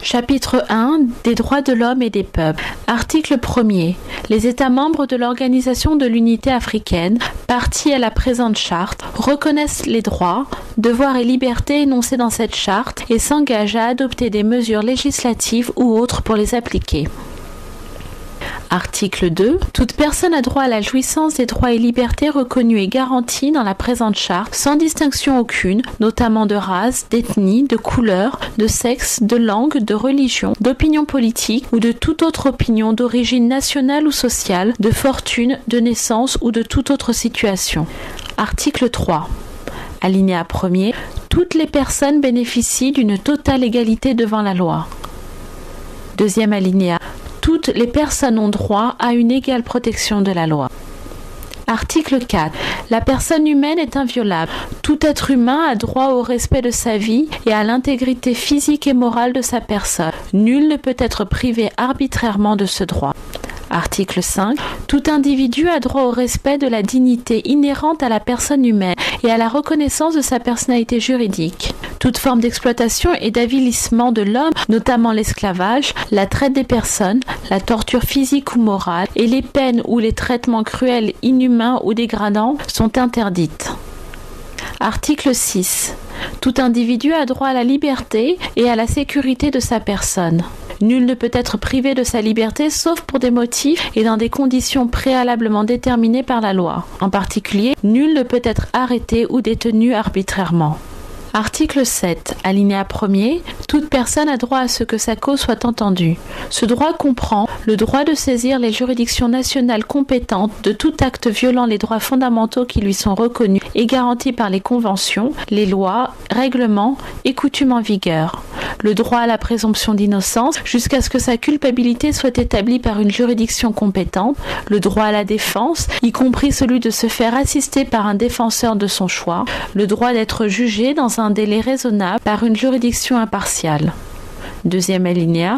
Chapitre 1. Des droits de l'homme et des peuples. Article 1er. Les États membres de l'Organisation de l'Unité africaine, partis à la présente charte, reconnaissent les droits, devoirs et libertés énoncés dans cette charte et s'engagent à adopter des mesures législatives ou autres pour les appliquer. Article 2. Toute personne a droit à la jouissance des droits et libertés reconnus et garantis dans la présente charte, sans distinction aucune, notamment de race, d'ethnie, de couleur, de sexe, de langue, de religion, d'opinion politique ou de toute autre opinion d'origine nationale ou sociale, de fortune, de naissance ou de toute autre situation. Article 3. Alinéa 1er. Toutes les personnes bénéficient d'une totale égalité devant la loi. Deuxième alinéa. Toutes les personnes ont droit à une égale protection de la loi. Article 4. La personne humaine est inviolable. Tout être humain a droit au respect de sa vie et à l'intégrité physique et morale de sa personne. Nul ne peut être privé arbitrairement de ce droit. Article 5. Tout individu a droit au respect de la dignité inhérente à la personne humaine et à la reconnaissance de sa personnalité juridique. Toute forme d'exploitation et d'avilissement de l'homme, notamment l'esclavage, la traite des personnes, la torture physique ou morale et les peines ou les traitements cruels, inhumains ou dégradants sont interdites. Article 6. Tout individu a droit à la liberté et à la sécurité de sa personne. Nul ne peut être privé de sa liberté sauf pour des motifs et dans des conditions préalablement déterminées par la loi. En particulier, nul ne peut être arrêté ou détenu arbitrairement. Article 7, alinéa 1er. Toute personne a droit à ce que sa cause soit entendue. Ce droit comprend le droit de saisir les juridictions nationales compétentes de tout acte violant les droits fondamentaux qui lui sont reconnus et garantis par les conventions, les lois, règlements et coutumes en vigueur. Le droit à la présomption d'innocence jusqu'à ce que sa culpabilité soit établie par une juridiction compétente. Le droit à la défense, y compris celui de se faire assister par un défenseur de son choix. Le droit d'être jugé dans un délai raisonnable par une juridiction impartiale. Deuxième alinéa.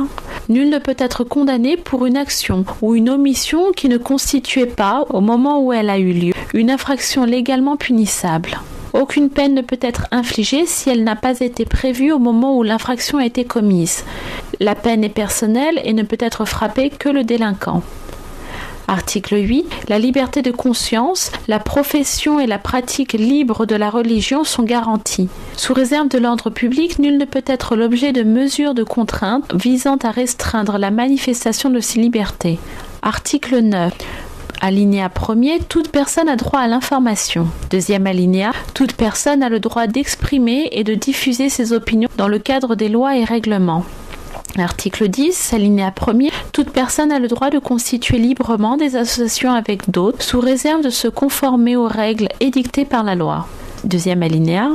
Nul ne peut être condamné pour une action ou une omission qui ne constituait pas, au moment où elle a eu lieu, une infraction légalement punissable. Aucune peine ne peut être infligée si elle n'a pas été prévue au moment où l'infraction a été commise. La peine est personnelle et ne peut être frappée que le délinquant. Article 8. La liberté de conscience, la profession et la pratique libre de la religion sont garanties. Sous réserve de l'ordre public, nul ne peut être l'objet de mesures de contrainte visant à restreindre la manifestation de ses libertés. Article 9. Alinéa 1er. Toute personne a droit à l'information. Deuxième alinéa. Toute personne a le droit d'exprimer et de diffuser ses opinions dans le cadre des lois et règlements. Article 10, alinéa 1er. Toute personne a le droit de constituer librement des associations avec d'autres, sous réserve de se conformer aux règles édictées par la loi. Deuxième alinéa.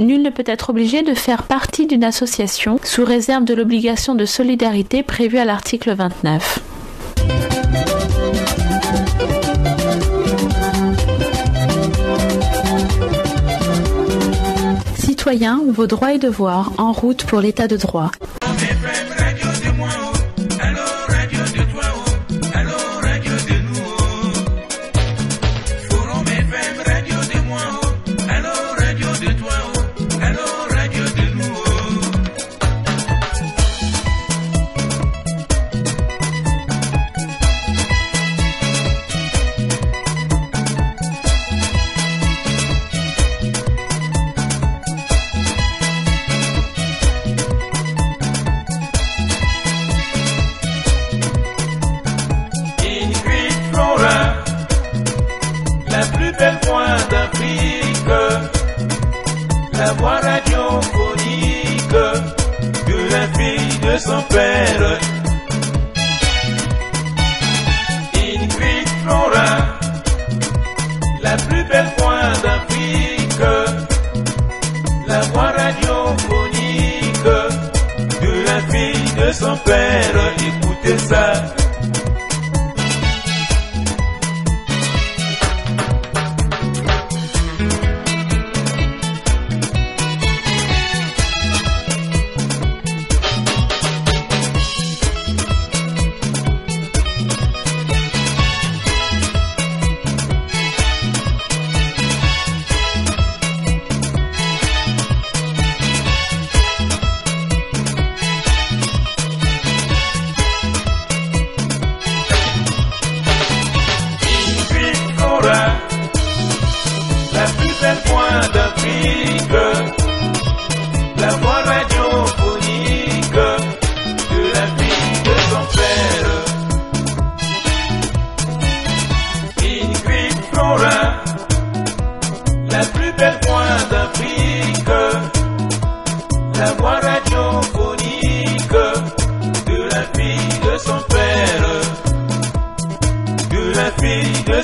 Nul ne peut être obligé de faire partie d'une association, sous réserve de l'obligation de solidarité prévue à l'article 29. Citoyens, vos droits et devoirs, en route pour l'état de droit.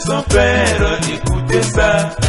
sans peur, écoutez ça.